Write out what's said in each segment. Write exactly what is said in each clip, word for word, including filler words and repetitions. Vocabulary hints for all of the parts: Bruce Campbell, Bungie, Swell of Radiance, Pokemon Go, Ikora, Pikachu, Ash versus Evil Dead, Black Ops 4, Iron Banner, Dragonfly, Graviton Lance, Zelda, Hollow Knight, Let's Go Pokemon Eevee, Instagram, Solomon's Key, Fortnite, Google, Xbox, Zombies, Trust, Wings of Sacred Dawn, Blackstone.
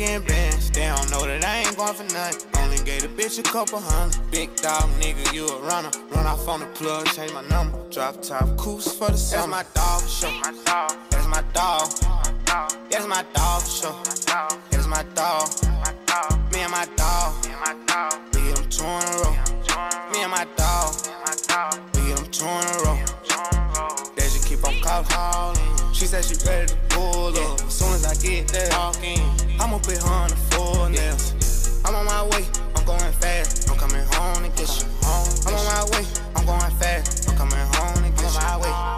fucking bands. They don't know that I ain't going for nothing. Only gave the bitch a couple hundred. Big dog nigga, you a runner. Run off on the plug, change my number. Drop top coos for the summer. That's my dog for sure. That's my dog. That's my dog for sure. That's my dog. Me and my dog. We get them two in a row. Me and my dog. We get them two in a row. They just keep on calling. She said she ready to pull up. As soon as I get there, I'ma put her on the floor nails. I'm on my way, I'm going fast. I'm coming home and get you. I'm on my way, I'm going fast. I'm coming home and get you. I'm on my way.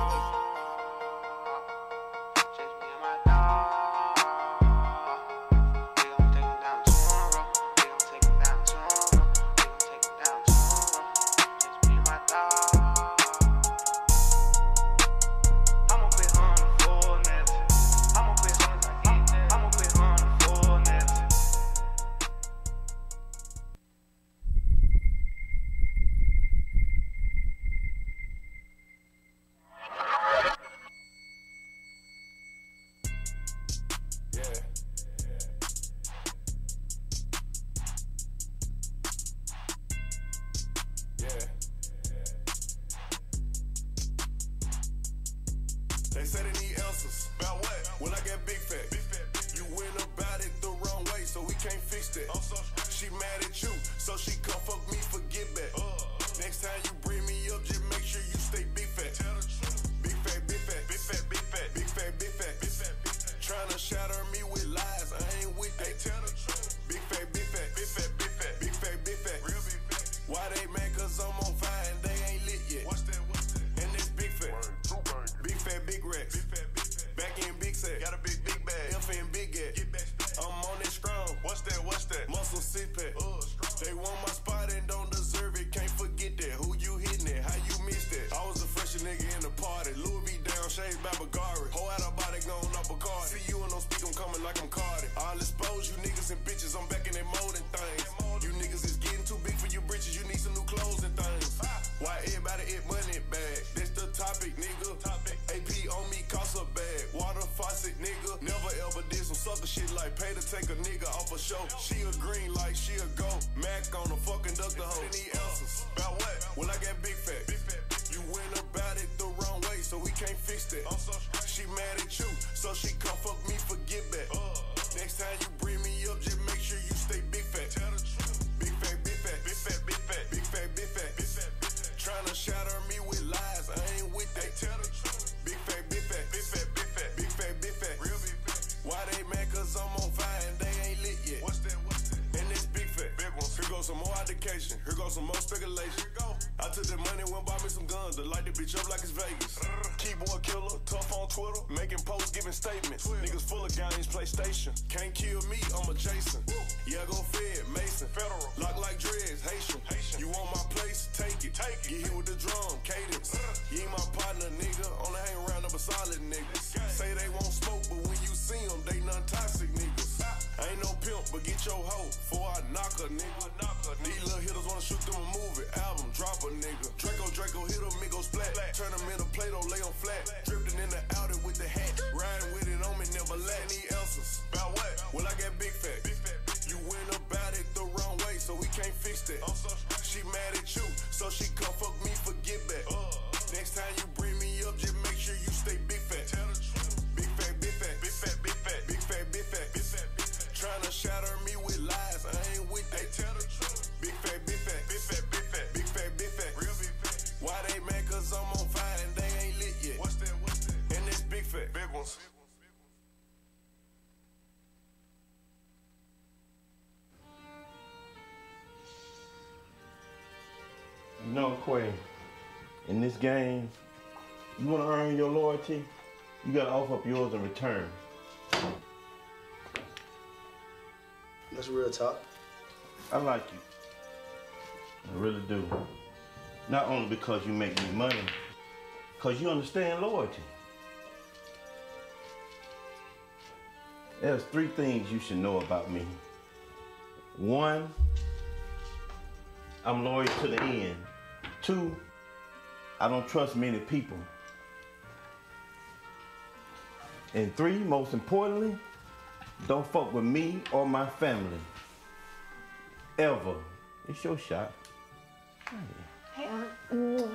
No way. In this game, you want to earn your loyalty, you got to offer up yours in return. That's real talk. I like you. I really do. Not only because you make me money, because you understand loyalty. There's three things you should know about me. One, I'm loyal to the end. Two, I don't trust many people. And three, most importantly, Don't fuck with me or my family. Ever. It's your shot. Hey, Aunt.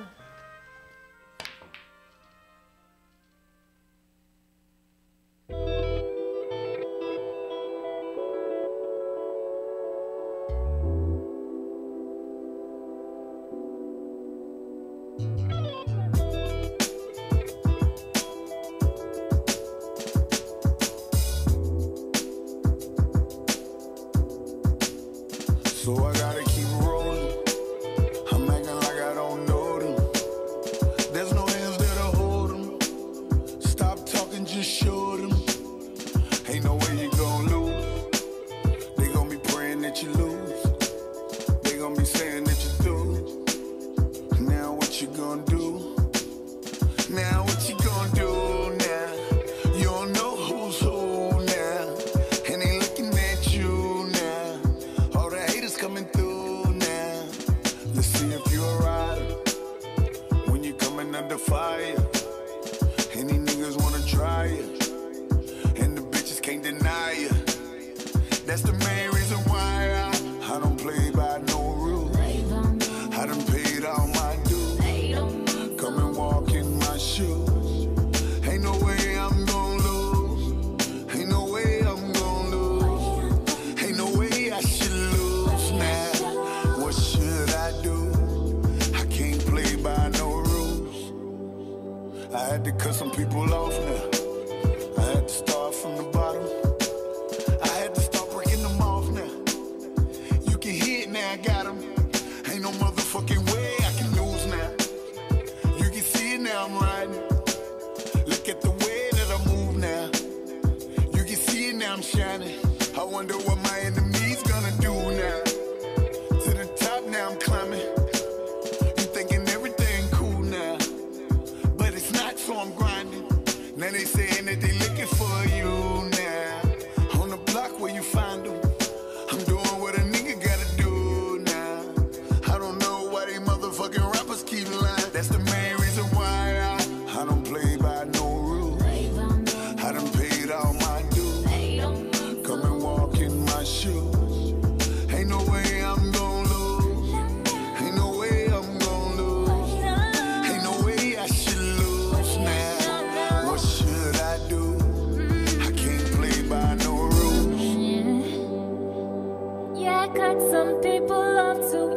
D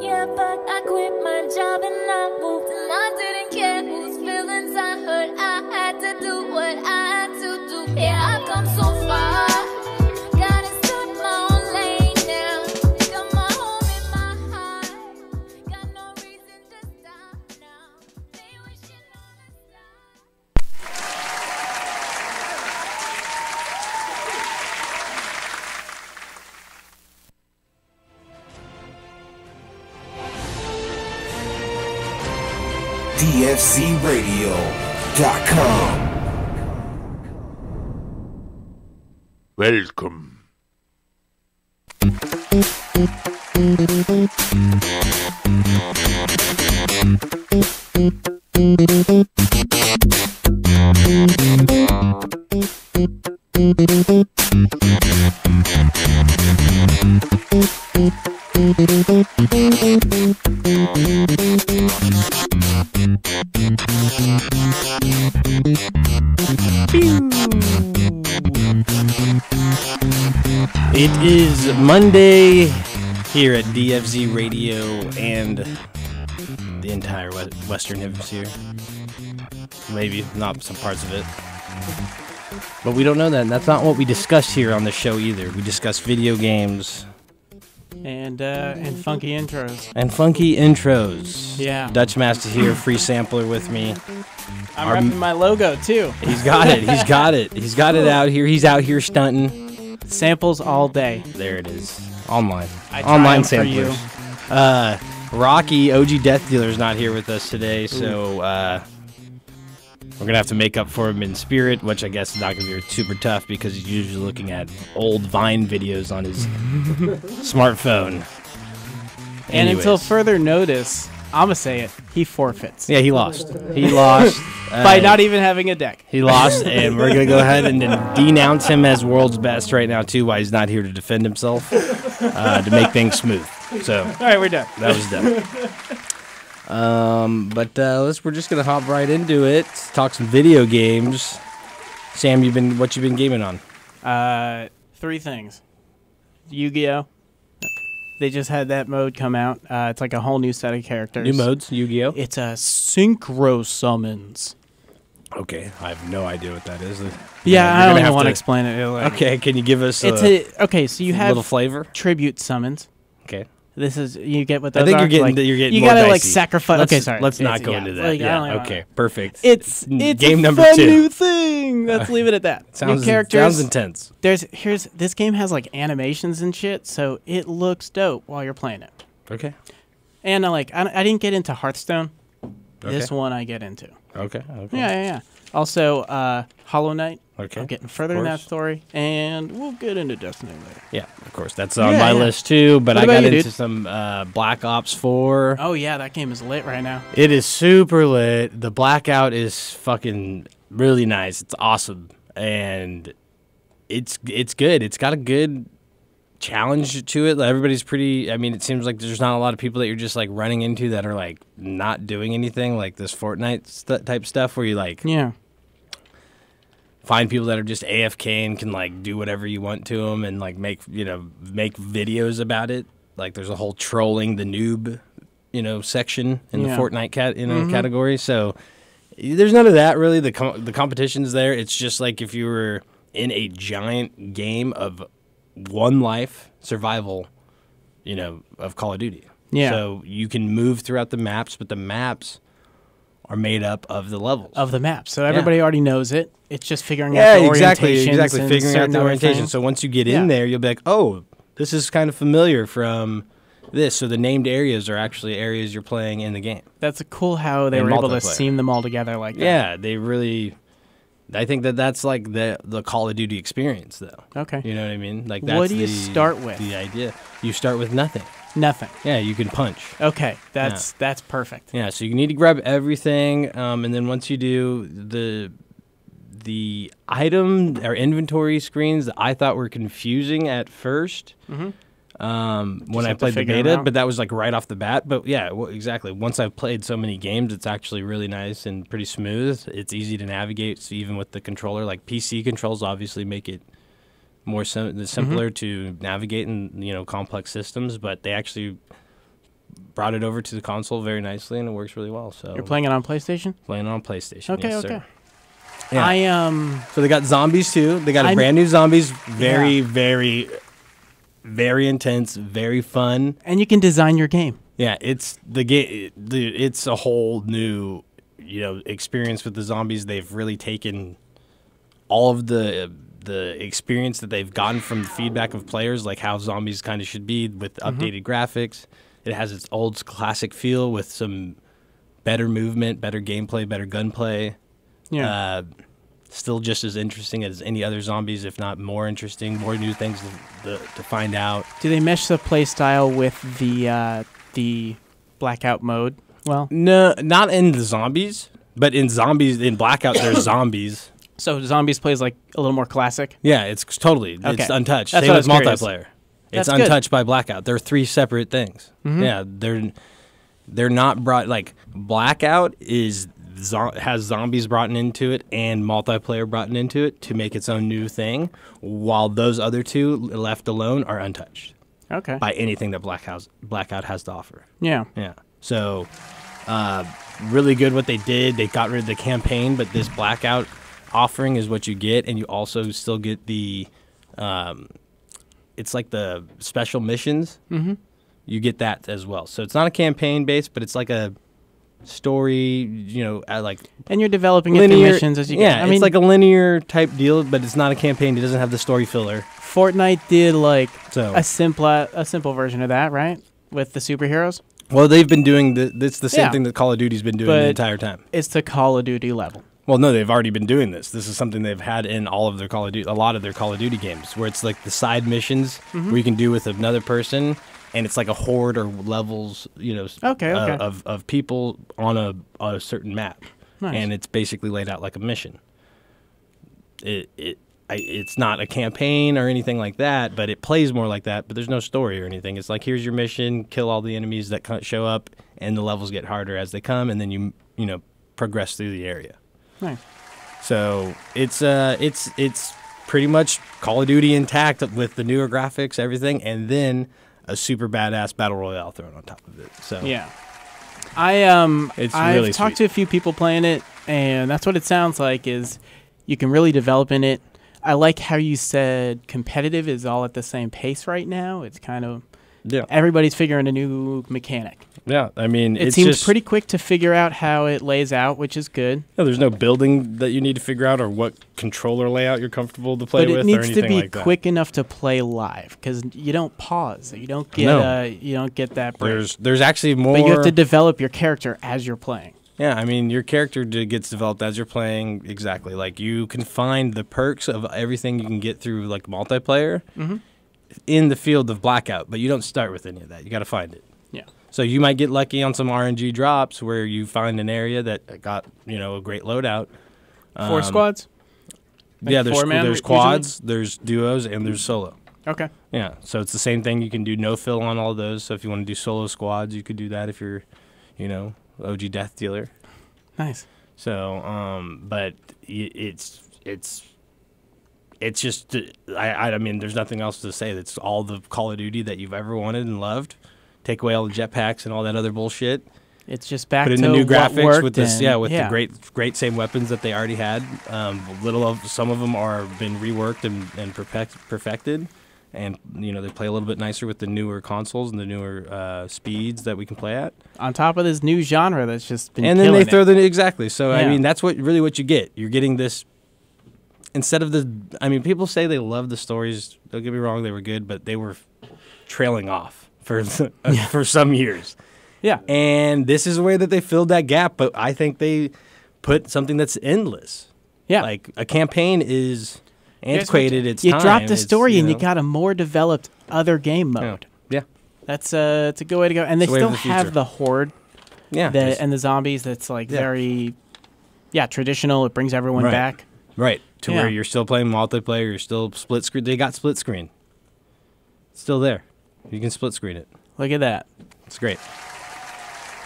F Z radio dot com. Welcome. Monday here at D F Z Radio and the entire Western Hemisphere. Maybe not some parts of it. But we don't know that. And that's not what we discuss here on the show either. We discuss video games. And uh, and funky intros. And funky intros. Yeah. Dutch Master here, free sampler with me. I'm Our, repping my logo too. He's got it. He's got it. He's got it out here. He's out here stunting. Samples all day. There it is. Online. I Online samplers. Uh, Rocky, O G Death Dealer, is not here with us today, so uh, we're going to have to make up for him in spirit, which I guess is not going to be super tough because he's usually looking at old Vine videos on his smartphone. Anyways. And until further notice, I'm gonna say it. He forfeits. Yeah, he lost. He lost by not even having a deck. He lost, and we're gonna go ahead and denounce him as world's best right now too. Why he's not here to defend himself uh, to make things smooth. So all right, we're done. That was done. um, but uh, let's. We're just gonna hop right into it. Talk some video games. Sam, you've been what you've been gaming on? Uh, three things. Yu-Gi-Oh. They just had that mode come out. Uh, it's like a whole new set of characters. New modes, Yu-Gi-Oh? It's a synchro summons. Okay, I have no idea what that is. Yeah, you're I don't want to explain it. Like, okay, can you give us it's a, a okay? So you have little flavor tribute summons. Okay, this is you get what those I think are? You're getting. Like, you're getting. You more gotta dicey. Like sacrifice. Let's, okay, sorry. Let's it's, not go yeah, into that. Like, yeah. Okay, perfect. It's it's game a number fun two. New thing. Let's uh, leave it at that. Sounds new characters. Sounds intense. There's here's this game has like animations and shit, so it looks dope while you're playing it. Okay. And uh, like I, I didn't get into Hearthstone. Okay. This one I get into. Okay. Okay. Yeah, yeah, yeah. Also, uh, Hollow Knight. Okay. I'm getting further in that story, and we'll get into Destiny later. Yeah, of course. That's on yeah, my yeah. list, too, but I got you, into dude? some uh, Black Ops four. Oh, yeah, that game is lit right now. It is super lit. The Blackout is fucking really nice. It's awesome, and it's it's good. It's got a good challenge to it. Everybody's pretty, I mean, it seems like there's not a lot of people that you're just, like, running into that are, like, not doing anything, like this Fortnite st type stuff where you, like... Yeah. Find people that are just A F K and can like do whatever you want to them and like make you know make videos about it. Like there's a whole trolling the noob, you know, section in yeah. the Fortnite cat you know mm-hmm. category. So there's none of that really. The com the competition's there. It's just like if you were in a giant game of one life survival, you know, of Call of Duty. Yeah. So you can move throughout the maps, but the maps are made up of the levels. Of the maps. So everybody yeah. already knows it. It's just figuring yeah, out the exactly, orientations. Yeah, exactly. Figuring out the orientation. So once you get yeah. in there, you'll be like, oh, this is kind of familiar from this. So the named areas are actually areas you're playing in the game. That's cool how they and were able to seam them all together like that. Yeah, they really... I think that that's like the the Call of Duty experience, though. Okay. You know what I mean? Like that's what do you the, start with? The idea. You start with nothing. Nothing. Yeah, you can punch. Okay, that's yeah. that's perfect. Yeah, so you need to grab everything, um, and then once you do, the the item or inventory screens that I thought were confusing at first mm-hmm. um, when I played the beta, but that was like right off the bat. But yeah, w exactly. Once I've played so many games, it's actually really nice and pretty smooth. It's easy to navigate, so even with the controller. Like P C controls obviously make it more sim simpler mm-hmm. to navigate in, you know, complex systems, but they actually brought it over to the console very nicely, and it works really well. So you're playing it on PlayStation? Playing it on PlayStation. Okay, yes, okay. Sir. Yeah. I um. So they got Zombies too. They got a I'm, brand new Zombies. Very, yeah. very, very intense. Very fun. And you can design your game. Yeah, it's the game. It's a whole new, you know, experience with the Zombies. They've really taken all of the. Uh, the experience that they've gotten from the feedback of players, like how Zombies kind of should be with updated mm-hmm. graphics. It has its old classic feel with some better movement, better gameplay, better gunplay. Yeah. Uh, still just as interesting as any other Zombies, if not more interesting, more new things to, to, to find out. Do they mesh the playstyle with the, uh, the Blackout mode? Well, no, not in the Zombies, but in Zombies, in Blackout, there's Zombies. So Zombies plays like a little more classic. Yeah, it's totally okay. It's untouched. That's Same with multiplayer. That's it's good. Untouched by Blackout. They're three separate things. Mm-hmm. Yeah, they're they're not brought like Blackout is zo has Zombies brought into it and multiplayer brought into it to make its own new thing, while those other two left alone are untouched. Okay. By anything that Blackout Blackout has to offer. Yeah. Yeah. So uh, really good what they did. They got rid of the campaign, but this Blackout offering is what you get, and you also still get the um it's like the special missions. Mm-hmm. You get that as well, so it's not a campaign base, but it's like a story, you know, like, and you're developing linear it missions as you yeah go. I it's mean, like a linear type deal, but it's not a campaign. It doesn't have the story filler. Fortnite did like so. a simple a simple version of that, right, with the superheroes. Well, they've been doing the it's the same yeah. thing that Call of Duty's been doing but the entire time. It's the Call of Duty level. Well, no, they've already been doing this. This is something they've had in all of their Call of Duty, a lot of their Call of Duty games, where it's like the side missions mm-hmm. where you can do with another person, and it's like a horde or levels, you know, okay, okay. Uh, of of people on a on a certain map, nice. And it's basically laid out like a mission. It it I, it's not a campaign or anything like that, but it plays more like that. But there's no story or anything. It's like, here's your mission: kill all the enemies that show up, and the levels get harder as they come, and then you you know progress through the area. Nice. So it's uh it's it's pretty much Call of Duty intact with the newer graphics, everything, and then a super badass battle royale thrown on top of it. So yeah, I um it's I've really talked sweet. to a few people playing it, and that's what it sounds like is you can really develop in it. I like how you said competitive is all at the same pace right now. It's kind of yeah everybody's figuring a new mechanic. Yeah, I mean, it it's seems just, pretty quick to figure out how it lays out, which is good. Yeah, there's no building that you need to figure out or what controller layout you're comfortable to play with or anything like that. But it needs to be quick enough to play live because you don't pause. You don't get no. uh, you don't get that break. There's there's actually more. But you have to develop your character as you're playing. Yeah, I mean, your character gets developed as you're playing. Exactly, like you can find the perks of everything you can get through like multiplayer mm-hmm. in the field of Blackout, but you don't start with any of that. You got to find it. So you might get lucky on some R N G drops where you find an area that got, you know, a great loadout. Um, four squads? Like yeah, there's, four man there's quads, usually? There's duos, and there's solo. Okay. Yeah, so it's the same thing. You can do no-fill on all those. So if you want to do solo squads, you could do that if you're, you know, O G Death Dealer. Nice. So, um, but it's it's... It's just, I, I mean, there's nothing else to say. It's all the Call of Duty that you've ever wanted and loved. Take away all the jetpacks and all that other bullshit. It's just back to what worked. Put in the new graphics with this, yeah, with yeah. the great, great same weapons that they already had. Um, little of some of them are been reworked and, and perfect, perfected, and you know they play a little bit nicer with the newer consoles and the newer uh, speeds that we can play at. On top of this new genre that's just been and then they throw it. the exactly. So yeah. I mean that's what really what you get. You're getting this instead of the. I mean people say they love the stories. Don't get me wrong, they were good, but they were trailing off. For, uh, yeah. for some years. Yeah. And this is the way that they filled that gap, but I think they put something that's endless. Yeah. Like, a campaign is antiquated, it's You time, dropped a story, you know, and you got a more developed other game mode. Yeah. yeah. That's, uh, that's a good way to go. And they the still the have the horde yeah, that, and the zombies that's, like, yeah. very, yeah, traditional. It brings everyone right. back. Right. To yeah. where you're still playing multiplayer, you're still split screen. They got split screen. It's still there. You can split screen it. Look at that. It's great.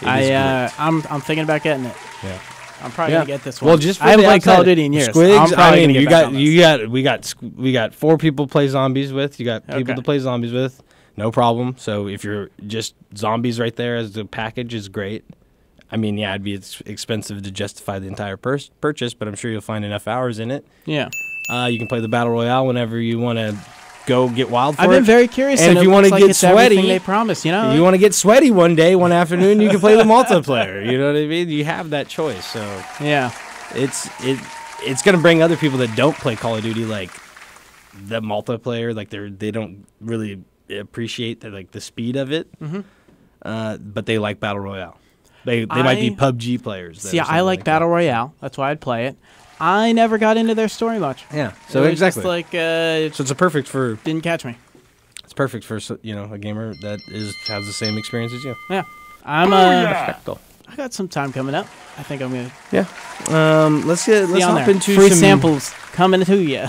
It I uh, I'm I'm thinking about getting it. Yeah. I'm probably yeah. gonna get this one. Well, just for I haven't played Call of Duty in years. Squigs, so I mean, you got you got we got we got four people to play zombies with. You got okay. people to play zombies with, no problem. So if you're just zombies right there as the package is great. I mean, yeah, it'd be expensive to justify the entire pur purchase, but I'm sure you'll find enough hours in it. Yeah. Uh, you can play the battle royale whenever you want to. Go get wild for I've been it. very curious. And, and if you want to like get sweaty, they promise, you know? You want to get sweaty one day, one afternoon, you can play the multiplayer. You know what I mean? You have that choice. So yeah, it's it it's gonna bring other people that don't play Call of Duty like the multiplayer, like they're they don't really appreciate the, like the speed of it, mm-hmm. uh, but they like battle royale. They they I, might be P U B G players. See, I like, like battle that. royale. That's why I'd play it. I never got into their story much. Yeah, so it was exactly. Just like, uh, so it's a perfect for. Didn't catch me. It's perfect for you know a gamer that is has the same experience as you. Yeah, I'm uh, a. Yeah. I got some time coming up. I think I'm gonna. Yeah. Um. Let's get. Let's hop there. into free some samples coming to you.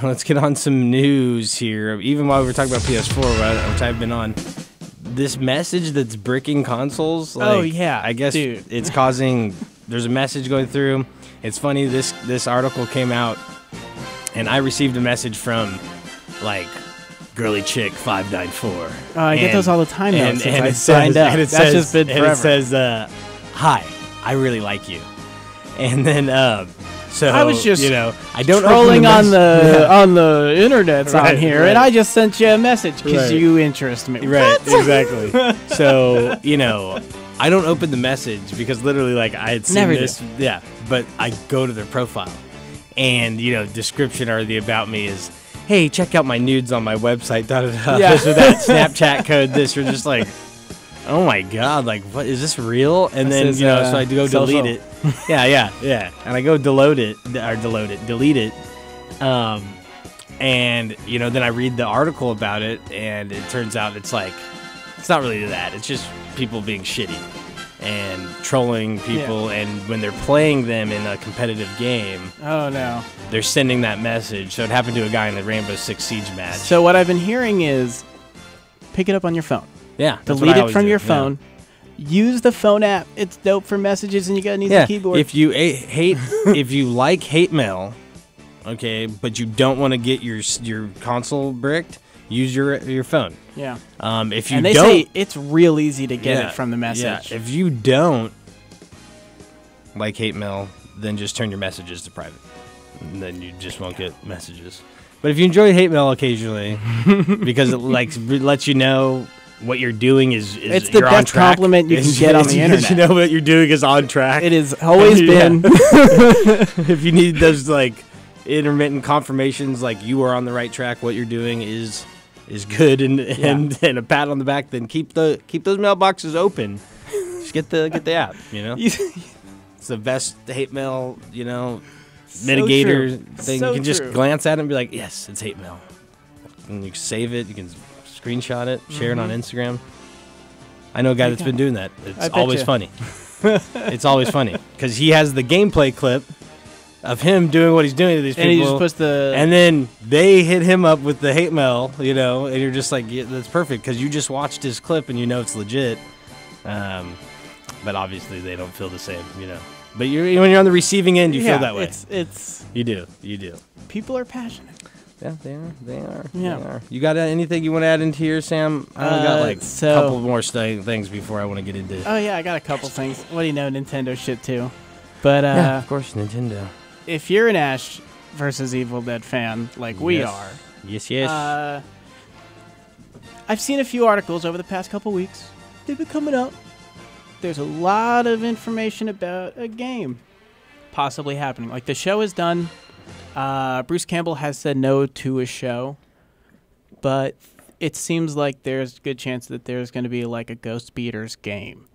Let's get on some news here. Even while we were talking about P S four, which I've been on. This message that's bricking consoles. Like, oh yeah. I guess dude. it's causing. There's a message going through. It's funny, this this article came out, and I received a message from, like, Girly Chick five nine four. Uh, I and, get those all the time now, and, and, and I signed up. And it That's says, just been forever. And it says, uh, hi, I really like you. And then, uh, so, I was just you know, I don't trolling the on, the, yeah. on the internets right, on here, right. and I just sent you a message because right. you interest me. Right, exactly. So, you know, I don't open the message because literally, like, I had seen Never this. Do. Yeah. But I go to their profile, and you know, description or the about me is, hey, check out my nudes on my website. Da da da. Yeah. This or that Snapchat code. This or just like, oh my god, like what is this real? And this then is, you know, uh, so I go social. delete it. yeah, yeah, yeah. And I go delete it or delete it, delete it. Um, and you know, then I read the article about it, and it turns out it's like it's not really that. It's just people being shitty and trolling people, yeah. And when they're playing them in a competitive game, oh no, they're sending that message. So it happened to a guy in the Rainbow Six Siege match. So what I've been hearing is, pick it up on your phone. Yeah, delete it from do. your phone. Yeah. Use the phone app. It's dope for messages, and you gotta use yeah. the keyboard. If you hate, if you like hate mail, okay, but you don't want to get your your console bricked, use your your phone. Yeah. Um, if you and they don't, say it's real easy to get yeah, it from the message. Yeah. If you don't like hate mail, then just turn your messages to private, and then you just won't get messages. But if you enjoy hate mail occasionally, because it like lets you know what you're doing is, is it's the best compliment you can get on the internet. You know what you're doing is on track. It has always been. If you need those like intermittent confirmations, like you are on the right track, what you're doing is is good, and yeah. and, and a pat on the back, then keep the keep those mailboxes open. Just get the get the app. You know, it's the best hate mail. You know, so mitigator true. thing. So you can true. just glance at it and be like, yes, it's hate mail, and you save it. You can screenshot it, share mm-hmm. it on Instagram. I know a guy that's been doing that. It's always you. funny. It's always funny because he has the gameplay clip of him doing what he's doing to these people, and he just puts the and then they hit him up with the hate mail, you know, and you're just like, yeah, that's perfect because you just watched his clip and you know it's legit. Um, but obviously they don't feel the same, you know. But you're, when you're on the receiving end, you yeah, feel that way. It's, it's you do, you do. People are passionate. Yeah, they are. They are. Yeah. They are. You got anything you want to add into here, Sam? I uh, got like a so, couple more st things before I want to get into. Oh yeah, I got a couple things. What do you know, Nintendo shit too. But uh, yeah, of course, Nintendo. If you're an Ash versus Evil Dead fan, like yes. we are, yes, yes. Uh, I've seen a few articles over the past couple weeks. They've been coming up. There's a lot of information about a game possibly happening. Like the show is done. Uh, Bruce Campbell has said no to a show, but it seems like there's a good chance that there's going to be like a Ghost Beaters game,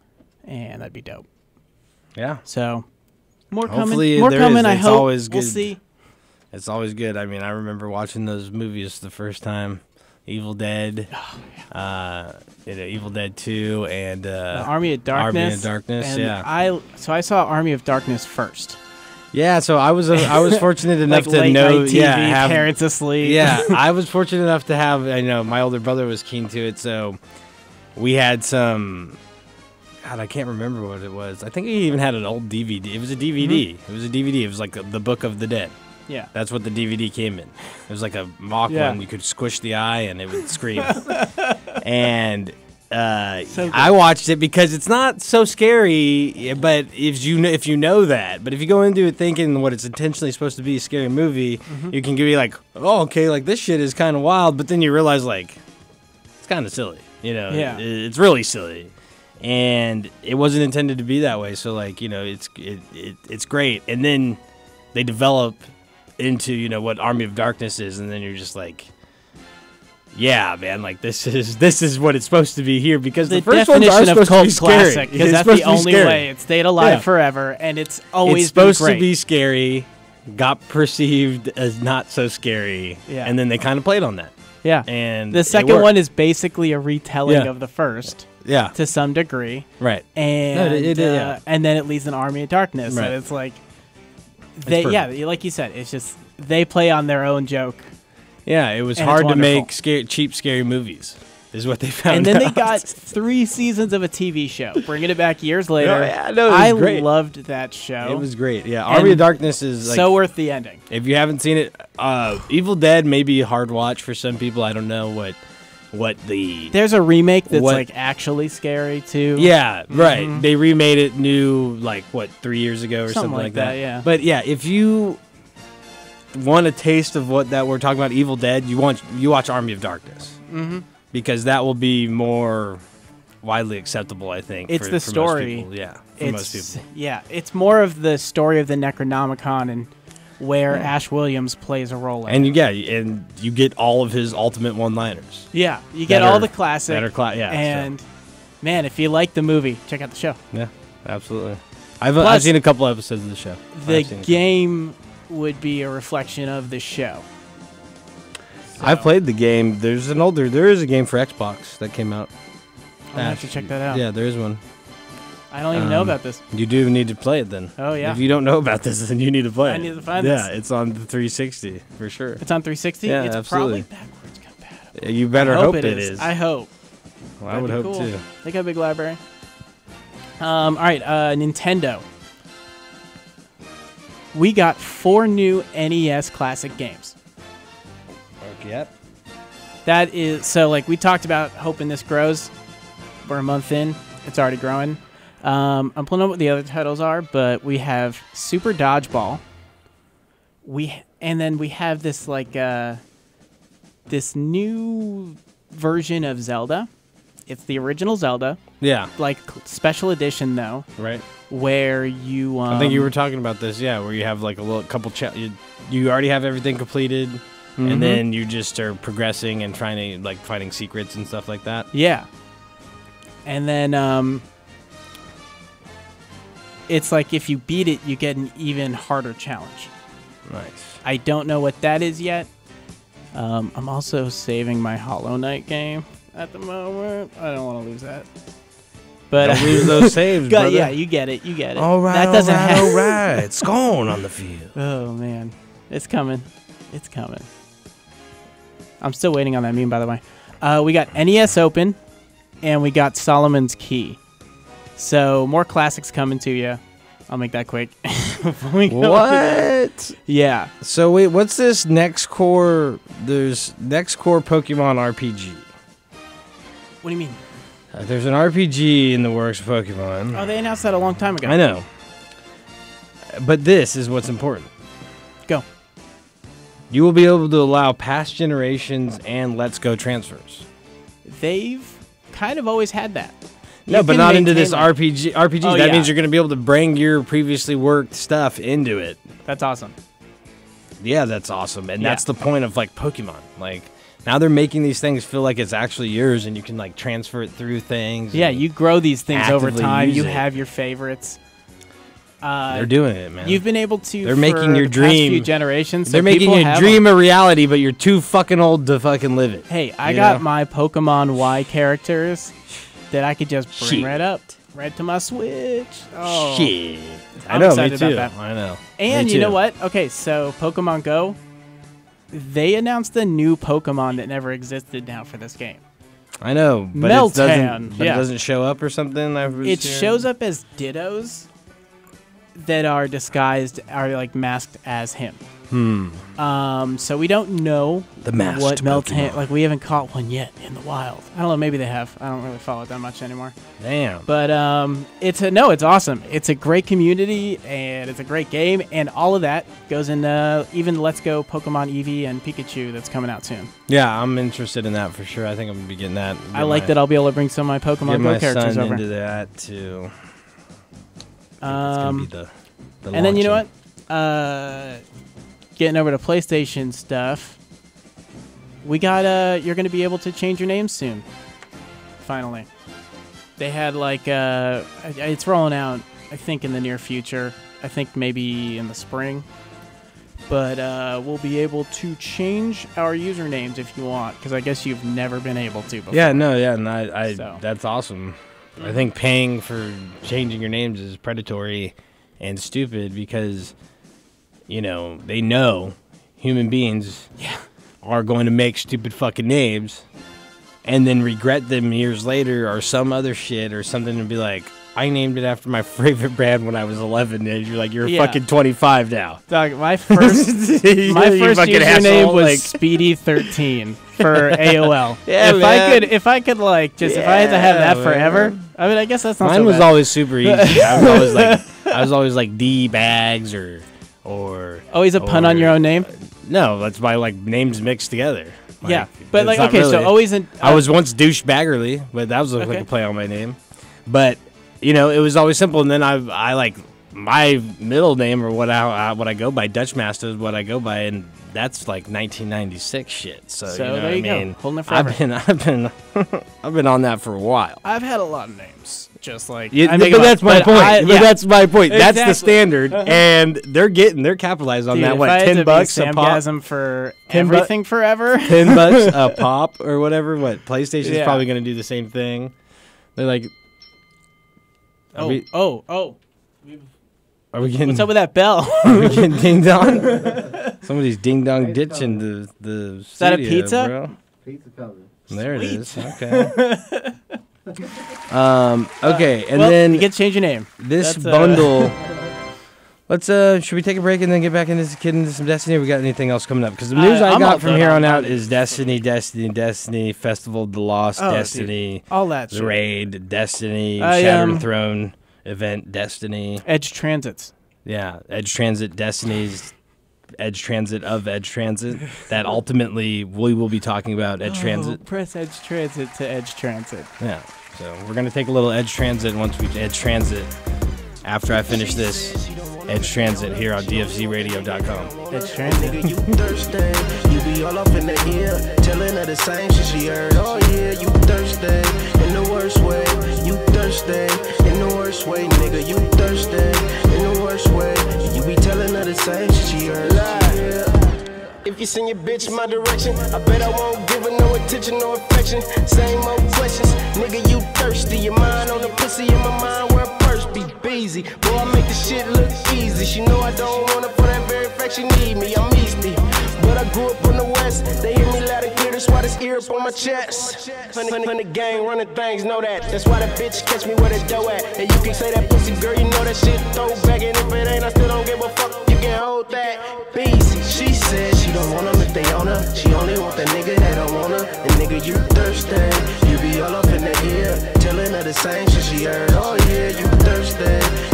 and that'd be dope. Yeah. So more Hopefully coming. More coming. Is. I it's hope. Always good. We'll see. It's always good. I mean, I remember watching those movies the first time, Evil Dead, oh, yeah. uh, Evil Dead Two, and uh, Army of Darkness. Army of Darkness. And yeah. I so I saw Army of Darkness first. Yeah, so I was uh, I was fortunate enough like to know. T V, yeah, have, parents asleep. Yeah, I was fortunate enough to have. I know my older brother was keen to it, so we had some. God, I can't remember what it was. I think he even had an old D V D. It was a D V D. Mm-hmm. It was a D V D. It was like a, the Book of the Dead. Yeah, that's what the D V D came in. It was like a mock yeah. one. You could squish the eye and it would scream. And. Uh, so I watched it because it's not so scary, but if you know, if you know that, but if you go into it thinking what it's intentionally supposed to be a scary movie, mm-hmm. you can be like, oh, okay, like this shit is kind of wild, but then you realize like it's kind of silly, you know? Yeah. It, it's really silly, and it wasn't intended to be that way. So like you know, it's it, it it's great, and then they develop into you know what Army of Darkness is, and then you're just like. Yeah, man, like this is this is what it's supposed to be here because the, the first ones are supposed to be scary. Because that's the only way it stayed alive yeah. forever, and it's always it's supposed been great. to be scary. Got perceived as not so scary, yeah. and then they kind of played on that. Yeah, and the second one is basically a retelling yeah. of the first, yeah, to some degree, right? And no, it, it, uh, yeah. and then it leads an Army of Darkness, right. and it's like they, it's yeah, like you said, it's just they play on their own joke. Yeah, it was and hard to make scary, cheap, scary movies, is what they found And then out. They got three seasons of a T V show, bringing it back years later. No, yeah, no, it was I great. loved that show. It was great, yeah. And Army of Darkness is like... So worth the ending. If you haven't seen it, uh, Evil Dead may be a hard watch for some people. I don't know what what the... There's a remake that's what, like actually scary, too. Yeah, right. Mm-hmm. They remade it new, like, what, three years ago or something, something like, like that. that. Yeah. But yeah, if you... want a taste of what that we're talking about, Evil Dead, you want you watch Army of Darkness. Mm-hmm. Because that will be more widely acceptable, I think. It's for, the for story. Most people. Yeah, for it's, most people. Yeah, it's more of the story of the Necronomicon and where yeah. Ash Williams plays a role in. And you, yeah, and you get all of his ultimate one-liners. Yeah, you get all are, the classic. That are cla yeah, and, so. man, if you like the movie, check out the show. Yeah, absolutely. I've, Plus, I've seen a couple episodes of the show. The game... would be a reflection of the show. So. I played the game. There's an older, there is a game for Xbox that came out. I have to check that out. Yeah, there is one. I don't even um, know about this. You do need to play it then. Oh, yeah. If you don't know about this, then you need to play I it. I need to find yeah, this. Yeah, it's on the three sixty for sure. It's on three sixty? Yeah, it's absolutely. Probably backwards compatible. You better hope, hope it, it is. is. I hope. Well, I would hope cool. too. They got a big library. Um, all right, uh, Nintendo. We got four new N E S classic games. Okay, yep. That is so. Like we talked about, hoping this grows. We're a month in; it's already growing. Um, I'm pulling up what the other titles are, but we have Super Dodgeball. We and then we have this like uh, this new version of Zelda. It's the original Zelda. Yeah. Like special edition though. Right. Where you, um, I think you were talking about this, yeah. Where you have like a little couple, cha you, you already have everything completed, mm-hmm. and then you just are progressing and trying to like finding secrets and stuff like that. Yeah. And then um, it's like if you beat it, you get an even harder challenge. Nice. I don't know what that is yet. Um, I'm also saving my Hollow Knight game at the moment. I don't want to lose that. But don't lose those saves, brother. Yeah, you get it. You get it. All right, that doesn't all right, all right. It's gone on the field. Oh, man. It's coming. It's coming. I'm still waiting on that meme, by the way. Uh, we got N E S Open, and we got Solomon's Key. So, more classics coming to you. I'll make that quick. What? Yeah. So, wait, what's this next core? There's next core Pokemon R P G. What do you mean? Uh, there's an R P G in the works of Pokemon. Oh, they announced that a long time ago. I know. But this is what's important. Go. You will be able to allow past generations and Let's Go transfers. They've kind of always had that. No, but not into this R P G. R P G, oh, that yeah. means you're going to be able to bring your previously worked stuff into it. That's awesome. Yeah, that's awesome. And yeah. that's the point of, like, Pokemon. Like... Now they're making these things feel like it's actually yours, and you can like transfer it through things. Yeah, you grow these things over time. You it. have your favorites. Uh, they're doing it, man. You've been able to. They're for making your the dream. Past few generations. They're so making your dream them. a reality, but you're too fucking old to fucking live it. Hey, I got know? my Pokemon Y characters that I could just bring Shit. right up, right to my Switch. Oh, shit! I'm I know, excited me too. About that. I know. And you know what? Okay, so Pokemon Go. They announced the new Pokemon that never existed now for this game. I know, but, Meltan, it, doesn't, but yeah. it doesn't show up or something? I it sure. shows up as Dittos that are disguised, are like masked as him. Hmm. Um, so we don't know the what Meltan... Pokemon. Like, we haven't caught one yet in the wild. I don't know, maybe they have. I don't really follow it that much anymore. Damn. But, um, it's a, no, it's awesome. It's a great community, and it's a great game, and all of that goes into even Let's Go Pokemon Eevee and Pikachu that's coming out soon. Yeah, I'm interested in that for sure. I think I'm going to be getting that. Get I like my, that I'll be able to bring some of my Pokemon Go my characters son over. into that, too. Um, it's going to be the, the And then, you know what? Uh... Getting over to PlayStation stuff, we got uh you're gonna be able to change your name soon. Finally, they had like uh it's rolling out. I think in the near future. I think maybe in the spring. But uh, we'll be able to change our usernames if you want, because I guess you've never been able to before. Yeah, no, yeah, and I, I so. that's awesome. I think paying for changing your names is predatory and stupid because. You know, they know human beings yeah. are going to make stupid fucking names and then regret them years later or some other shit or something and be like, I named it after my favorite brand when I was eleven. And you're like, you're yeah. fucking twenty-five now. Dog, my first, my first username was like... Speedy thirteen for A O L. Yeah, if man. I could, if I could like, just, yeah, if I had to have that man. forever, I mean, I guess that's not Mine so was bad. always super easy. I was always like, I was always like D-bags or... Or always a or, pun on your own name? Uh, no, that's my like names mixed together. Like, yeah, but like okay, really. so always. An, uh, I was once douchebaggerly, but that was okay. like a play on my name. But you know, it was always simple. And then I, I like my middle name or what I, I what I go by, Dutch Master is what I go by, and that's like nineteen ninety-six shit. So, so you know there what you I mean? Go. Holding it forever. I've been, I've been, I've been on that for a while. I've had a lot of names. Just like you, I but, that's, but, my I, yeah. but that's my point. That's my point. That's the standard, uh-huh. and they're getting they're capitalized on Dude, that. What I ten bucks a pop? for ten everything bu forever. ten bucks a pop or whatever. What PlayStation's yeah. probably going to do the same thing. They're like, oh, we, oh, oh. Are we getting? What's up with that bell? Are we getting ding dong? Somebody's ding dong nice ditching cover. the the. Is studio, that a pizza? Bro. Pizza cover. There Sweet. It is. Okay. um. Okay, and well, then you get to change your name. This That's bundle. Let's uh, should we take a break and then get back into kid into some Destiny? Or we got anything else coming up? Because the news I, I, I got from here on out is Destiny, Destiny, Destiny, Festival of the Lost, oh, Destiny, dude. all that, the raid, Destiny, I, Shattered um, Throne event, Destiny, Edge Transits. Yeah, Edge Transit, Destiny's Edge Transit of Edge Transit. That ultimately we will be talking about Edge oh, Transit. Press Edge Transit to Edge Transit. Yeah. So we're gonna take a little Edge Transit once we Edge Transit. After I finish this, Edge Transit here on D F Z radio dot com. Edge Transit. Nigga, you thirsty. You be all up in the ear, telling her the same shit she heard. Oh, yeah, you thirsty. In the worst way. You thirsty. In the worst way, nigga, you thirsty. In the worst way. You be telling her the same shit she heard. If you send your bitch my direction, I bet I won't give her no attention, no affection. Same old questions. Nigga, you thirsty. Your mind on the pussy, in my mind where a purse be busy. Boy, I make the shit look easy. She know I don't want her for that very fact she need me. I'm easy. But I grew up on the west. They hear me loud and clear, that's why this ear up on my chest. Hundred gang running things, know that. That's why the bitch catch me where the dough at. And you can say that pussy girl, you know that shit throw back. And if it ain't, I still don't give a fuck. You can hold that. Beasy. She said she don't want them if they own her. She only want the nigga that don't want her. And nigga, you thirsty. You be all up in the ear, telling her the same shit she heard. Oh yeah, you thirsty.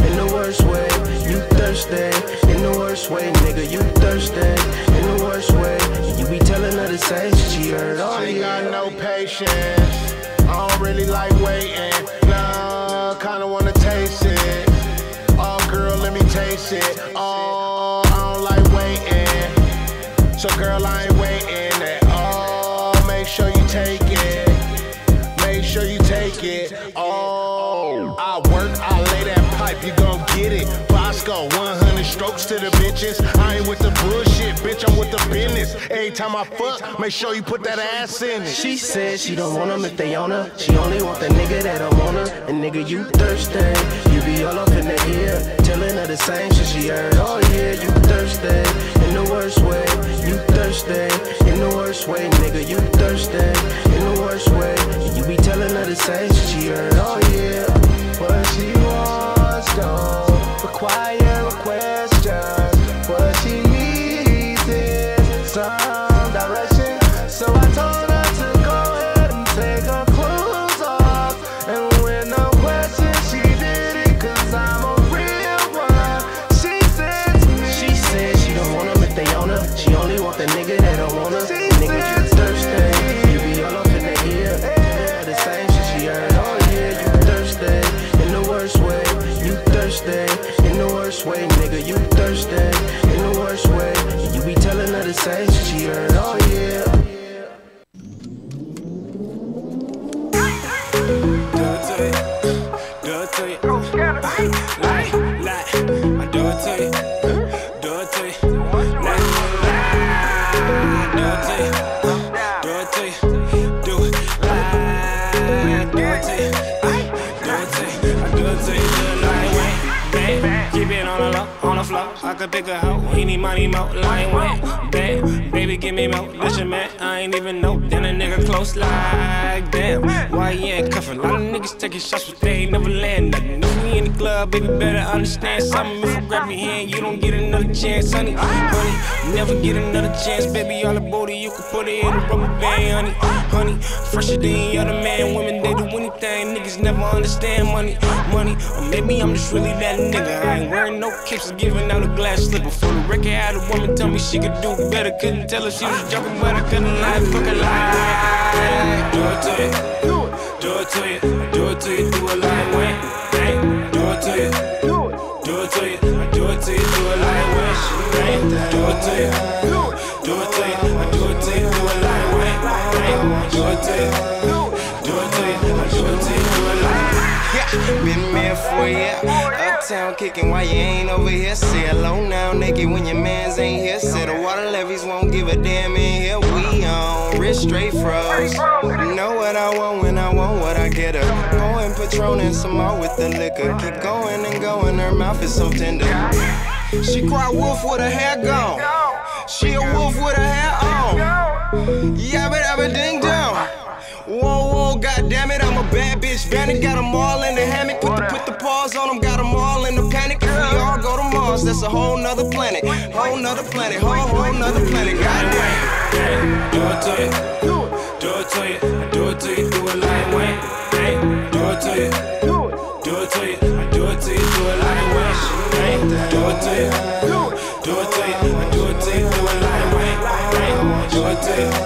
In the worst way, you thirsty. In the worst way, nigga, you thirsty. In the worst way, you be telling her the same shit she heard. Oh, she yeah. got no patience. I don't really like waiting. Nah, kinda wanna taste it. Oh girl, let me taste it. Oh, I don't like waiting. So girl, I ain't waiting at all. Make sure you take it. Make sure you take it. Oh, I work, I lay that pipe, you gon' get it. Bosco, one hundred strokes to the bitches. I ain't with the bullshit, bitch, I'm with the business. Every time I fuck, make sure you put that ass in it. She said she don't want them if they own her. She only want the nigga that don't want her. And nigga, you thirsty. You be all up in the ear, telling her the same shit she heard. Oh yeah, you thirsty. In the worst way, you thirsty. In the worst way, nigga, you thirsty. In the worst way, you be telling her the same shit she heard. Oh yeah, what she wants don't require a question. What she needs is some direction. So I told her to go ahead and take her clothes off. And with no question, she did it 'cause I'm a real one. She said to me, she said she don't want them if they own her. She only want the nigga that don't want her. Nigga, you thirsty. You be all up in the ear. Yeah, the same shit she heard. Oh yeah, you thirsty. In the worst way, you thirsty. In the worst way, nigga, you thirsty. In the worst way, you be telling her the same shit she heard. Oh yeah. I could pick a hoe, we need money mo, lying wet. Bad, baby give me mo, that's your man, I ain't even know. Then a nigga close like damn, why you ain't cuffin'? A lot of niggas taking shots but they ain't never land nothing. Know we in the club, baby better understand something. If you grab your hand, you don't get another chance, honey. Honey, never get another chance, baby, all the booty, you can put it in a rubber band, honey. Honey, fresher than the other man, women, they do anything, niggas never understand money, money. Or maybe I'm just really that nigga, I ain't wearing no kips, giving out a glass slipper. For the record, I had a woman tell me she could do better. Couldn't tell her she was joking, but I couldn't lie. Fuck a lie. Do it to you. Do it to you. Do it to you. Do a line way. Do it to you. Do it to you. Do it to you. Do a line way. Do it to you. Do it to you. Do it to you. Do a line way. Do it to you. Do it to you. Do it to you. Do a line. Yeah, been married for a year. town kicking while you ain't over here. Say hello now, naked when your mans ain't here. Say the water levies won't give a damn in here. We on rich straight froze. Know what I want when I want what I get her. Pouring Patron and some more with the liquor. Keep going and going, her mouth is so tender. She cry wolf with her hair gone. She a wolf with her hair on. Yabba dabba ding dong. Whoa, whoa, goddamn it, I'm a bad bitch. Vanity got them all in the hammock. Put the, put the paws on them, got them all in the panic. If we all go to Mars, that's a whole nother planet. Whole nother planet, whole, whole nother planet. Goddamn. Hey, do it to you. Do it to you. Do it to you. Do it like way. Hey, do it to you. Do it to you. Do it to you. Do it like way. Hey, do it to you. Do it to you. Do it to you. Do it like way. Hey, do it to you. Do it to you.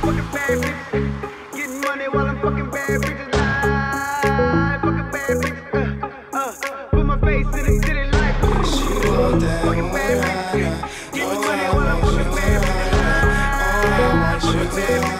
Fucking bad bitches, getting money while I'm fucking bad bitches live. Fucking bad bitches, uh, uh, put my face in the city like fucking bad bitches, getting money while I'm fucking bad bitches live. Fucking bad bitches.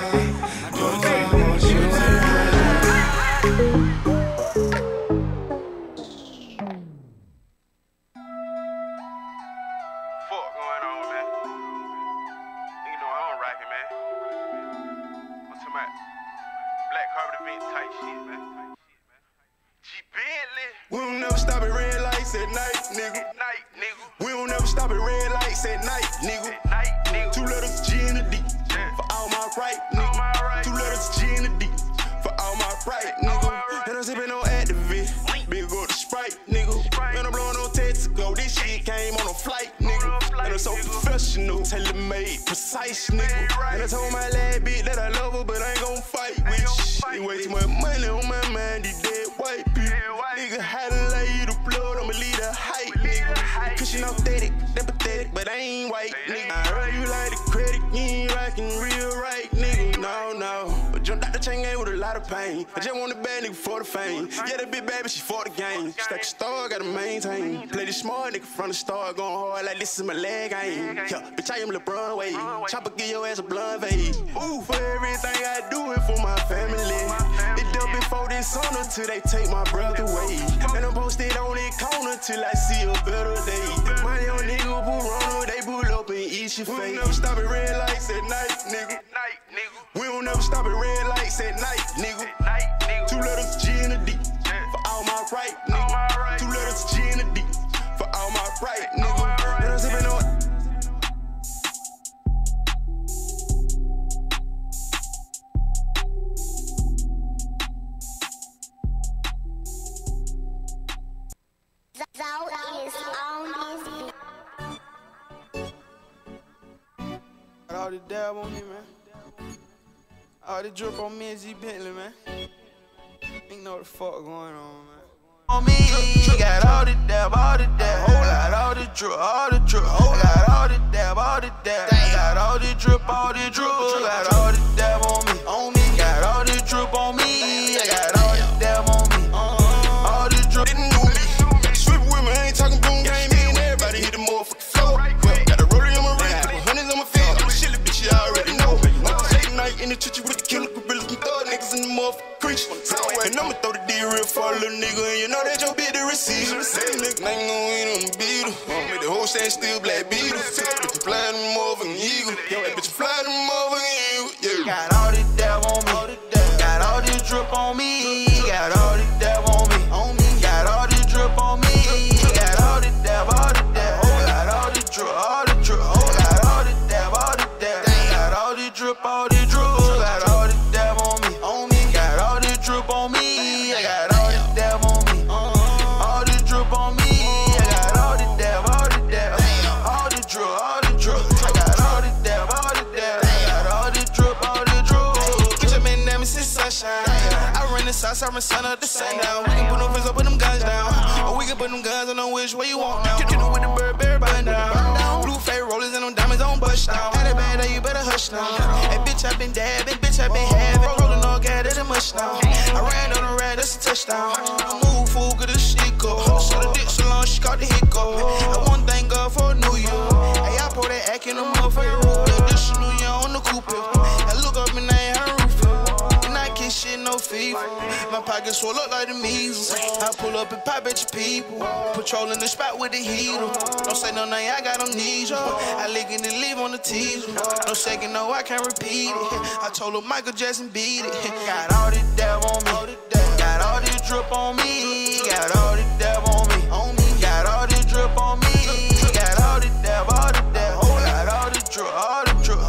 From the start, going hard like this is my leg, I ain't. Yeah, bitch, I am LeBron way. Chopper, give your ass a blunt fade. Ooh, for everything I do it for my family. It done before this on until they take my breath away. And I'm posted on that corner till I see a better day. My young nigga pull wrong, they pull up and eat your face. We don't never stop at red lights at night, nigga. We don't never stop at red lights at night, nigga. Two letters G and a D for all my right, nigga. Two letters G and a D. For all my right, nigga, and I'm sippin' on. Zoe is on his beat. Got all the dab on me, man. All the drip on me and Z Bentley, man. Ain't know what the fuck going on, man. On me, got all the dab, all the dab, whole lot, all the drip, all the drip, whole lot, all the dab, all the dab, got all the drip, all the drip, got all the dab on me, on me, got all the drip on me, I got all the dab on me, all the drip, didn't do me, strip with me, I ain't talking boom, game in, everybody hit the motherfucking flow, got a rollie on my wrist, put hundreds on my feet, I'm a shit, bitch, you already know, late night in the church with the killer, gorilla, can throw niggas in the motherfucking creature, and I'ma throw the D real for a little nigga. Receive, receive, nigga, ain't gon' win on the beetle. Make the whole stand still black beetle. Bitch, you fly them over an eagle. Yo, that bitch, you fly them over an eagle. Yeah. Got all this dab on me. Got all this drip on me. Got all this dab on me. Got all this drip on me. Got all this dab, all this dab. Got all this drip, all this drip. Got all this dab, all this dab. Got all this drip, all this drip. Got all this dab on me. Got all this drip on me. I got all this dab on me. I'm a son of the sundown. We can put them friends up, put them guns down. Or we can put them guns on the wish where you want now. Kill them with the bird, bear bind down. Blue fade rollers and them diamonds on bust down. Had a bad day, you better hush now. Hey, bitch, I been dabbing, bitch, I been having. Rolling all cat at the mush now. I ran on the ride, that's a touchdown. Move, fool, good as she go. So the dick so long, she caught the hiccup. I want to thank God for New Year. Hey, I pour that act in the motherfucking roof. This New Year on the coupe. I look up and I ain't her roof. And I can't shit no fever. My my pockets swole up like the measles. I pull up and pop at your people. Patrolling the spot with the heater. Don't say no name, I got amnesia. I lick it and leave on the teaser. No second, no, I can't repeat it. I told her Michael Jackson beat it. Got all this dab on me. Got all this drip on me. Got all this dab on me. Got all this drip on me. Got all this dab, all this dab. Got all this drip, all this drip. Got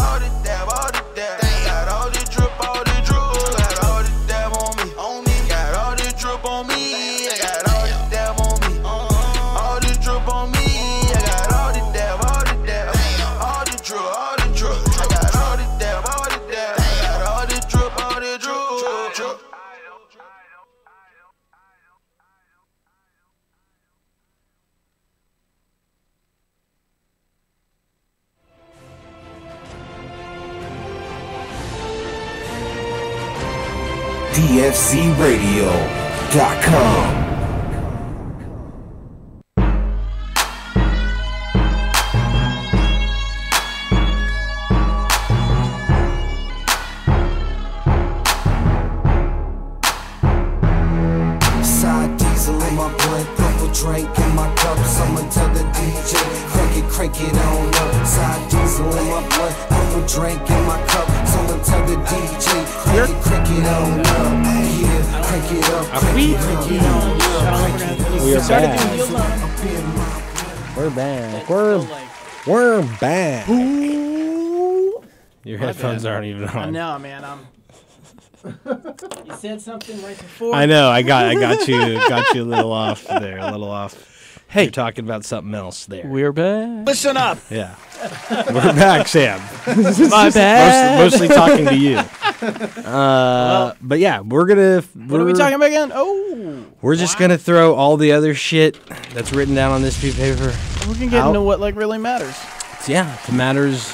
all this dab, all this dab. Got all this drip, all this drip. Got all this dab on me. Got all this drip on me. Got all this dab on me. All this drip on me. Got all this dab, all this dab. All this drip, all this drip. Got all this dab, all this dab. Got all this drip, all this drip. D F Z radio dot com. Side diesel in my blood, purple drink in my cup. Someone tell the D J, crank it, crank it on up. Side diesel in my blood, purple drink in my cup. Someone tell the D J, crank it, crank it on up. We are back. We're back. We're we're back. Ooh. Your My headphones bad. aren't even on. I know, man. I'm. You said something right before. I know. I got. I got you. Got you a little off there. A little off. Hey, you're talking about something else there. We're back. Listen up. Yeah. We're back, Sam. My bad. Most, mostly talking to you. Uh, well, but yeah, we're gonna. We're, what are we talking about again? Oh, we're wow. just gonna throw all the other shit that's written down on this piece of paper. We're gonna get out. into what like really matters. Yeah, it matters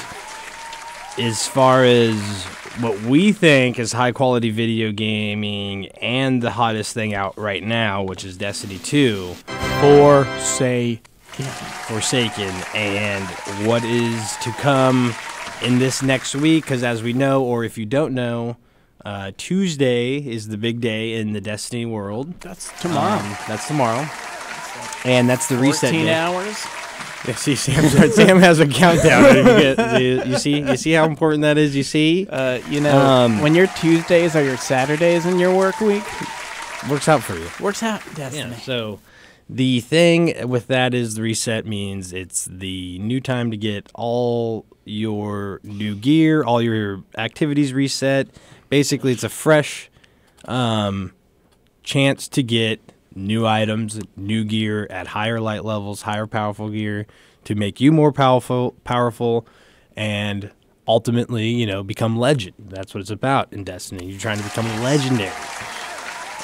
as far as what we think is high quality video gaming and the hottest thing out right now, which is Destiny two, Forsaken, Forsaken, and what is to come in this next week, because as we know, or if you don't know, uh, Tuesday is the big day in the Destiny world. That's tomorrow. Um, that's tomorrow. That's like and that's the reset day. fourteen hours. Yeah, see, Sam's right. Sam has a countdown. You, get, you, you see, you see how important that is. You see, uh, you know, um, when your Tuesdays are your Saturdays in your work week, works out for you. Works out, Destiny. Yeah, so. The thing with that is the reset means it's the new time to get all your new gear, all your activities reset. Basically, it's a fresh um, chance to get new items, new gear at higher light levels, higher powerful gear to make you more powerful, powerful, and ultimately, you know, become legend. That's what it's about in Destiny. You're trying to become legendary.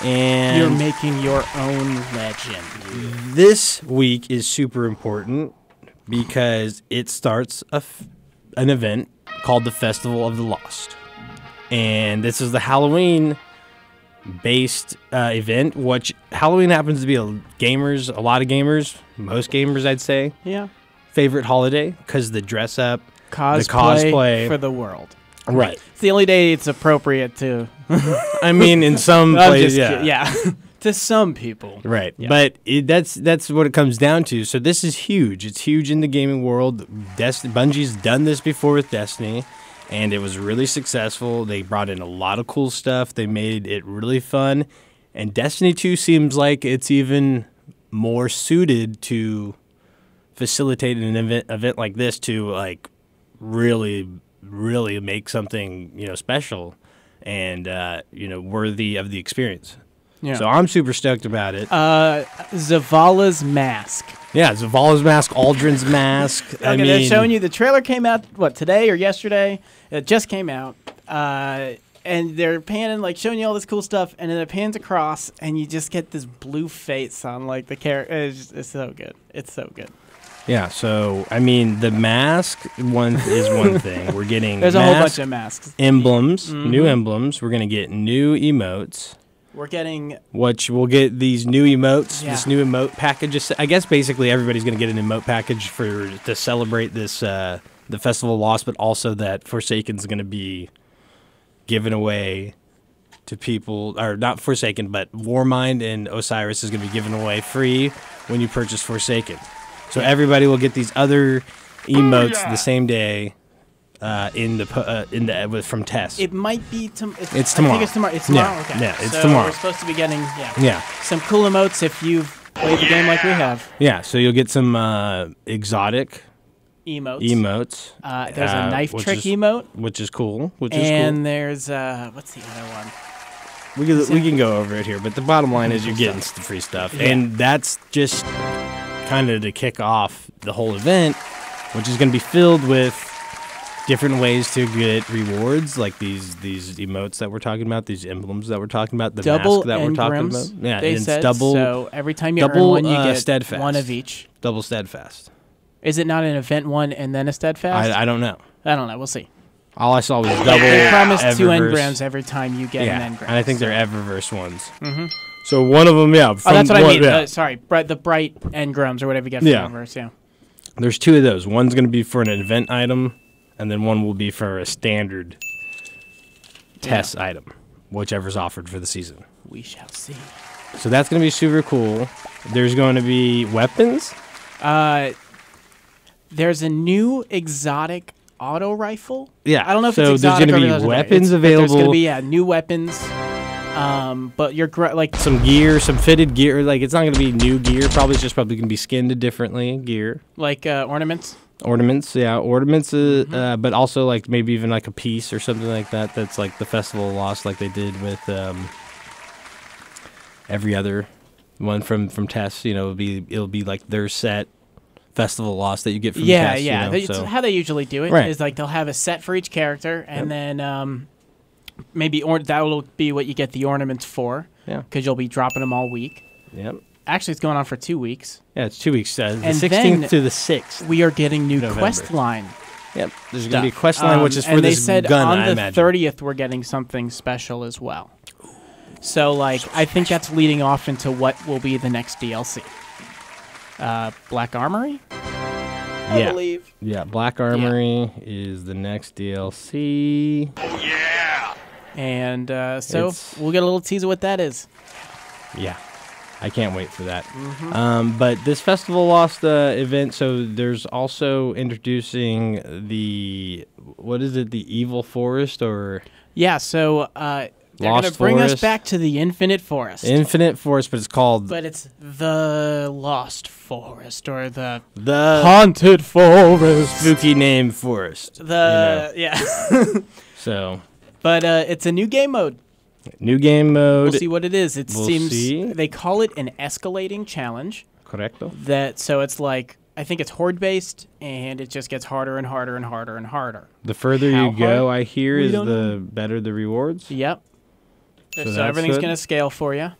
And you're making your own legend. This week is super important because it starts a f an event called the Festival of the Lost. And this is the Halloween-based uh, event, which Halloween happens to be a gamers, a lot of gamers, most gamers, I'd say. Yeah. Favorite holiday because the dress-up, the cosplay. For the world. Right. It's the only day it's appropriate to... I mean, in some places, yeah. yeah. To some people. Right. Yeah. But it, that's that's what it comes down to. So this is huge. It's huge in the gaming world. Dest Bungie's done this before with Destiny, and it was really successful. They brought in a lot of cool stuff. They made it really fun. And Destiny two seems like it's even more suited to facilitate an event, event like this to, like, really... really make something, you know, special and, uh, you know, worthy of the experience. Yeah. So I'm super stoked about it. Uh, Zavala's mask. Yeah, Zavala's mask, Aldrin's mask. Okay, I mean, they're showing you the trailer came out, what, today or yesterday? It just came out. Uh, and they're panning, like, showing you all this cool stuff, and then it pans across, and you just get this blue face on, like, the character. It's, it's so good. It's so good. Yeah, so, I mean, the mask one is one thing. We're getting There's a whole bunch of masks. Emblems, mm-hmm. new emblems. We're going to get new emotes. We're getting... Which we'll get these new emotes, yeah. this new emote package. I guess basically everybody's going to get an emote package for to celebrate this uh, the Festival of Lost, but also that Forsaken's going to be given away to people, or not Forsaken, but Warmind and Osiris is going to be given away free when you purchase Forsaken. So everybody will get these other emotes Booyah! the same day uh, in the uh, in the from Tess. It might be tom it's, it's tomorrow. I think it's tomorrow. It's tomorrow. Yeah, okay. yeah it's so tomorrow. We're supposed to be getting yeah, yeah. some cool emotes if you've played the yeah. game like we have. Yeah, so you'll get some uh, exotic emotes. Emotes. Uh, there's a knife uh, trick is, emote, which is cool. Which and is cool. And there's uh, what's the other one? We can, we can go over it here, but the bottom line is you're getting the free stuff. Yeah. And that's just kind of to kick off the whole event, which is going to be filled with different ways to get rewards, like these these emotes that we're talking about, these emblems that we're talking about, the double mask that we're talking about. Yeah, they it's said, double. So every time you double, earn one, you uh, get steadfast. one of each. Double steadfast. Is it not an event one and then a steadfast? I, I don't know. I don't know. We'll see. All I saw was double. They promised Eververse. two engrams every time you get yeah. an engram. And I think they're Eververse ones. Mm-hmm. So one of them, yeah. From, oh, that's what one, I mean. Yeah. Uh, sorry, bright, the bright engrams or whatever you get from yeah. Eververse, yeah. There's two of those. One's going to be for an event item, and then one will be for a standard test yeah. item, whichever's offered for the season. We shall see. So that's going to be super cool. There's going to be weapons. Uh, there's a new exotic auto rifle. Yeah, I don't know if so it's exotic. So there's going to be weapons available. There's going to be yeah, new weapons. Um, but you're like some gear, some fitted gear. Like it's not going to be new gear. Probably it's just probably going to be skinned differently gear. Like uh, ornaments. Ornaments, yeah, ornaments. Uh, mm-hmm. uh, but also like maybe even like a piece or something like that. That's like the Festival of the Lost, like they did with um, every other one from from Tess. You know, it'll be it'll be like their set. Festival Lost that you get from yeah Tess, yeah you know, so. How they usually do it right. is like they'll have a set for each character and yep. then um maybe or that will be what you get the ornaments for yeah because you'll be dropping them all week. Yep actually it's going on for two weeks. Yeah it's two weeks, uh, the sixteenth to the sixth. We are getting new November. quest line. Yep there's stuff. gonna be a quest line, um, which is for and this they said gun, on I the imagine. thirtieth we're getting something special as well. So like so I think that's leading off into what will be the next D L C. Uh, Black Armory? I yeah. believe. Yeah, Black Armory yeah. is the next D L C. Yeah! And uh, so it's... we'll get a little tease of what that is. Yeah. I can't wait for that. Mm-hmm. um, but this Festival Lost uh, event, so there's also introducing the, what is it, the Evil Forest or? Yeah, so... Uh, They're going to bring forest. us back to the Infinite Forest. Infinite Forest, but it's called... But it's the Lost Forest, or the... The... Haunted Forest. Spooky name forest. The... You know. Yeah. So... But uh, it's a new game mode. New game mode. We'll see what it is. It we'll seems... See. They call it an escalating challenge. Correcto. That, so it's like... I think it's horde-based, and it just gets harder and harder and harder and harder. The further How you go, hard? I hear, we is the know. better the rewards. Yep. So, so everything's going to scale for you.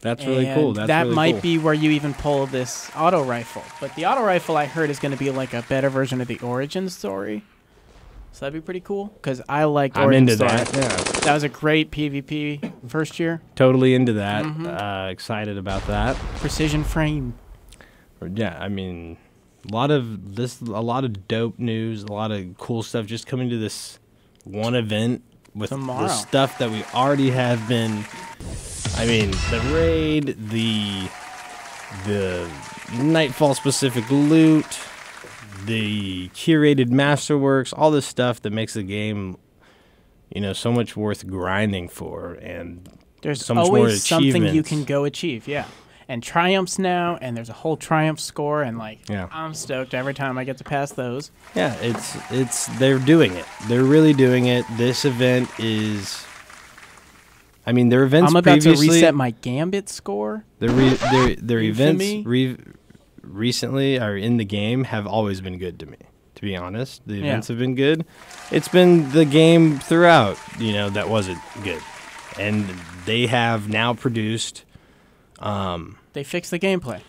That's and really cool. That's that really might cool. be where you even pull this auto rifle. But the auto rifle, I heard, is going to be like a better version of the origin story. So that'd be pretty cool, because I liked I'm origin story. I'm into that, yeah. That was a great PvP first year. Totally into that. Mm-hmm. uh, excited about that. Precision frame. Yeah, I mean, a lot of this, a lot of dope news, a lot of cool stuff just coming to this one event. With Tomorrow. the stuff that we already have been, I mean, the raid, the the Nightfall specific loot, the curated masterworks, all this stuff that makes the game, you know, so much worth grinding for, and there's so much always more something you can go achieve, yeah. And triumphs now, and there's a whole triumph score, and like yeah. I'm stoked every time I get to pass those. Yeah, it's it's they're doing it. They're really doing it. This event is. I mean, their events. I'm about to reset my Gambit score. Their re their their events re recently are in the game have always been good to me. To be honest, the events yeah. have been good. It's been the game throughout, you know, that wasn't good, and they have now produced. Um, they fixed the gameplay.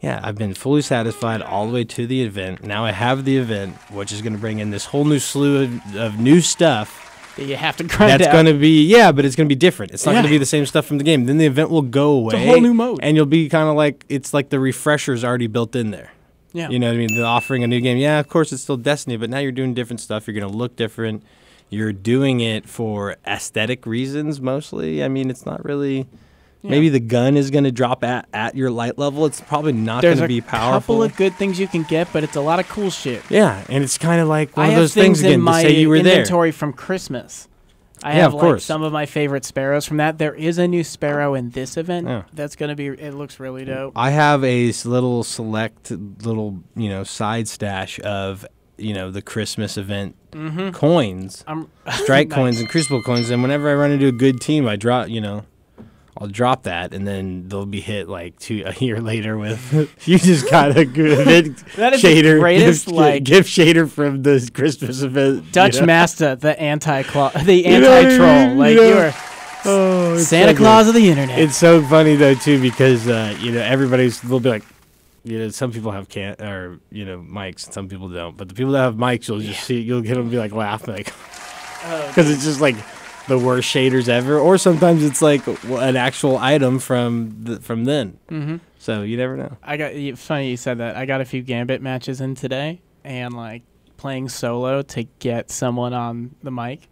Yeah, I've been fully satisfied all the way to the event. Now I have the event, which is going to bring in this whole new slew of, of new stuff. That you have to grind out. That's going to be, yeah, but it's going to be different. It's not yeah. going to be the same stuff from the game. Then the event will go away. It's a whole new mode. And you'll be kind of like, it's like the refresher's already built in there. Yeah. You know what I mean? They're offering a new game. Yeah, of course, it's still Destiny, but now you're doing different stuff. You're going to look different. you're doing it for aesthetic reasons mostly. I mean, it's not really... Yeah. Maybe the gun is going to drop at, at your light level. It's probably not going to be powerful. There's a couple of good things you can get, but it's a lot of cool shit. Yeah, and it's kind of like one I of those things, things again to say you were there. I have inventory from Christmas. I yeah, have of like course. some of my favorite sparrows from that. There is a new sparrow in this event. Yeah. That's going to be, it looks really dope. I have a little select little, you know, side stash of, you know, the Christmas event mm-hmm. coins. I'm strike nice. coins and crucible coins, and whenever I run into a good team, I draw, you know, I'll drop that, and then they'll be hit like two a year later with you just got a good event that is shader, the greatest gift, like gift shader from the Christmas event. Dutch you know? Master, the anti the anti troll, like you were oh, Santa so Claus of the internet. It's so funny though too because uh, you know everybody's will be like, you know, some people have can or you know mics, and some people don't. But the people that have mics, you'll just yeah. see you'll get them be like laughing like because oh, it's just like. the worst shaders ever, or sometimes it's like an actual item from the, from then. Mm-hmm. So you never know. I got funny you said that. I got a few Gambit matches in today, and like playing solo to get someone on the mic.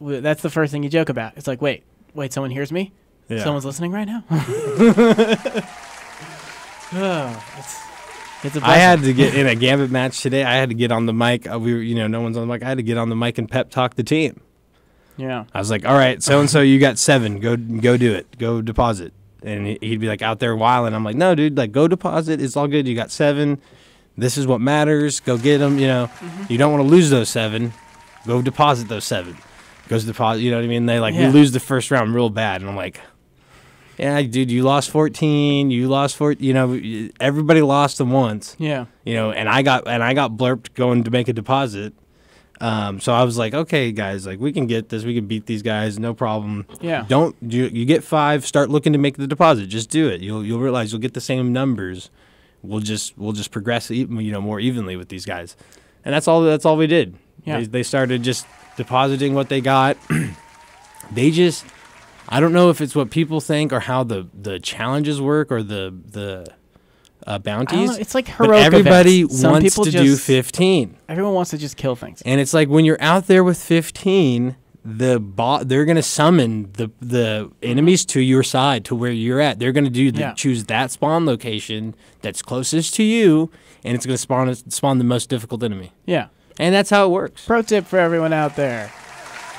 That's the first thing you joke about. It's like, wait, wait, someone hears me. Yeah. Someone's listening right now. oh, it's It's a I had to get in a Gambit match today. I had to get on the mic. We were, you know, no one's on the mic. I had to get on the mic and pep talk the team. Yeah, I was like, all right, so-and-so, you got seven. Go go do it. Go deposit. And he'd be like out there wilding. I'm like, no, dude, like go deposit. It's all good. You got seven. This is what matters. Go get them. You know, mm-hmm. you don't want to lose those seven. Go deposit those seven. Goes deposit. You know what I mean? They like, yeah. we lose the first round real bad. And I'm like, yeah, dude, you lost fourteen. You lost four. You know, everybody lost them once. Yeah. You know, and I got and I got blurped going to make a deposit. Um, so I was like, okay, guys, like we can get this, we can beat these guys, no problem. Yeah. Don't you, you get five? Start looking to make the deposit. Just do it. You'll you'll realize you'll get the same numbers. We'll just we'll just progress, you know, more evenly with these guys, and that's all that's all we did. Yeah. They, they started just depositing what they got. They just, I don't know if it's what people think or how the the challenges work or the the. Uh, bounties. It's like heroic. Everybody wants to do fifteen. Everyone wants to just kill things. And it's like when you're out there with fifteen, the bot they're gonna summon the the enemies to your side to where you're at. They're gonna do the, yeah. choose that spawn location that's closest to you, and it's gonna spawn spawn the most difficult enemy. Yeah, and that's how it works. Pro tip for everyone out there.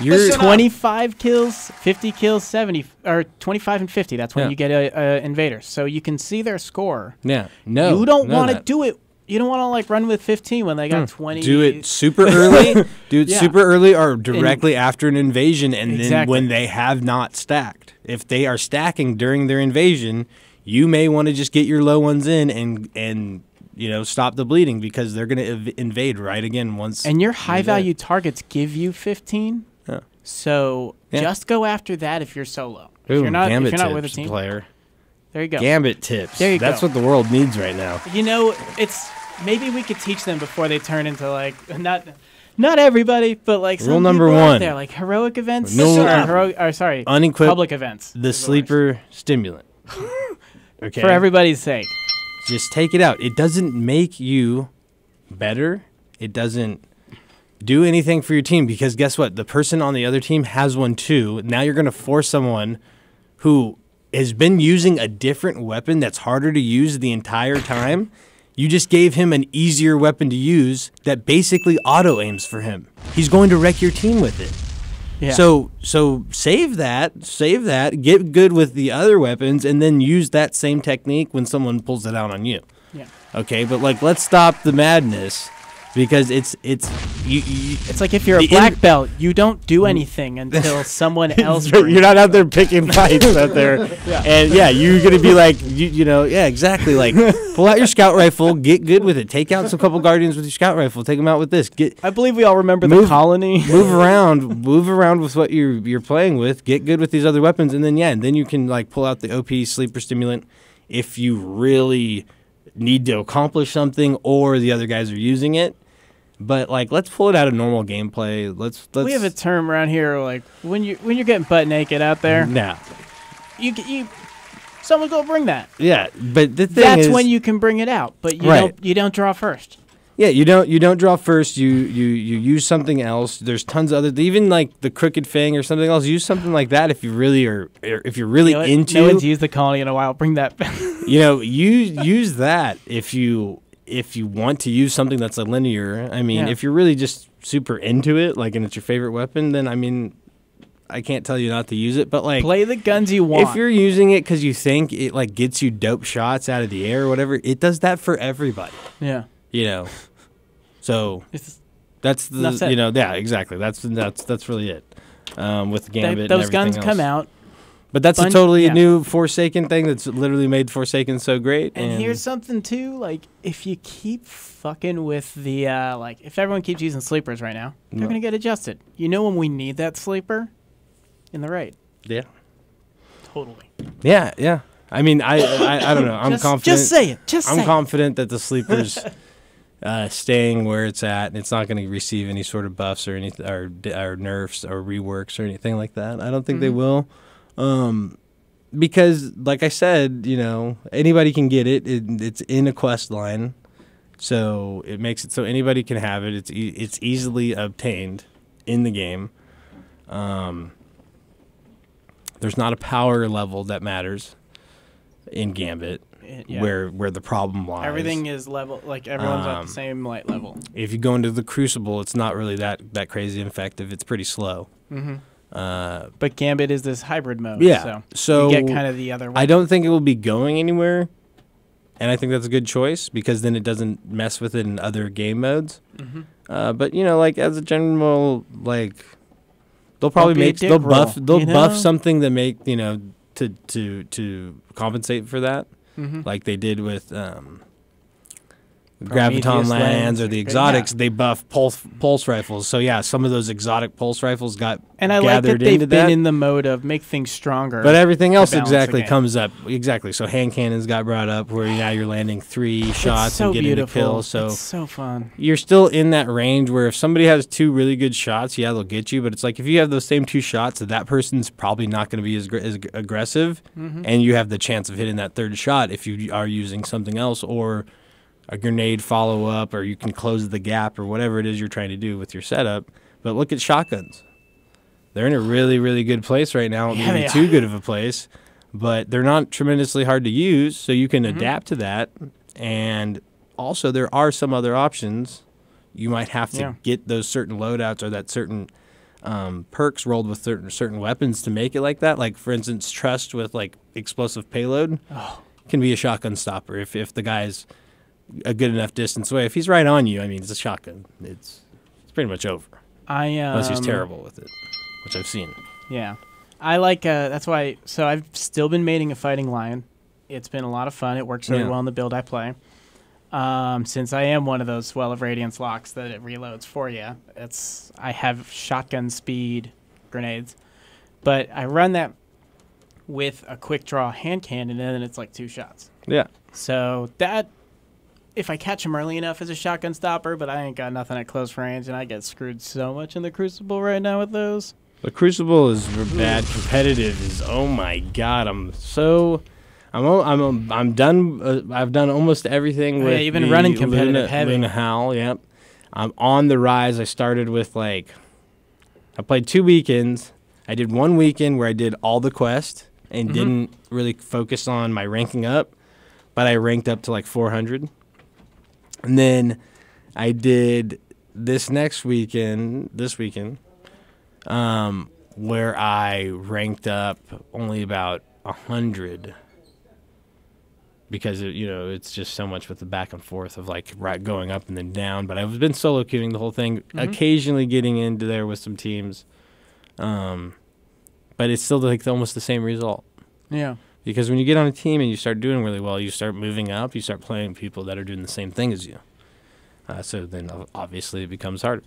You're twenty-five up. kills, fifty kills, seventy, or twenty-five and fifty. That's when yeah. you get an invader. So you can see their score. Yeah. No. You don't want to do it. You don't want to, like, run with fifteen when they got mm. twenty. Do it super early. Do it yeah. super early or directly and, after an invasion and exactly. then when they have not stacked. If they are stacking during their invasion, you may want to just get your low ones in and and – you know, stop the bleeding because they're going to inv invade right again once. And your high-value targets give you fifteen. Yeah. So yeah. just go after that if you're solo. Ooh, if you're not, Gambit if you're not tips, with a team player. There you go. Gambit tips. There you That's go. what the world needs right now. You know, it's maybe we could teach them before they turn into like not not everybody, but like some rule number one. There, like heroic events. No, sure. or hero or sorry, unequipped public events. The sleeper stimulant. Okay. For everybody's sake. Just take it out. It doesn't make you better. It doesn't do anything for your team because guess what? The person on the other team has one too. Now you're going to force someone who has been using a different weapon that's harder to use the entire time. You just gave him an easier weapon to use that basically auto aims for him. He's going to wreck your team with it. Yeah. So so save that, save that, get good with the other weapons, and then use that same technique when someone pulls it out on you. Yeah. Okay, but like let's stop the madness because it's it's you, you, it's like if you're a black belt, you don't do anything until someone else. You're not out there picking fights out there, yeah. and yeah, you're gonna be like you, you know yeah exactly like pull out your scout rifle, get good with it, take out some couple guardians with your scout rifle, take them out with this. Get I believe we all remember move, the colony. Move around, move around with what you're you're playing with. Get good with these other weapons, and then yeah, and then you can like pull out the O P sleeper stimulant if you really need to accomplish something or the other guys are using it. But like let's pull it out of normal gameplay. Let's, let's we have a term around here like when you when you're getting butt naked out there. No. Nah. You you someone's gonna bring that. Yeah, but the thing That's is, when you can bring it out, but you right. don't you don't draw first. Yeah, you don't you don't draw first. You you you use something else. There's tons of other, even like the Crooked Fang or something else. Use something like that if you really are, if you're really no, into. No one's used the colony in a while. Bring that back. You know, use use that if you if you want to use something that's a linear. I mean, yeah. if you're really just super into it, like, and it's your favorite weapon, then I mean, I can't tell you not to use it, but like, play the guns you want. If you're using it because you think it like gets you dope shots out of the air or whatever, it does that for everybody. Yeah. You know. So it's, that's the you know yeah exactly that's that's that's really it um, with Gambit. They, those and guns else. Come out, but that's Bungie, a totally yeah. new Forsaken thing that's literally made Forsaken so great. And, and here's something too, like if you keep fucking with the uh, like if everyone keeps using sleepers right now, they're no. gonna get adjusted. You know when we need that sleeper in the raid. Yeah, totally. Yeah, yeah. I mean, I I, I don't know. I'm just, confident. Just say it. Just I'm say confident it. that the sleepers. Uh, staying where it's at, and it's not going to receive any sort of buffs or any or, or nerfs or reworks or anything like that. I don't think mm-hmm. they will, um, because, like I said, you know, anybody can get it. it. It's in a quest line, so it makes it so anybody can have it. It's e it's easily obtained in the game. Um, there's not a power level that matters in Gambit. Yeah. Where where the problem lies. Everything is level, like everyone's um, at the same light level. If you go into the Crucible, it's not really that that crazy effective. It's pretty slow. Mm-hmm. uh, but Gambit is this hybrid mode. Yeah, so, so you get kind of the other way. I don't think it will be going anywhere, and I think that's a good choice because then it doesn't mess with it in other game modes. Mm-hmm. uh, but you know, like as a general, like they'll probably make they'll roll, buff they'll you know? buff something that make you know to to to compensate for that. Mm-hmm. Like they did with um, Graviton Lands, Lands or the exotics, yeah. they buff pulse pulse rifles. So yeah, some of those exotic pulse rifles got and I gathered like that they've into been that. in the mode of make things stronger. But everything else exactly comes up exactly. So hand cannons got brought up where now you're landing three shots so and getting beautiful. a kill. So it's so fun. You're still in that range where if somebody has two really good shots, yeah, they'll get you. But it's like if you have those same two shots, that person's probably not going to be as, as aggressive, mm-hmm. and you have the chance of hitting that third shot if you are using something else or a grenade follow-up, or you can close the gap, or whatever it is you're trying to do with your setup. But look at shotguns. They're in a really, really good place right now. Yeah, maybe too good of a place, but they're not tremendously hard to use, so you can mm-hmm. adapt to that. And also, there are some other options. You might have to yeah. get those certain loadouts or that certain um, perks rolled with certain, certain weapons to make it like that. Like, for instance, Trust with, like, Explosive Payload oh. can be a shotgun stopper if, if the guy's a good enough distance away. If he's right on you, I mean, it's a shotgun. It's it's pretty much over. I um, unless he's terrible with it, which I've seen. Yeah, I like. Uh, that's why. So I've still been mating a fighting lion. It's been a lot of fun. It works really yeah. well in the build I play. Um, since I am one of those Well of Radiance locks that it reloads for you. It's I have shotgun speed grenades, but I run that with a quick draw hand cannon, and then it's like two shots. Yeah. So that. If I catch him early enough as a shotgun stopper, but I ain't got nothing at close range, and I get screwed so much in the Crucible right now with those. The Crucible is bad. Competitive is oh my god. I'm so I'm I'm I'm done. Uh, I've done almost everything with. Yeah, you've been running competitive Luna, heavy. Luna Howl, yep. I'm on the rise. I started with like I played two weekends. I did one weekend where I did all the quests and mm-hmm. didn't really focus on my ranking up, but I ranked up to like four hundred. And then I did this next weekend, this weekend, um, where I ranked up only about one hundred because, it, you know, it's just so much with the back and forth of, like, right going up and then down. But I've been solo queuing the whole thing, mm-hmm. occasionally getting into there with some teams. Um, but it's still, like, almost the same result. Yeah. Because when you get on a team and you start doing really well, you start moving up, you start playing people that are doing the same thing as you. Uh, so then obviously it becomes harder.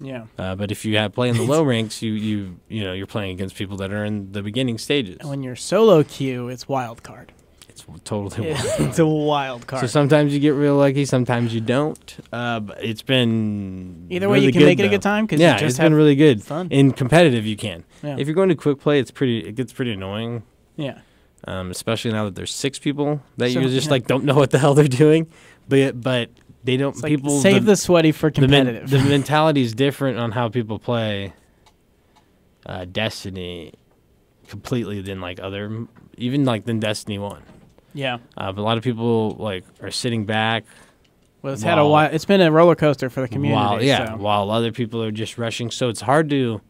Yeah. Uh, but if you have play in the low ranks, you you you know, you're playing against people that are in the beginning stages. And when you're solo queue, it's wild card. It's totally wild card. It's a wild card. So sometimes you get real lucky, sometimes you don't. Uh, but it's been either way, really you can good, make it though. a good time because yeah, you just it's have been really good. Fun. In competitive, you can. Yeah. If you're going to quick play, it's pretty. It gets pretty annoying. Yeah. Um, especially now that there's six people that so, you just yeah. like don't know what the hell they're doing, but but they don't it's people like, save the, the sweaty for competitive. The, men, the mentality is different on how people play uh, Destiny completely than like other, even like than Destiny one. Yeah, uh, but a lot of people like are sitting back. Well, it's while, had a while. It's been a roller coaster for the community. While, yeah, so. while other people are just rushing, so it's hard to.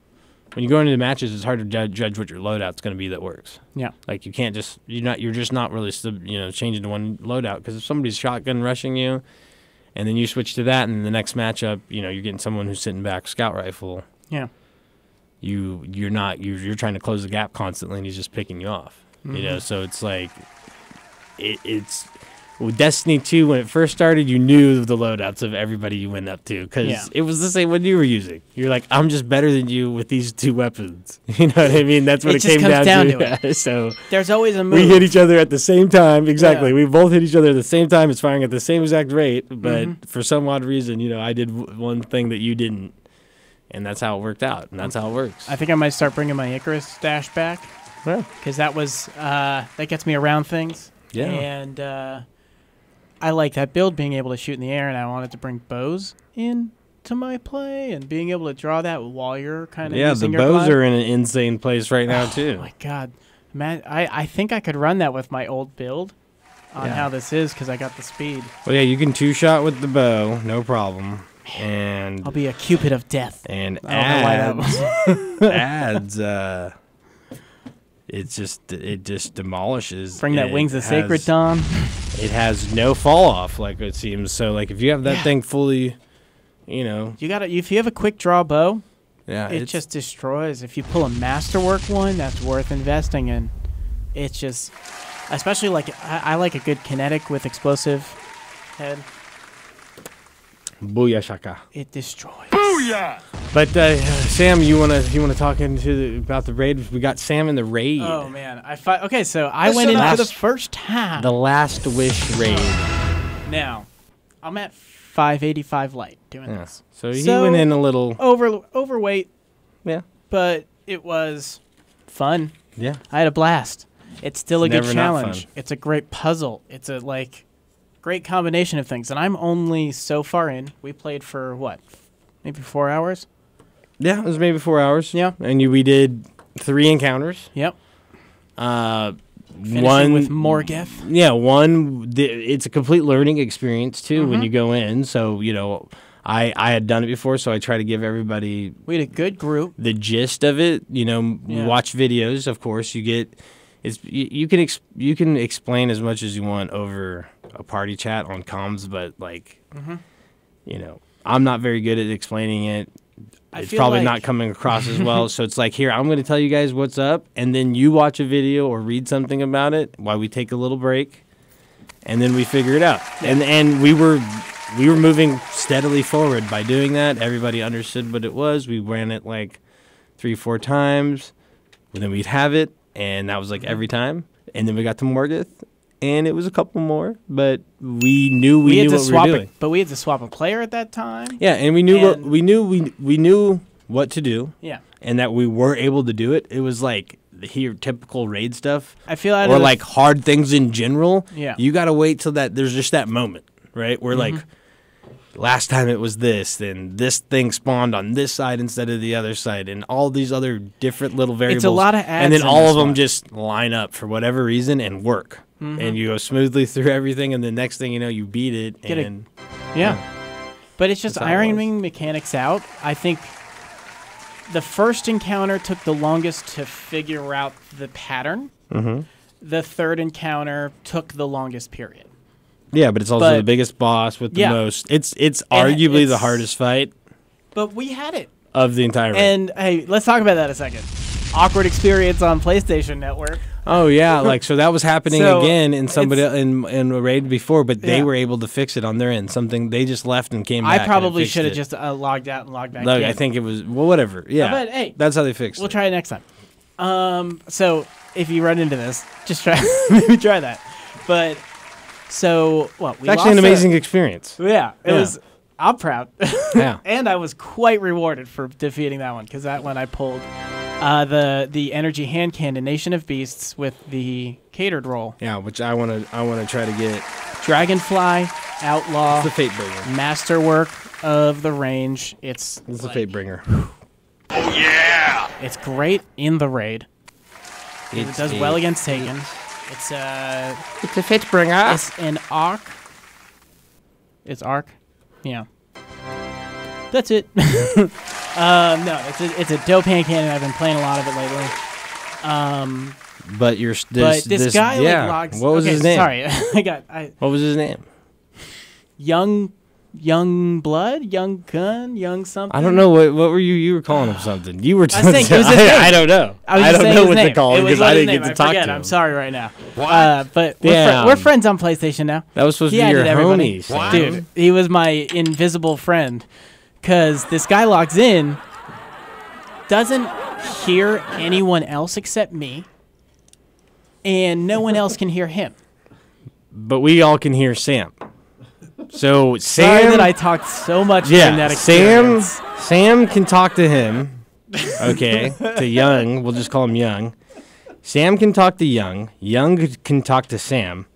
When you go into the matches, it's hard to judge, judge what your loadout's going to be that works. Yeah, like you can't just you're not you're just not really you know changing to one loadout because if somebody's shotgun rushing you, and then you switch to that, and the next matchup, you know, you're getting someone who's sitting back scout rifle. Yeah, you you're not you're you're trying to close the gap constantly, and he's just picking you off. Mm-hmm. You know, so it's like it, it's with Destiny two when it first started, you knew the loadouts of everybody you went up to because yeah. it was the same one you were using. You're like, I'm just better than you with these two weapons. You know what I mean? That's what it, it came down, down to. to it. So there's always a move. We hit each other at the same time. Exactly. Yeah. We both hit each other at the same time. It's firing at the same exact rate, but mm-hmm. for some odd reason, you know, I did w one thing that you didn't, and that's how it worked out, and that's how it works. I think I might start bringing my Icarus stash back because yeah. that was uh, that gets me around things. Yeah, and. Uh, I like that build, being able to shoot in the air, and I wanted to bring bows in to my play and being able to draw that while you're kind of yeah, using the your bows body. Are in an insane place right now, oh, too. Oh, my God. Man, I, I think I could run that with my old build on yeah. how this is because I got the speed. Well, yeah, you can two-shot with the bow, no problem. And I'll be a cupid of death. And adds, adds uh, it's just, it just demolishes. Bring that Wings of Sacred Dawn. It has no fall off, like it seems. So, like if you have that yeah. thing fully, you know, you got it. If you have a quick draw bow, yeah, it just destroys. If you pull a masterwork one, that's worth investing in. It's just, especially like I, I like a good kinetic with explosive head. Booyah shaka! It destroys. Booyah! But uh, Sam, you wanna you wanna talk into the, about the raid? We got Sam in the raid. Oh man, I fi okay. So I Let's went in for the first time. The Last Wish raid. Now, I'm at five eighty-five light doing yeah. this. So he so went in a little over overweight. Yeah. But it was fun. Yeah. I had a blast. It's still it's a good challenge. It's a great puzzle. It's a like great combination of things. And I'm only so far in. We played for what? Maybe four hours. Yeah, it was maybe four hours. Yeah, and you, we did three encounters. Yep. Uh, Finishing one with Morgeth. Yeah, one. The, it's a complete learning experience too mm-hmm. when you go in. So you know, I I had done it before, so I try to give everybody. We had a good group. The gist of it, you know, yeah. watch videos. Of course, you get. It's you, you can exp you can explain as much as you want over a party chat on comms, but like, mm-hmm. you know, I'm not very good at explaining it. I it's probably like not coming across as well. So it's like, here, I'm going to tell you guys what's up, and then you watch a video or read something about it while we take a little break, and then we figure it out. Yeah. And and we were we were moving steadily forward by doing that. Everybody understood what it was. We ran it like three, four times, and then we'd have it, and that was like every time. And then we got to Morgeth. And it was a couple more, but we knew we, we had knew to what swap we were doing. But we had to swap a player at that time. Yeah, and we knew and what, we knew we we knew what to do. Yeah, and that we were able to do it. It was like here typical raid stuff. I feel out or of like hard things in general. Yeah, you gotta wait till that. There's just that moment, right? Where mm-hmm. like last time it was this, then this thing spawned on this side instead of the other side, and all these other different little variables. It's a lot of ads, and then all of them one. just line up for whatever reason and work. Mm-hmm. And you go smoothly through everything, and the next thing you know, you beat it. Get and a, yeah. yeah, but it's just ironing mechanics out. I think the first encounter took the longest to figure out the pattern. Mm-hmm. The third encounter took the longest period. Yeah, but it's also but, the biggest boss with the yeah. most. It's it's and arguably it's, the hardest fight. But we had it of the entire. And hey, let's talk about that a second. Awkward experience on PlayStation Network. Oh yeah, like so that was happening so again in somebody in in a raid before, but they yeah. were able to fix it on their end. Something they just left and came. I back probably should have just uh, logged out and logged back. Look, in. I think it was well, whatever. Yeah, but hey, that's how they fixed we'll it. We'll try it next time. Um, so if you run into this, just try maybe try that. But so what? We it's actually, an amazing a, experience. Yeah, it yeah. was. I'm proud. Yeah, and I was quite rewarded for defeating that one because that one I pulled. Uh, the the energy hand cannon, Nation of Beasts, with the catered roll. Yeah, which I wanna I wanna try to get. Dragonfly, Outlaw. It's the fate bringer. Masterwork of the range. It's, it's like, the fate bringer. Oh, yeah! It's great in the raid. It does well against Taken. It's a... It's a fate bringer. It's an arc. It's arc. Yeah. That's it. um, no, it's a, it's a dope hand cannon. I've been playing a lot of it lately. Um, but you're this, but this, this guy yeah. like logs. What was okay, his name? Sorry, I got. I, what was his name? Young, young blood, young gun, young something. I don't know what what were you you were calling him something. You were. I think it was his name. I, I don't know. I, I don't know what to call him because I didn't name. get to I talk forget. to him. I'm sorry right now. What? Uh, but we're, fr we're friends on PlayStation now. That was supposed he to be your homie, wow. dude. He was my invisible friend. Because this guy logs in, doesn't hear anyone else except me, and no one else can hear him. But we all can hear Sam. So Sam... Sorry that I talked so much yeah, in that experience. Sam, Sam can talk to him. Okay. To Young. We'll just call him Young. Sam can talk to Young. Young can talk to Sam.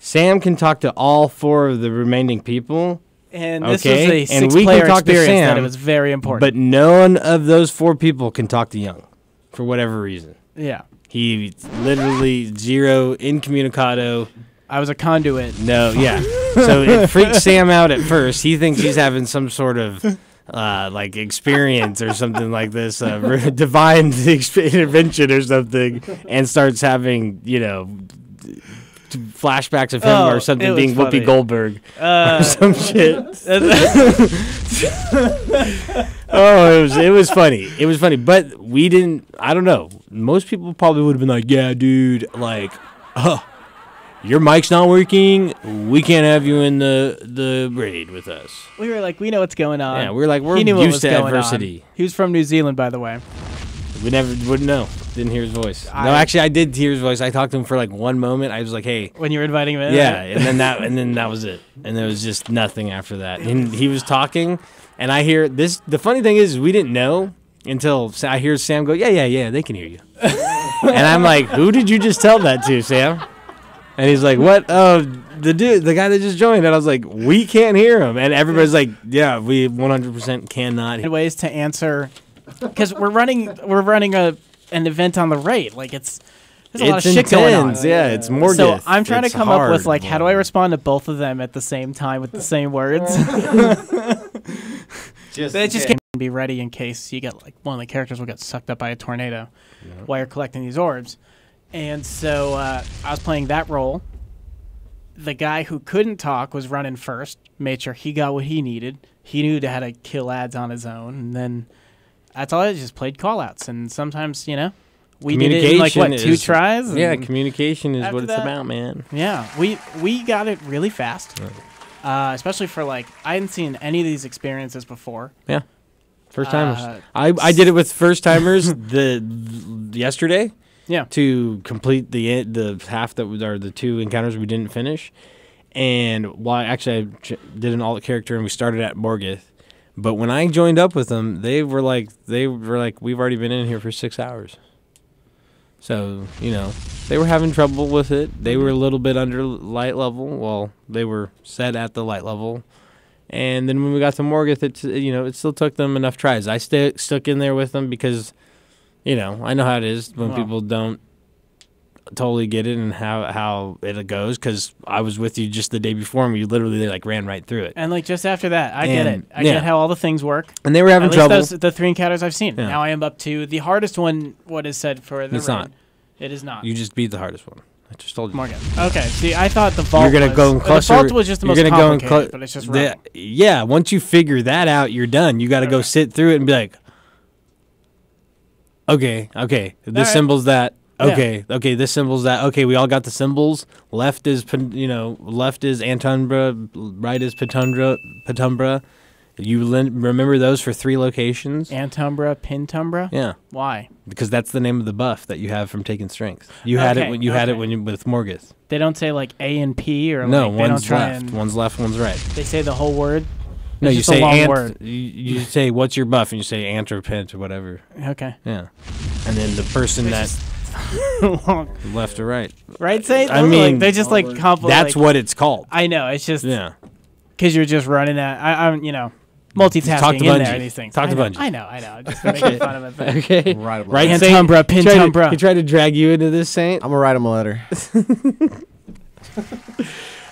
Sam can talk to all four of the remaining people. And this okay. was a six-player experience to Sam, that it was very important. But none of those four people can talk to Young for whatever reason. Yeah. He literally zero incommunicado. I was a conduit. No, yeah. So it freaked Sam out at first. He thinks he's having some sort of... Uh, like experience or something like this, uh, divine intervention or something, and starts having, you know... flashbacks of him oh, or something being funny. Whoopi Goldberg uh, or some shit. oh, it was it was funny. It was funny, but we didn't. I don't know. Most people probably would have been like, "Yeah, dude, like, oh, your mic's not working. We can't have you in the the raid with us." We were like, "We know what's going on." Yeah, we were like, "We're used to adversity." On. He was from New Zealand, by the way. We never would know. Didn't hear his voice. I, no, actually, I did hear his voice. I talked to him for like one moment. I was like, "Hey," when you were inviting him in. Yeah, and then that, and then that was it. And there was just nothing after that. And he was talking, and I hear this. The funny thing is, we didn't know until I hear Sam go, "Yeah, yeah, yeah, they can hear you." And I'm like, "Who did you just tell that to, Sam?" And he's like, "What? Uh, the dude, the guy that just joined." And I was like, "We can't hear him." And everybody's like, "Yeah, we one hundred percent cannot." Hear. Ways to answer. Because we're running, we're running a an event on the raid. Like it's, there's a it's lot of shit intense. going on. Yeah, it's Morgeth. So I'm trying it's to come hard. up with like, how do I respond to both of them at the same time with the same words? just it just can be ready in case you get like one of the characters will get sucked up by a tornado yep. while you're collecting these orbs. And so uh, I was playing that role. The guy who couldn't talk was running first. Made sure he got what he needed. He knew how to kill ads on his own, and then. That's all I just played callouts, and sometimes, you know, we did it in like what two is, tries. And yeah, communication is what it's that, about, man. Yeah, we we got it really fast, right. uh, especially for like I hadn't seen any of these experiences before. Yeah, first timers. Uh, I I did it with first timers the yesterday. Yeah, to complete the the half that was or the two encounters we didn't finish, and well, actually I did an alt character and we started at Morgeth. But when I joined up with them, they were like, they were like, we've already been in here for six hours. So, you know, they were having trouble with it. They were a little bit under light level. Well, they were set at the light level. And then when we got to Morgeth, it, you know, it still took them enough tries. I st stuck in there with them because, you know, I know how it is when wow. people don't totally get it and how how it goes, because I was with you just the day before and you literally like ran right through it, and like just after that I and, get it I yeah. get how all the things work, and they were having at trouble least those, the three encounters I've seen yeah. now I am up to the hardest one. What is said for the it's rain. not it is not you just beat the hardest one. I just told you, Morgan. Okay, see, I thought the vault you're gonna was, go in cluster, the vault was just the you're most complicated go in but it's just the, yeah once you figure that out you're done. You got to go right. sit through it and be like, okay okay all this right. symbol's that Okay, yeah. okay, this symbol's that. Okay, we all got the symbols. Left is, you know, left is Antumbra, right is Petumbra. Petumbra. You remember those for three locations? Antumbra, Pintumbra? Yeah. Why? Because that's the name of the buff that you have from Taken Strength. You okay, had it when you okay. had it when you, with Morgeth. They don't say like A and P or no, like, they one's don't left, and one's left, one's right. They say the whole word? It's no, you say ant. Word. You, you say what's your buff, and you say ant or pint or whatever. Okay. Yeah. And then the person it's that... long. Left or right. Right side? I mean, like, they just like compl- That's like, what it's called. I know. It's just yeah. Because you're just running at, I, I'm, you know, multitasking in there and these things. Talk to Bungie. I know, I know. I'm just making fun of it. Okay. Right hand Tumbra, pin Tumbra. He tried to drag you into this, Saint. I'm going to write him a letter.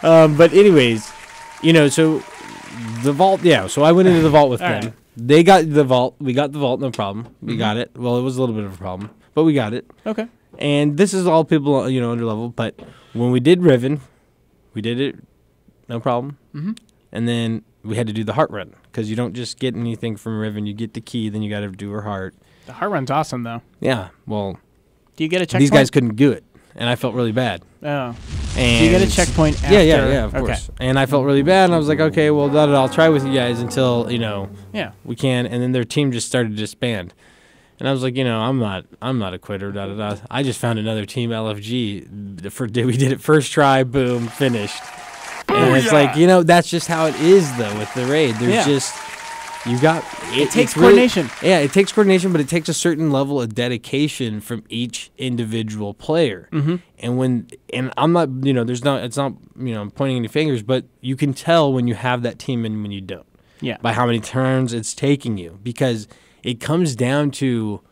um, but anyways, you know, so the vault, yeah. So I went into the vault with them. Right. They got the vault. We got the vault, no problem. We mm-hmm. got it. Well, it was a little bit of a problem, but we got it. Okay. And this is all people, you know, under level. But when we did Riven, we did it, no problem. Mm-hmm. And then we had to do the heart run because you don't just get anything from Riven. You get the key, then you got to do her heart. The heart run's awesome, though. Yeah. Well, do you get a checkpoint? These guys couldn't do it, and I felt really bad. Oh. And do you get a checkpoint after? Yeah, yeah, yeah, of okay. course. And I felt really bad, and I was like, okay, well, that, I'll try with you guys until, you know, yeah. we can. And then their team just started to disband. And I was like, you know, I'm not I'm not a quitter, da, da, da. I just found another team, L F G. For, we did it first try, boom, finished. And it's like, you know, that's just how it is, though, with the raid. There's yeah. just, you got... It, it takes coordination. Really, yeah, it takes coordination, but it takes a certain level of dedication from each individual player. Mm-hmm. And when, and I'm not, you know, there's not, it's not, you know, I'm pointing any fingers, but you can tell when you have that team and when you don't. Yeah. By how many turns it's taking you. Because it comes down to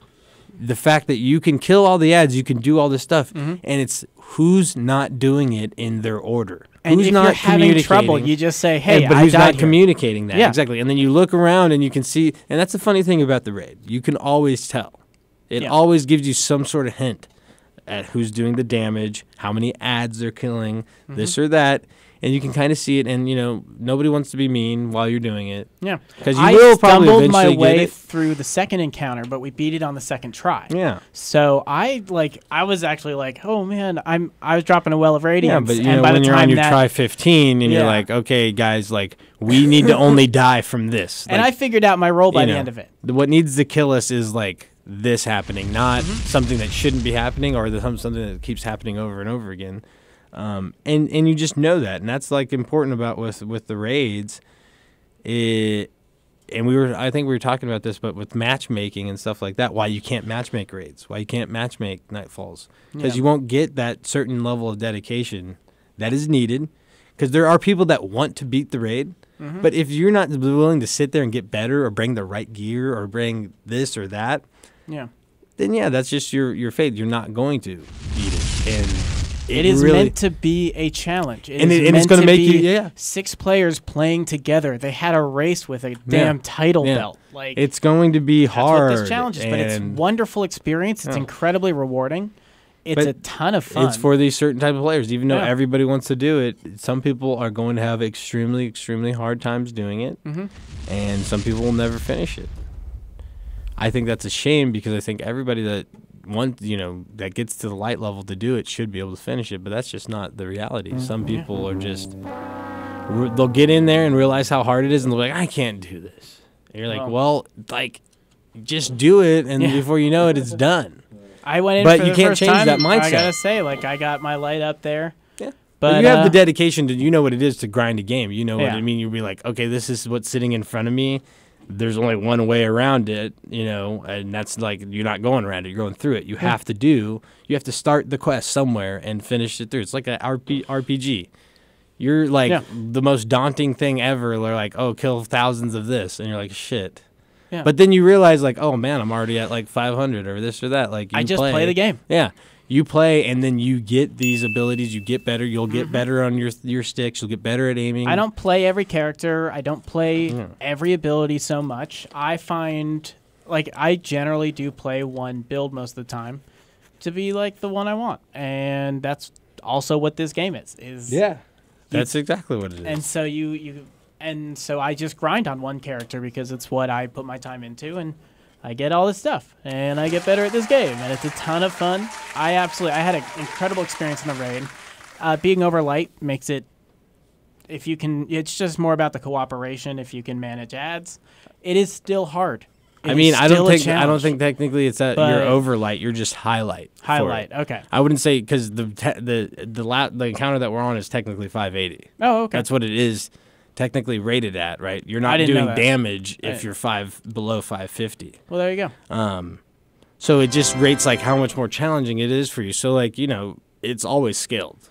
the fact that you can kill all the ads, you can do all this stuff, mm-hmm. and it's who's not doing it in their order. And who's if not you're having trouble, you just say, hey, yeah, but I who's not here. Communicating that. Yeah. Exactly. And then you look around and you can see, and that's the funny thing about the raid. You can always tell. It yeah. always gives you some sort of hint at who's doing the damage, how many ads they're killing, mm-hmm. this or that. And you can kind of see it, and, you know, nobody wants to be mean while you're doing it. Yeah. Because you I will probably eventually my way get it. Through the second encounter, but we beat it on the second try. Yeah. So I, like, I was actually like, oh, man, I'm, I was dropping a well of radiance. Yeah, but, you and know, by when the you're time on your that, try fifteen, and yeah. you're like, okay, guys, like, we need to only die from this. Like, and I figured out my role by the know, end of it. What needs to kill us is, like, this happening, not mm-hmm. something that shouldn't be happening or the, something that keeps happening over and over again. Um, and, and you just know that, and that's like important about with, with the raids. It, and we were, I think we were talking about this, but with matchmaking and stuff like that, why you can't matchmake raids, why you can't matchmake nightfalls, because yeah. you won't get that certain level of dedication that is needed. Because there are people that want to beat the raid, mm-hmm. but if you're not willing to sit there and get better or bring the right gear or bring this or that, yeah, then yeah, that's just your your fate. You're not going to beat it. And It, it is really meant to be a challenge. It and, it, is and it's going to make be you, yeah. six players playing together. They had a race with a yeah. damn title yeah. belt. Like it's going to be that's hard. What this challenge is, but it's a wonderful experience. It's yeah. incredibly rewarding. It's but a ton of fun. It's for these certain type of players. Even though yeah. everybody wants to do it, some people are going to have extremely, extremely hard times doing it, mm-hmm. and some people will never finish it. I think that's a shame because I think everybody that. One, you know, that gets to the light level to do it should be able to finish it, but that's just not the reality. Some people are just, they'll get in there and realize how hard it is, and they'll be like, I can't do this. And you're like, well, well like, just do it, and yeah. before you know it, it's done. I went in but for you the can't first change time, that mindset. I gotta say, like, I got my light up there. Yeah. But well, you uh, have the dedication to, you know what it is to grind a game. You know what yeah. I mean? You'll be like, okay, this is what's sitting in front of me. There's only one way around it, you know, and that's like you're not going around it. You're going through it. You have to do, you have to start the quest somewhere and finish it through. It's like an R P G. You're like yeah. the most daunting thing ever. They're like, oh, kill thousands of this. And you're like, shit. Yeah. But then you realize like, oh, man, I'm already at like five hundred or this or that. Like you I just play, play the game. Yeah. You play, and then you get these abilities. You get better. You'll get mm-hmm. better on your your sticks. You'll get better at aiming. I don't play every character. I don't play yeah. every ability so much. I find, like, I generally do play one build most of the time to be, like, the one I want. And that's also what this game is. is yeah. That's you, exactly what it is. And so you, you and so I just grind on one character because it's what I put my time into, and I get all this stuff, and I get better at this game, and it's a ton of fun. I absolutely, I had an incredible experience in the raid. Uh, being over light makes it, if you can, it's just more about the cooperation. If you can manage ads, it is still hard. It I mean, I don't think I don't think technically it's that you're over light. You're just highlight. Highlight. Okay. I wouldn't say because the the the la the encounter that we're on is technically five eighty. Oh, okay. That's what it is. Technically rated at, right? You're not doing damage if you're five below five fifty. Well, there you go. Um, So it just rates like how much more challenging it is for you. So like, you know, it's always scaled.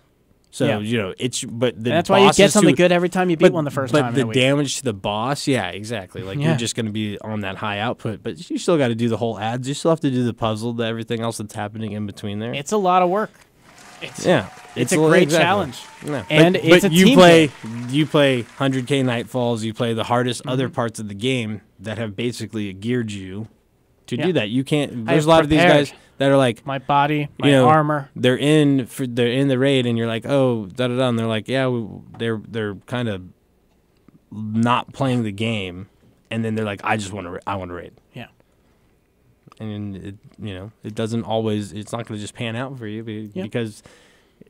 So yeah. you know it's but the and that's why you get something too, good every time you beat but, one the first but time. But the damage to the boss, yeah, exactly. Like yeah. you're just going to be on that high output, but you still got to do the whole ads. You still have to do the puzzle, the everything else that's happening in between there. It's a lot of work. It's, yeah, it's, it's a great exactly. challenge. Yeah. And but, it's but a you team play game. You play one hundred K Nightfalls. You play the hardest mm-hmm. other parts of the game that have basically geared you to yeah. do that. You can't. There's a lot prepared. of these guys that are like my body, my you know, armor. They're in for they're in the raid, and you're like, oh, da da da. And they're like, yeah, we, they're they're kind of not playing the game, and then they're like, I just want to, I want to raid. Yeah. And it, you know, it doesn't always. It's not going to just pan out for you yeah. because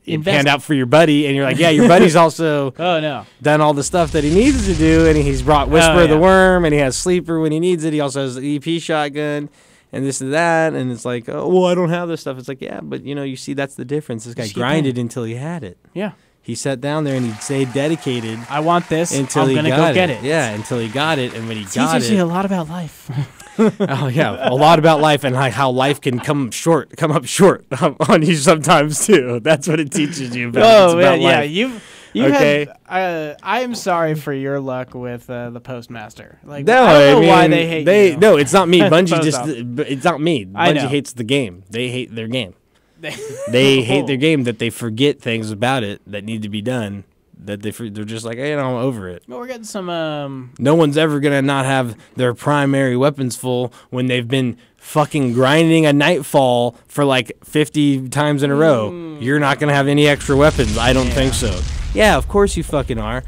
it Invest panned out for your buddy, and you're like, yeah, your buddy's also oh no done all the stuff that he needs to do, and he's brought Whisper oh, yeah. of the Worm, and he has Sleeper when he needs it. He also has the E P shotgun. And this and that, and it's like, oh, well, I don't have this stuff. It's like, yeah, but, you know, you see, that's the difference. This guy Just grinded until he had it. Yeah. He sat down there, and he stayed dedicated. I want this. Until I'm going to go it. get it. Yeah, until he got it, and when he it got it. It teaches you a lot about life. Oh, yeah, a lot about life and how life can come short, come up short on you sometimes, too. That's what it teaches you about, oh, it's about yeah, life. Oh, yeah, you've... You okay. Have, uh, I am sorry for your luck with uh, the postmaster. Like, no, I don't know I mean, why they hate they, you. No, it's not me. Bungie just. Off. It's not me. Bungie hates the game. They hate their game. They hate their game that they forget things about it that need to be done. That they they're just like, hey, I'm over it. But we're getting some. Um, no one's ever gonna not have their primary weapons full when they've been fucking grinding a Nightfall for like fifty times in a row. Mm. You're not gonna have any extra weapons. I don't yeah. think so. Yeah, of course you fucking are.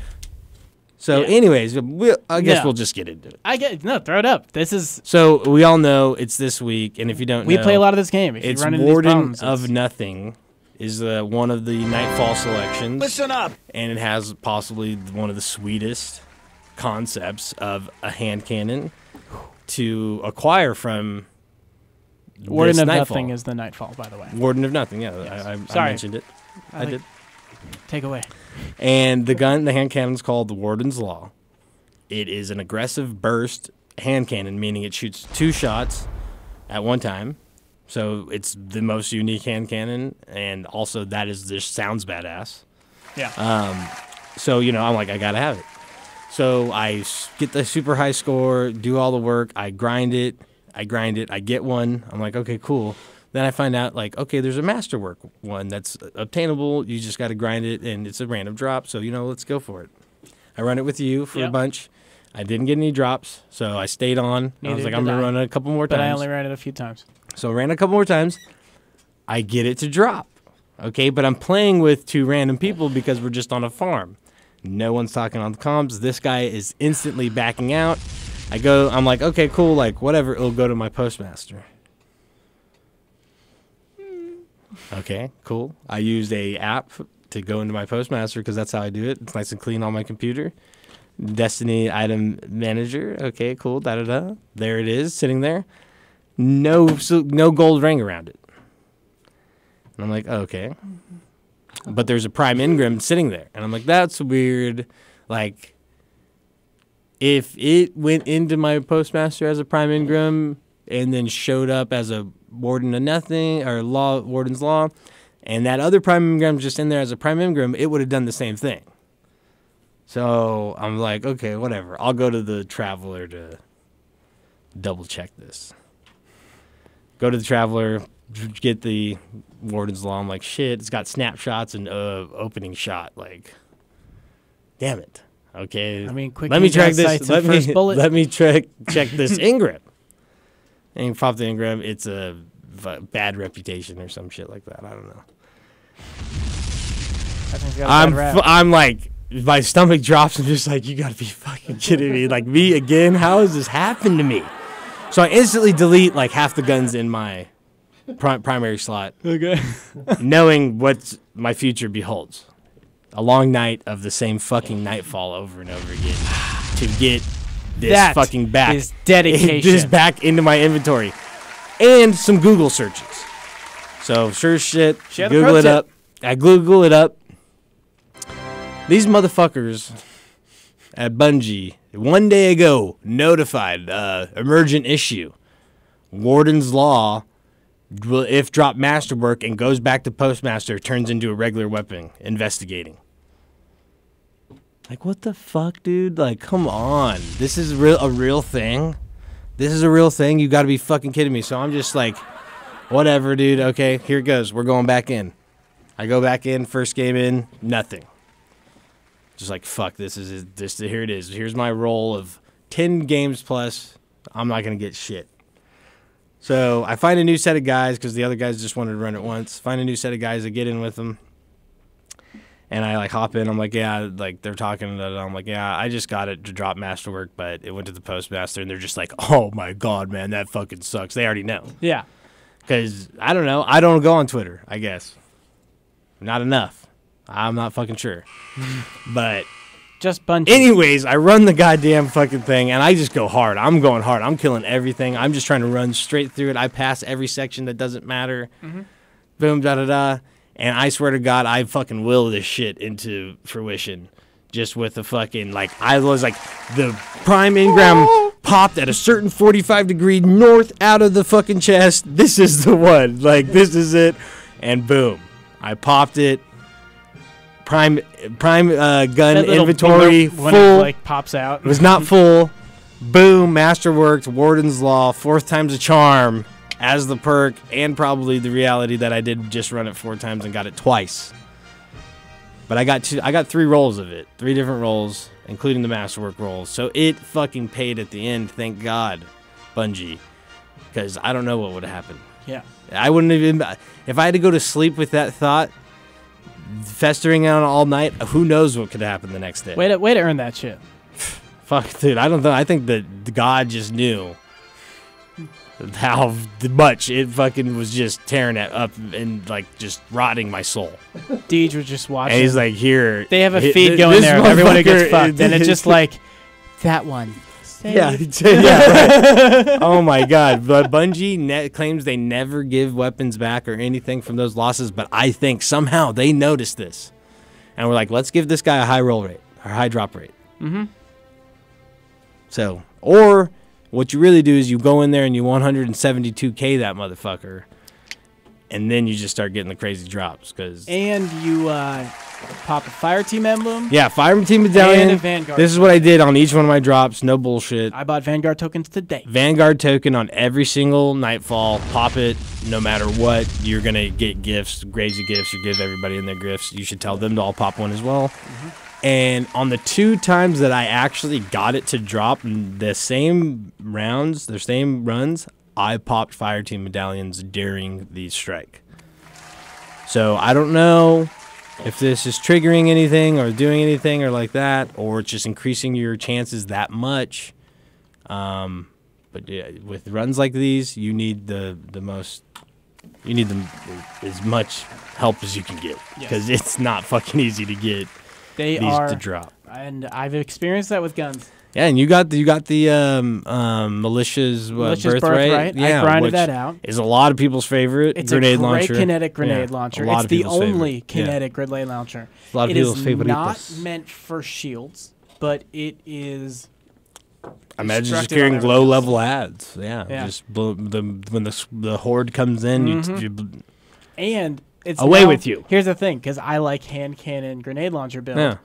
So, yeah. anyways, we'll, I guess no. we'll just get into it. I get no, throw it up. This is so we all know it's this week, and if you don't, we know, play a lot of this game. If it's you run into Warden problems, of Nothing is uh, one of the Nightfall selections. Listen up, and it has possibly one of the sweetest concepts of a hand cannon to acquire from. Warden of Nightfall. Nothing is the Nightfall, by the way. Warden of Nothing. Yeah, yes. I, I, Sorry. I mentioned it. I, I like did. Take away. And the gun, the hand cannon is called the Warden's Law. It is an aggressive burst hand cannon, meaning it shoots two shots at one time. So it's the most unique hand cannon, and also that is just sounds badass. Yeah. Um. So, you know, I'm like, I gotta have it. So I get the super high score, do all the work, I grind it, I grind it, I get one. I'm like, okay, cool. Then I find out, like, okay, there's a Masterwork one that's obtainable. You just got to grind it, and it's a random drop. So, you know, let's go for it. I run it with you for yep. a bunch. I didn't get any drops, so I stayed on. I was like, I'm going to run it a couple more but times. But I only ran it a few times. So I ran it a couple more times. I get it to drop. Okay, but I'm playing with two random people because we're just on a farm. No one's talking on the comms. This guy is instantly backing out. I go, I'm like, okay, cool, like, whatever. It'll go to my postmaster. Okay, cool. I used a app to go into my Postmaster because that's how I do it. It's nice and clean on my computer. Destiny item manager. Okay, cool. Da da da. There it is, sitting there. No, so, no gold ring around it. And I'm like, oh, okay. But there's a Prime Ingram sitting there, and I'm like, that's weird. Like, if it went into my Postmaster as a Prime Ingram and then showed up as a Warden of Nothing, or law, Warden's Law, and that other Prime Ingram just in there as a Prime Ingram, it would have done the same thing. So I'm like, okay, whatever. I'll go to the Traveler to double check this. Go to the Traveler, get the Warden's Law. I'm like, shit, it's got snapshots and uh, opening shot. Like, damn it. Okay. I mean, quick. Let me check this. Let me, let me check check this Ingram. And pop the Ingram, it's a bad reputation or some shit like that. I don't know. I think got a I'm bad rap. I'm like, my stomach drops. I'm just like, you gotta be fucking kidding me! Like, me again? How has this happened to me? So I instantly delete like half the guns in my prim primary slot, okay, knowing what my future beholds. A long night of the same fucking Nightfall over and over again to get. This that fucking back is dedication. This back into my inventory, and some Google searches. So sure shit, Share Google it up. I Google it up. These motherfuckers at Bungie one day ago notified uh, emergent issue. Warden's Law will, if drop masterwork and goes back to postmaster, turns into a regular weapon. Investigating. Like, what the fuck, dude? Like, come on. This is real, a real thing? This is a real thing? You gotta be fucking kidding me. So I'm just like, whatever, dude. Okay, here it goes. We're going back in. I go back in, first game in, nothing. Just like, fuck, this is, this, here it is. Here's my roll of ten games plus. I'm not gonna get shit. So I find a new set of guys, because the other guys just wanted to run it once. Find a new set of guys, I get in with them. And I, like, hop in. I'm like, yeah, like, they're talking. And I'm like, yeah, I just got it to drop masterwork, but it went to the postmaster. And they're just like, oh, my God, man, that fucking sucks. They already know. Yeah. Because, I don't know. I don't go on Twitter, I guess. Not enough. I'm not fucking sure. But. Just bunch. Anyways, I run the goddamn fucking thing, and I just go hard. I'm going hard. I'm killing everything. I'm just trying to run straight through it. I pass every section that doesn't matter. Mm-hmm. Boom, da-da-da. And I swear to God, I fucking will this shit into fruition. Just with the fucking, like, I was like, the prime engram popped at a certain forty-five degree north out of the fucking chest. This is the one. Like, this is it. And boom. I popped it. Prime prime uh, gun inventory full. When it, like, pops out. It was not full. Boom. Masterworked. Warden's Law. Fourth time's a charm. As the perk, and probably the reality that I did just run it four times and got it twice. But I got two, I got three rolls of it. Three different rolls, including the masterwork rolls. So it fucking paid at the end, thank God, Bungie. Because I don't know what would have happened. Yeah. I wouldn't even... If I had to go to sleep with that thought, festering out all night, who knows what could happen the next day. Way to, way to earn that shit. Fuck, dude. I don't know. I think that God just knew how much it fucking was just tearing it up and, like, just rotting my soul. Deej was just watching. And he's like, here. They have a hit, feed going there. Everyone gets fucked. And it's just like, that one. Yeah. Yeah, right. Oh, my God. But Bungie net claims they never give weapons back or anything from those losses, but I think somehow they noticed this. And we're like, let's give this guy a high roll rate or high drop rate. Mm-hmm. So, or... what you really do is you go in there and you one seventy-two K that motherfucker, and then you just start getting the crazy drops. Cause and you uh, pop a fire team emblem. Yeah, fire team medallion. And a Vanguard. This is what I did on each one of my drops. No bullshit. I bought Vanguard tokens today. Vanguard token on every single nightfall. Pop it. No matter what, you're going to get gifts, crazy gifts. You give everybody in their gifts. You should tell them to all pop one as well. Mm-hmm. And on the two times that I actually got it to drop the same rounds, the same runs, I popped fire team medallions during the strike. So I don't know if this is triggering anything or doing anything or like that, or it's just increasing your chances that much. Um, but yeah, with runs like these, you need the, the most... You need the, as much help as you can get, because yes. It's not fucking easy to get. They these are to drop, and I've experienced that with guns. Yeah, and you got the, you got the um, um, militia's, uh, militia's birthright. birthright. Yeah, I grinded which that out. Is a lot of people's favorite. It's grenade a great launcher. kinetic grenade yeah, launcher. It's the only favorite. kinetic yeah. grenade launcher. A lot of it people's is favoritos. Not meant for shields, but it is. Imagine just carrying low level ads. Yeah, yeah. Just blow the, when the the horde comes in, mm-hmm. you, you and. It's away now, with you. Here's the thing, because I like hand cannon grenade launcher build. Yeah.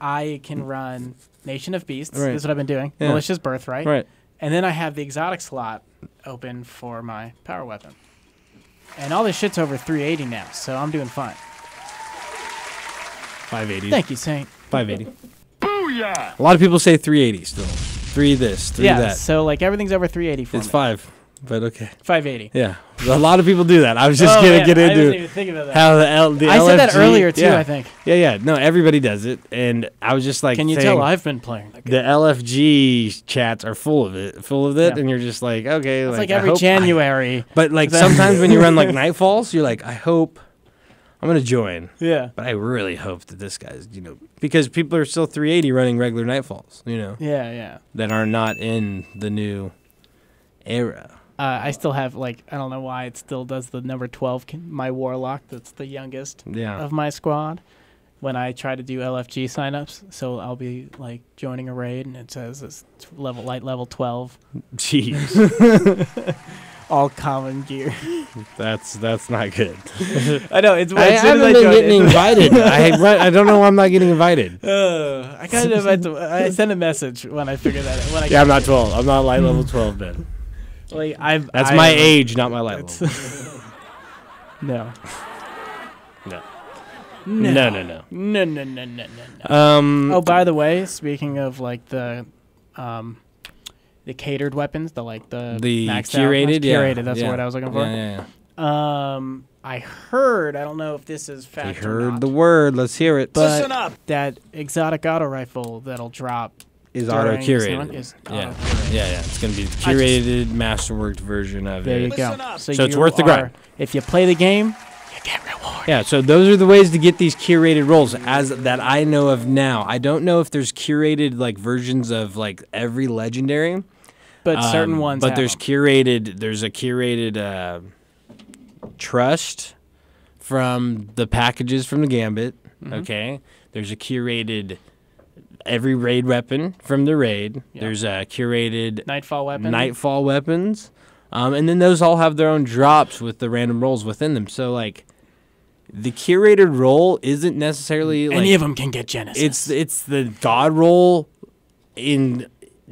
I can run Nation of Beasts. Right. That's what I've been doing. Yeah. Malicious Birthright. Right. And then I have the exotic slot open for my power weapon. And all this shit's over three eighty now, so I'm doing fine. five eighty. Thank you, Saint. five eighty. Booyah! A lot of people say three eighty still. Three this, three yeah, that. Yeah, so like everything's over three eighty for it's me. It's five. But okay. five eighty. Yeah. A lot of people do that. I was just oh, going to get into I didn't even think about that. How the, L the I L F G, said that earlier, too, yeah. I think. Yeah, yeah. No, everybody does it. And I was just like, can you tell I've been playing? That the L F G chats are full of it. Full of it. Yeah. And you're just like, okay. It's like, like every January. I, but like sometimes when you run like Nightfalls, you're like, I hope I'm going to join. Yeah. But I really hope that this guy's, you know, because people are still three eighty running regular Nightfalls, you know. Yeah, yeah. That are not in the new era. Uh, I still have, like, I don't know why it still does the number twelve, my warlock, that's the youngest yeah. of my squad, when I try to do L F G signups. So I'll be, like, joining a raid, and it says it's level light level twelve. Jeez. all common gear. That's that's not good. I know. It's, I haven't I been getting in. invited. I run, I don't know why I'm not getting invited. Uh, I kind of I sent a message when I figured that out. When I yeah, I'm not twelve. I'm not light level twelve, Ben. Like I've. That's I've, my age, not my light level. No. No. No. No. No. No. No. No. No. No. No. Um. Oh, by the way, speaking of like the, um. the catered weapons, the like the, the maxed curated, out, yeah. curated. That's yeah. the word I was looking for. Yeah, yeah, yeah. Um, I heard. I don't know if this is fact. I heard or not, the word. Let's hear it. But listen up. That exotic auto rifle that'll drop is auto curated. Is yeah. yeah, yeah, it's gonna be the curated, masterworked version of there it. There you go. Up. So, so you it's worth are, the grind. If you play the game, you get reward. Yeah. So those are the ways to get these curated rolls, as that I know of now. I don't know if there's curated like versions of like every legendary. But certain um, ones. But have there's them. curated. There's a curated uh, trust from the packages from the Gambit. Mm-hmm. Okay. There's a curated every raid weapon from the raid. Yep. There's a curated nightfall weapon. Nightfall weapons, um, and then those all have their own drops with the random rolls within them. So like, the curated roll isn't necessarily any like, of them can get Genesis. It's it's the god roll in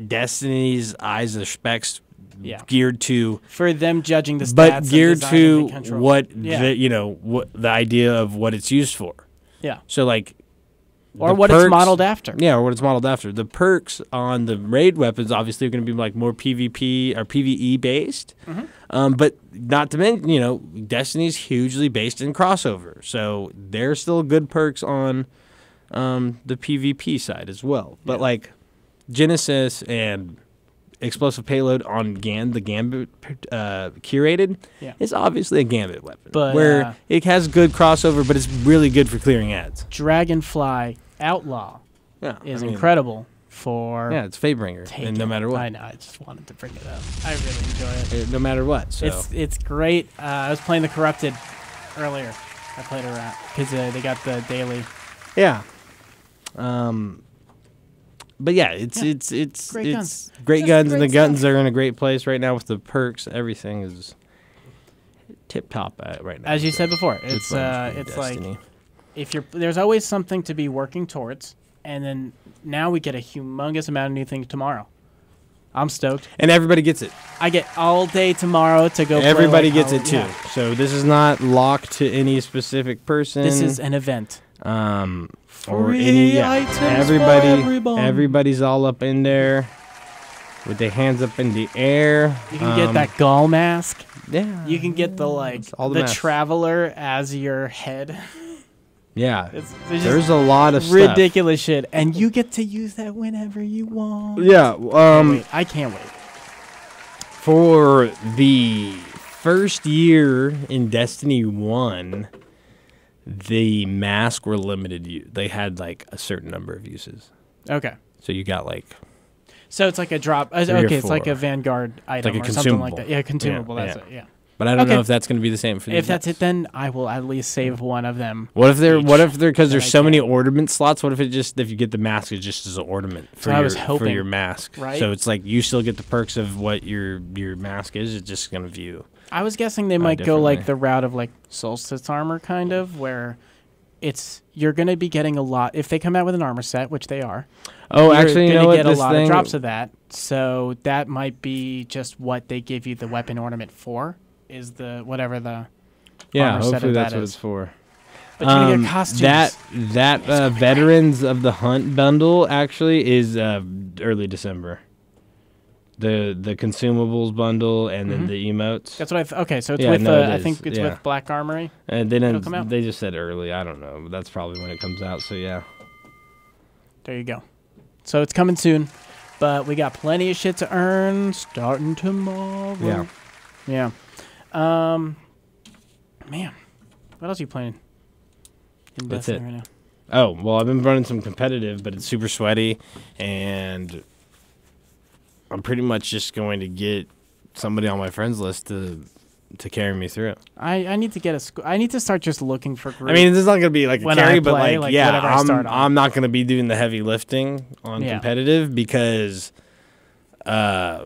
Destiny's eyes of the specs, yeah. geared to for them judging the stats, but geared to what yeah. the, you know what the idea of what it's used for. Yeah. So like, or what perks, it's modeled after. Yeah, or what it's modeled after. The perks on the raid weapons obviously are going to be like more PvP or PvE based, mm-hmm. um, but not to mention you know Destiny's hugely based in crossover, so there's still good perks on um, the PvP side as well. But yeah. like. Genesis and Explosive Payload on Gan the Gambit uh, curated yeah. is obviously a Gambit weapon, but, where uh, it has good crossover, but it's really good for clearing ads. Dragonfly Outlaw yeah, is I mean, incredible for yeah, it's Fatebringer, and no matter what. I know, I just wanted to bring it up. I really enjoy it. it no matter what, so it's it's great. Uh, I was playing the Corrupted earlier. I played it around because uh, they got the daily. Yeah. Um. But yeah, it's yeah. it's it's great it's guns. great Just guns, great and the guns stuff. are in a great place right now with the perks. Everything is tip top at right now. As you so said before, it's uh, it's Destiny. like if you're there's always something to be working towards, and then now we get a humongous amount of new things tomorrow. I'm stoked, and everybody gets it. I get all day tomorrow to go. Everybody play like gets it too. Yeah. So this is not locked to any specific person. This is an event. Um. Or any, yeah. everybody, everybody's all up in there with their hands up in the air. You can um, get that Gaul mask. Yeah. You can get the like all the, the traveler as your head. Yeah. It's, it's There's a lot of ridiculous stuff. shit, and you get to use that whenever you want. Yeah. Um. Wait, I can't wait. For the first year in Destiny one. The masks were limited. Use. They had like a certain number of uses. Okay. So you got like. So it's like a drop. Uh, okay, it's like a Vanguard item like a or something like that. Yeah, consumable. Yeah, that's yeah. it. Yeah. But I don't okay. know if that's going to be the same for. These if that's masks. it, then I will at least save one of them. What if there? What if there? Because there's so many ornament slots. What if it just if you get the mask, it's just as an ornament for your hoping, for your mask. Right. So it's like you still get the perks of what your your mask is. It's just going to view. I was guessing they might uh, go like the route of like Solstice armor, kind of, where it's you're going to be getting a lot if they come out with an armor set, which they are. Oh, actually, you know what? You're going to get a lot of drops of that, so that might be just what they give you the weapon ornament for. Is the whatever the yeah, armor set of that is. Yeah, hopefully that's what it's for. But you're going to get costumes. That that uh, Veterans of the Hunt bundle actually is uh, early December. The the consumables bundle and mm-hmm. then the emotes. That's what I th okay. So it's yeah, with no, uh, it I think it's yeah. with Black Armory. And they didn't. Come out? They just said early. I don't know. But that's probably when it comes out. So yeah. There you go. So it's coming soon, but we got plenty of shit to earn starting tomorrow. Yeah. Yeah. Um. Man, what else are you playing? In that's it. Right now? Oh well, I've been running some competitive, but it's super sweaty and. I'm pretty much just going to get somebody on my friends list to to carry me through it. I, I need to get a sc I need to start just looking for groups. I mean, this is not going to be like a carry, play, but like, like yeah, I'm, I start I'm not going to be doing the heavy lifting on yeah. competitive because uh,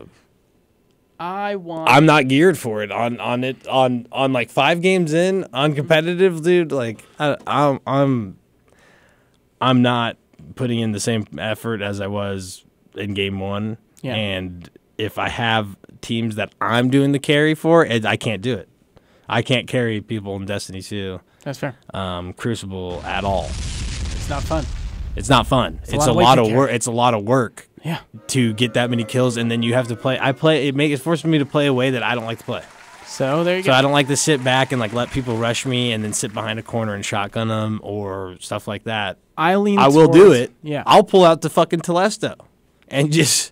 I want. I'm not geared for it on on it on on like five games in on competitive, dude. Like I, I'm I'm I'm not putting in the same effort as I was in game one. Yeah. And if I have teams that I'm doing the carry for, I can't do it. I can't carry people in Destiny two. That's fair. Um, Crucible at all. It's not fun. It's not fun. It's, it's a lot of, of work. It's a lot of work. Yeah. To get that many kills, and then you have to play. I play. It makes it forcing me to play a way that I don't like to play. So there you so go. So I don't like to sit back and like let people rush me, and then sit behind a corner and shotgun them or stuff like that. I lean. I towards, will do it. Yeah. I'll pull out the fucking Telesto, and just,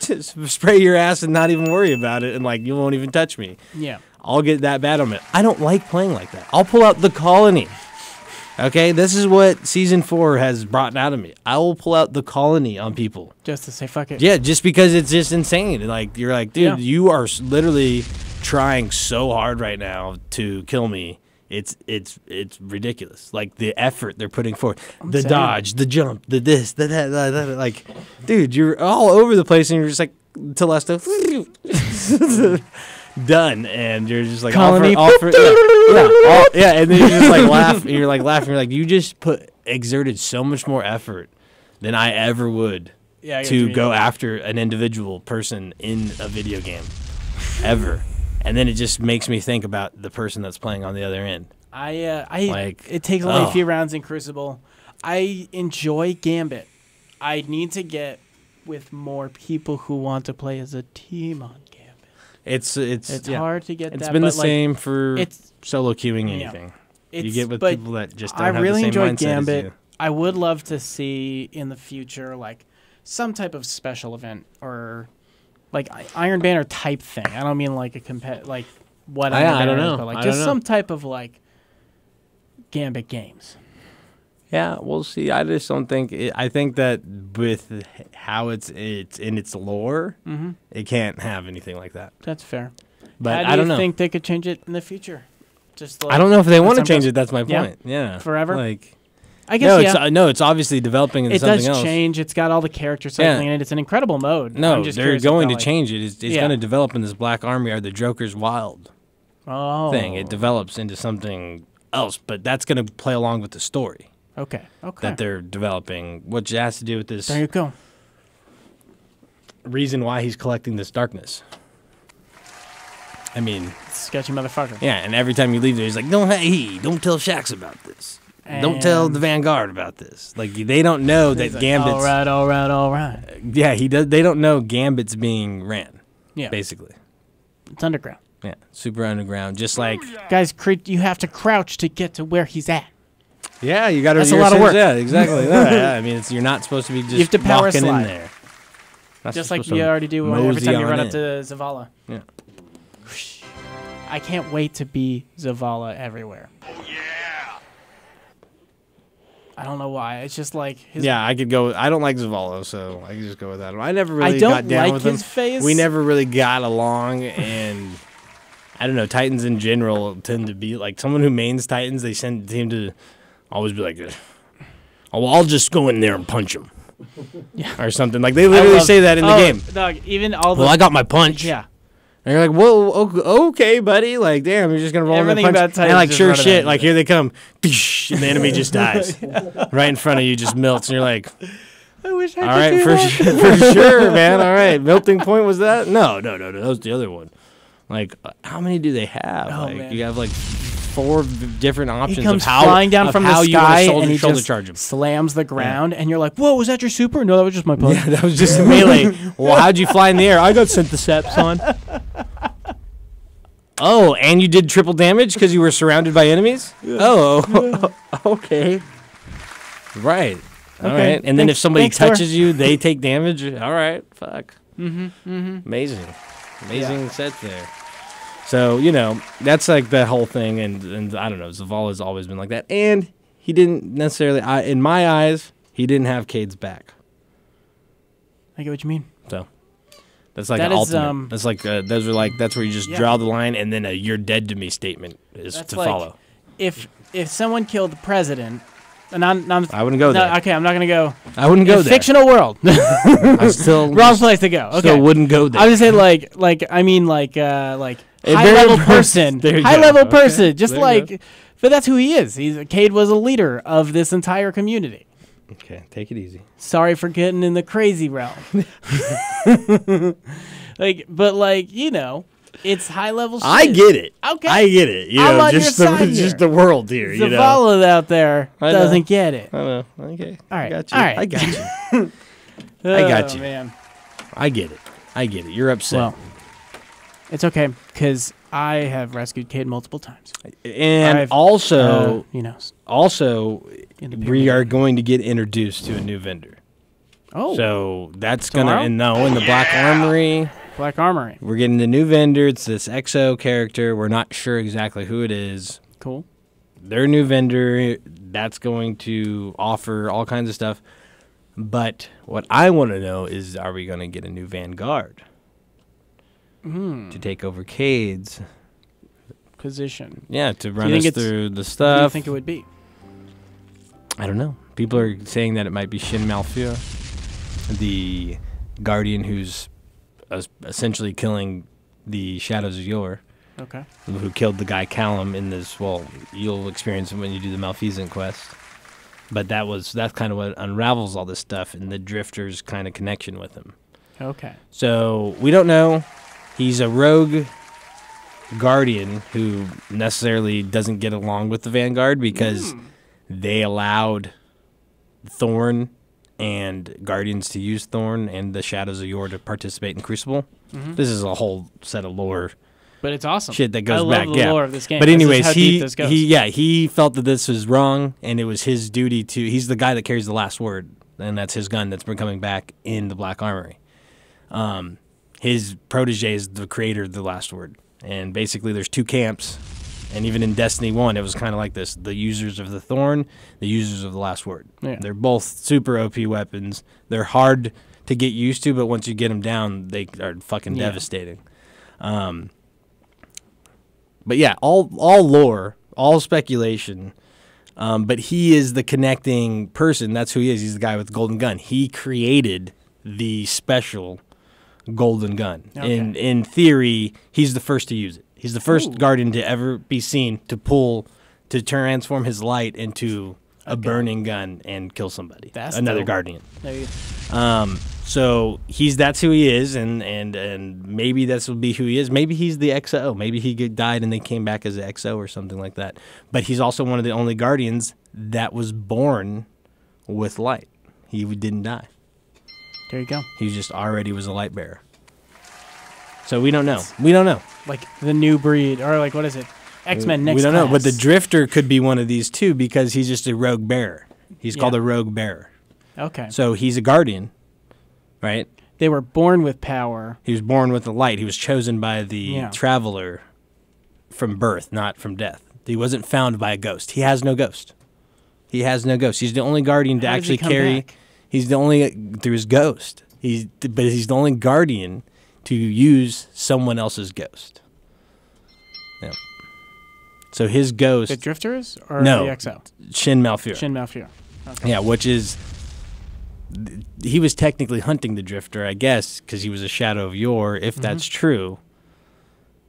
just spray your ass and not even worry about it, and like you won't even touch me. Yeah. I'll get that bad on it. I don't like playing like that. I'll pull out the Colony. Okay, this is what season four has brought out of me. I will pull out the Colony on people just to say fuck it. Yeah, just because it's just insane. Like you're like, dude, yeah. you are literally trying so hard right now to kill me. It's it's it's ridiculous. Like the effort they're putting forth, I'm the saying. dodge, the jump, the this, the that, the, the, the, like, dude, you're all over the place, and you're just like Telesto. Done, and you're just like Colony, all for, all for, yeah, yeah, all, yeah, and then you're just like laugh, and you're like laughing, you're like you just put exerted so much more effort than I ever would yeah, I to go know. after an individual person in a video game ever, and then it just makes me think about the person that's playing on the other end. I, uh, I like it takes only oh. a few rounds in Crucible. I enjoy Gambit. I need to get with more people who want to play as a team on. It's it's it's yeah. hard to get. It's that, been the like, same for it's, solo queuing anything. Yeah. You get with people that just don't I have really the same enjoy mindset Gambit. As you. I would love to see in the future like some type of special event or like Iron Banner type thing. I don't mean like a compet like what I, I don't know, but like I just don't know. some type of like Gambit games. Yeah, we'll see. I just don't think. It, I think that with how it's it's in its lore, mm-hmm. it can't have anything like that. That's fair. But how do I don't you know. think they could change it in the future? Just like I don't know if they want to change it. That's my point. Yeah, yeah. forever. Like, I guess no. Yeah. It's, uh, no, it's obviously developing into it something else. It does change. Else. It's got all the character cycling yeah. in it. It's an incredible mode. No, I'm just they're going to like, change it. It's, it's yeah. going to develop in this Black Army or the Joker's Wild oh. thing. It develops into something else, but that's going to play along with the story. Okay. Okay. That they're developing, which has to do with this. There you go. Reason why he's collecting this darkness. I mean, sketchy motherfucker. Yeah, and every time you leave there, he's like, "No, hey, don't tell Shax about this. And don't tell the Vanguard about this." Like they don't know that like, Gambit's. All right, all right, all right. Yeah, he does. They don't know Gambit's being ran. Yeah. Basically, it's underground. Yeah, super underground. Just like guys, cr you have to crouch to get to where he's at. Yeah, you got to. That's a lot of work. Yeah, exactly. yeah, yeah, I mean, it's, you're not supposed to be just you have to power walking slide. in there. That's just like you already do every time you run in. up to Zavala. Yeah. Whoosh. I can't wait to be Zavala everywhere. Oh yeah. I don't know why. It's just like. His yeah, I could go. I don't like Zavala, so I could just go without him. I never really I don't got down like with his him. Face. We never really got along, and I don't know. Titans in general tend to be like someone who mains Titans. They send seem to. Always be like, oh, I'll just go in there and punch him, yeah. or something. Like they literally love, say that in oh, the game. Dog, even all the well, I got my punch. Yeah, and you're like, whoa, okay, buddy. Like, damn, you're just gonna roll in the punch. About and like, sure shit. Like, here they come, and the enemy just dies right in front of you, just melts, and you're like, I wish I all could right, do for that. Sure, for sure, man. All right, melting point was that? No, no, no, no. That was the other one. Like, how many do they have? Oh, like, man. You have like. Four different options he comes of how flying down from the sky you and he shoulder just charge him. slams the ground, yeah. and you're like, "Whoa, was that your super? No, that was just my punch. Yeah, that was just a melee. Well, how'd you fly in the air? I got syntheseps on. Oh, and you did triple damage because you were surrounded by enemies. Yeah. Oh, yeah. okay, right, all okay. right. And then thanks, if somebody touches you, they take damage. All right, fuck. Mm-hmm, mm-hmm. Amazing, amazing yeah. set there. So, you know, that's like the whole thing, and, and I don't know, Zavala's always been like that. And he didn't necessarily, I, in my eyes, he didn't have Cade's back. I get what you mean. So, that's like that an is, ultimate. Um, that's like, uh, those are like, that's where you just yeah. draw the line, and then a you're dead to me statement is that's to like follow. If if someone killed the president, Non, non, I wouldn't go there. No, okay, I'm not going to go. I wouldn't go in there. Fictional world. I still wrong place to go. Okay. Still wouldn't go there. I would say like like I mean like uh, like a high level person. High go. level okay. person. Just there like, but that's who he is. He's Cade was a leader of this entire community. Okay, take it easy. Sorry for getting in the crazy realm. Like, but like you know. It's high level shit. I get it. Okay. I get it. You I'm know, on just your the side here. Just the world here. You Zavala know. out there doesn't get it. I know. Okay. All right. I got you. All right. I got you. oh, I got you. Man. I get it. I get it. You're upset. Well, it's okay because I have rescued Cade multiple times. And I've, also, uh, you know, also, we are going to get introduced to a new vendor. Oh. So that's going to, no, in the yeah. Black Armory. Black Armory. We're getting the new vendor. It's this X O character. We're not sure exactly who it is. Cool. Their new vendor, that's going to offer all kinds of stuff. But what I want to know is, are we going to get a new Vanguard mm. to take over Cade's position? Yeah, to run us through the stuff. Who do you think it would be? I don't know. People are saying that it might be Shin Malphur, the Guardian who's essentially killing the Shadows of Yore. Okay. Who killed the guy Callum in this, well, you'll experience it when you do the Malfeasant quest. But that was, that's kind of what unravels all this stuff and the Drifter's kind of connection with him. Okay. So, we don't know. He's a rogue guardian who necessarily doesn't get along with the Vanguard because mm. they allowed Thorn and Guardians to use Thorn and the Shadows of Yore to participate in Crucible. Mm-hmm. This is a whole set of lore. But it's awesome. Shit that goes I back. I love the yeah. lore of this game. But anyways, he, he yeah, he felt that this was wrong, and it was his duty to... He's the guy that carries the last word, and that's his gun that's been coming back in the Black Armory. Um, his protege is the creator of the last word. And basically there's two camps, and even in Destiny one, it was kind of like this. The users of the Thorn, the users of the last word. Yeah. They're both super O P weapons. They're hard to get used to, but once you get them down, they are fucking yeah. devastating. Um, but yeah, all, all lore, all speculation. Um, but he is the connecting person. That's who he is. He's the guy with the golden gun. He created the special golden gun. Okay. In, in theory, he's the first to use it. He's the first Ooh. guardian to ever be seen to pull, to transform his light into a okay. burning gun and kill somebody. That's another dope. guardian. There you go. Um, so he's that's who he is, and and and maybe this will be who he is. Maybe he's the X O. Maybe he died and they came back as an X O or something like that. But he's also one of the only guardians that was born with light. He didn't die. There you go. He just already was a light bearer. So we don't know. We don't know. Like the new breed, or like what is it? X-Men next. We don't class. know, but the Drifter could be one of these too because he's just a rogue bearer. He's yeah. called a rogue bearer. Okay. So he's a guardian, right? They were born with power. He was born with the light. He was chosen by the yeah. traveler from birth, not from death. He wasn't found by a ghost. He has no ghost. He has no ghost. He's the only guardian How to actually he carry. Back? He's the only through his ghost. He's but he's the only guardian to use someone else's ghost. Yeah. So his ghost... The Drifters or no, the X O? Shin Malphur. Shin Malphur. Okay. Yeah, which is... He was technically hunting the Drifter, I guess, because he was a Shadow of Yore. If mm-hmm. that's true,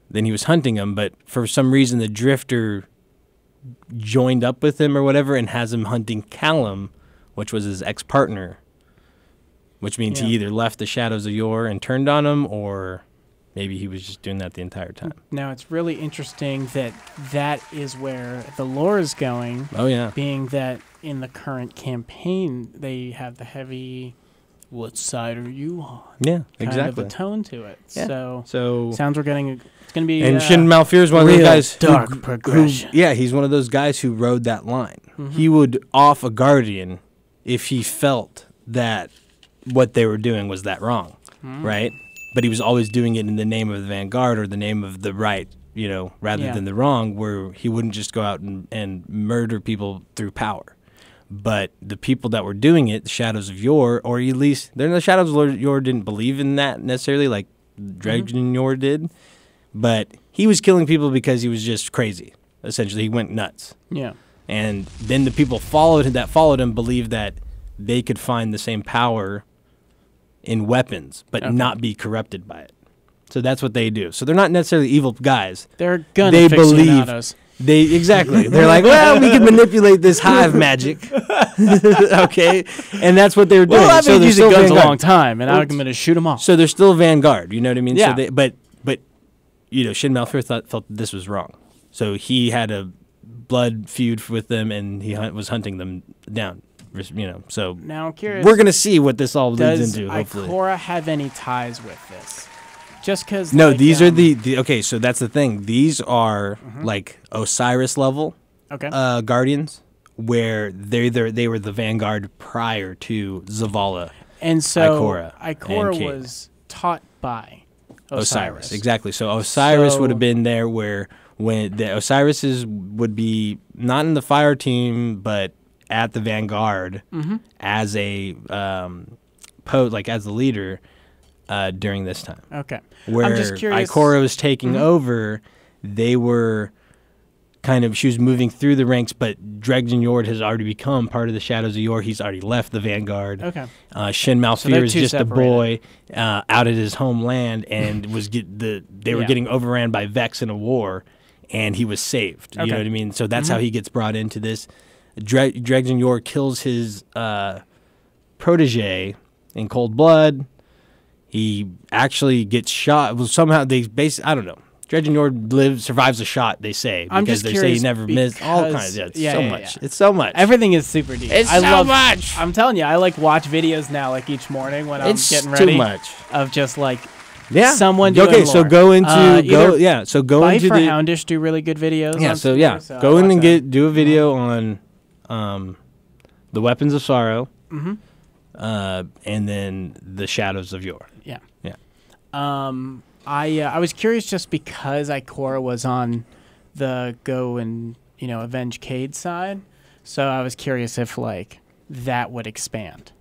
then he was hunting him. But for some reason, the Drifter joined up with him or whatever and has him hunting Callum, which was his ex-partner. Which means yeah. he either left the Shadows of Yore and turned on him, or maybe he was just doing that the entire time. Now, it's really interesting that that is where the lore is going. Oh, yeah. Being that in the current campaign, they have the heavy, what side are you on? Yeah, kind exactly. Kind of a tone to it. Yeah. So, so sounds we're getting, it's going to be And uh, Shin Malphur is one of those guys. Dark who, progression. Who, yeah, he's one of those guys who rode that line. Mm-hmm. He would off a guardian if he felt that what they were doing was that wrong, mm. right? But he was always doing it in the name of the Vanguard or the name of the right, you know, rather yeah. than the wrong, where he wouldn't just go out and, and murder people through power. But the people that were doing it, the Shadows of Yore, or at least, the Shadows of Yore didn't believe in that necessarily, like Dredgen Yor did, but he was killing people because he was just crazy, essentially. He went nuts. Yeah. And then the people followed that followed him believed that they could find the same power in weapons, but okay. not be corrupted by it. So that's what they do. So they're not necessarily evil guys. They're gonna they believe us. They exactly. They're like, well, we can manipulate this hive magic, okay? And that's what they were doing. Well, I've so been using guns vanguard. a long time, and well, I'm going to shoot them off. So they're still vanguard. You know what I mean? Yeah. So they, but but you know, Shin Malphur thought felt that this was wrong. So he had a blood feud with them, and he hunt, was hunting them down. You know. So now I'm curious. We're going to see what this all leads into. Hopefully, does Ikora have any ties with this? Just because no, like, these um, are the, the okay. So that's the thing. These are mm-hmm. like Osiris level, okay, uh, guardians, where they they were the vanguard prior to Zavala, and so Ikora, Ikora and was taught by Osiris. Osiris. Exactly. So Osiris so, would have been there where when the Osiris's would be not in the fire team, but at the vanguard mm-hmm. as a um, po like as the leader. Uh, during this time. Okay. Where I'm just curious. Ikora was taking mm-hmm. over, they were kind of, she was moving through the ranks, but Dredgen Yor has already become part of the Shadows of Yore. He's already left the Vanguard. Okay. Uh, Shin Malphur so is just separated. a boy uh, out at his homeland, and was get the they were yeah. getting overran by Vex in a war, and he was saved. Okay. You know what I mean? So that's mm-hmm. how he gets brought into this. Dre Dredgen Yor kills his uh, protege in cold blood. He actually gets shot. Well, somehow they basically, I don't know. Dredgen Yor lives, survives a shot, they say. Because I'm just they say he never missed. All kinds. Yeah, it's yeah, so yeah, much. Yeah. It's so much. Everything is super deep. It's I so love, much. I'm telling you, I like watch videos now, like each morning when I'm it's getting ready. It's too much. Of just like yeah. someone doing Okay, lore. so go into, uh, go, yeah. So go Bife into the. Bife or Houndish do really good videos. Yeah, so yeah. So go in and get, do a video on um, the Weapons of Sorrow. Mm-hmm. Uh, and then the Shadows of Yore. Yeah, yeah. Um, I uh, I was curious just because Ikora was on the go and you know avenge Cade side, so I was curious if like that would expand.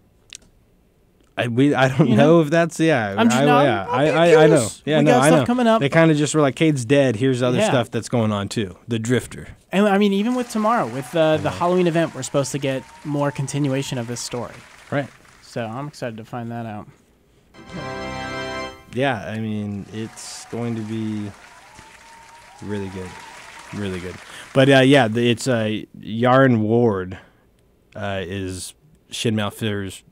I we I don't you know? know if that's yeah. I'm just I, not, yeah. I, I I know yeah we no got I stuff know. Coming up. They kind of just were like Cade's dead. Here's other yeah. stuff that's going on too. The Drifter. And I mean even with tomorrow with uh, the Halloween event, we're supposed to get more continuation of this story. Right. So I'm excited to find that out. Yeah, I mean, it's going to be really good. Really good. But, uh, yeah, the, it's uh, Yarn Ward uh, is Shin Malphur's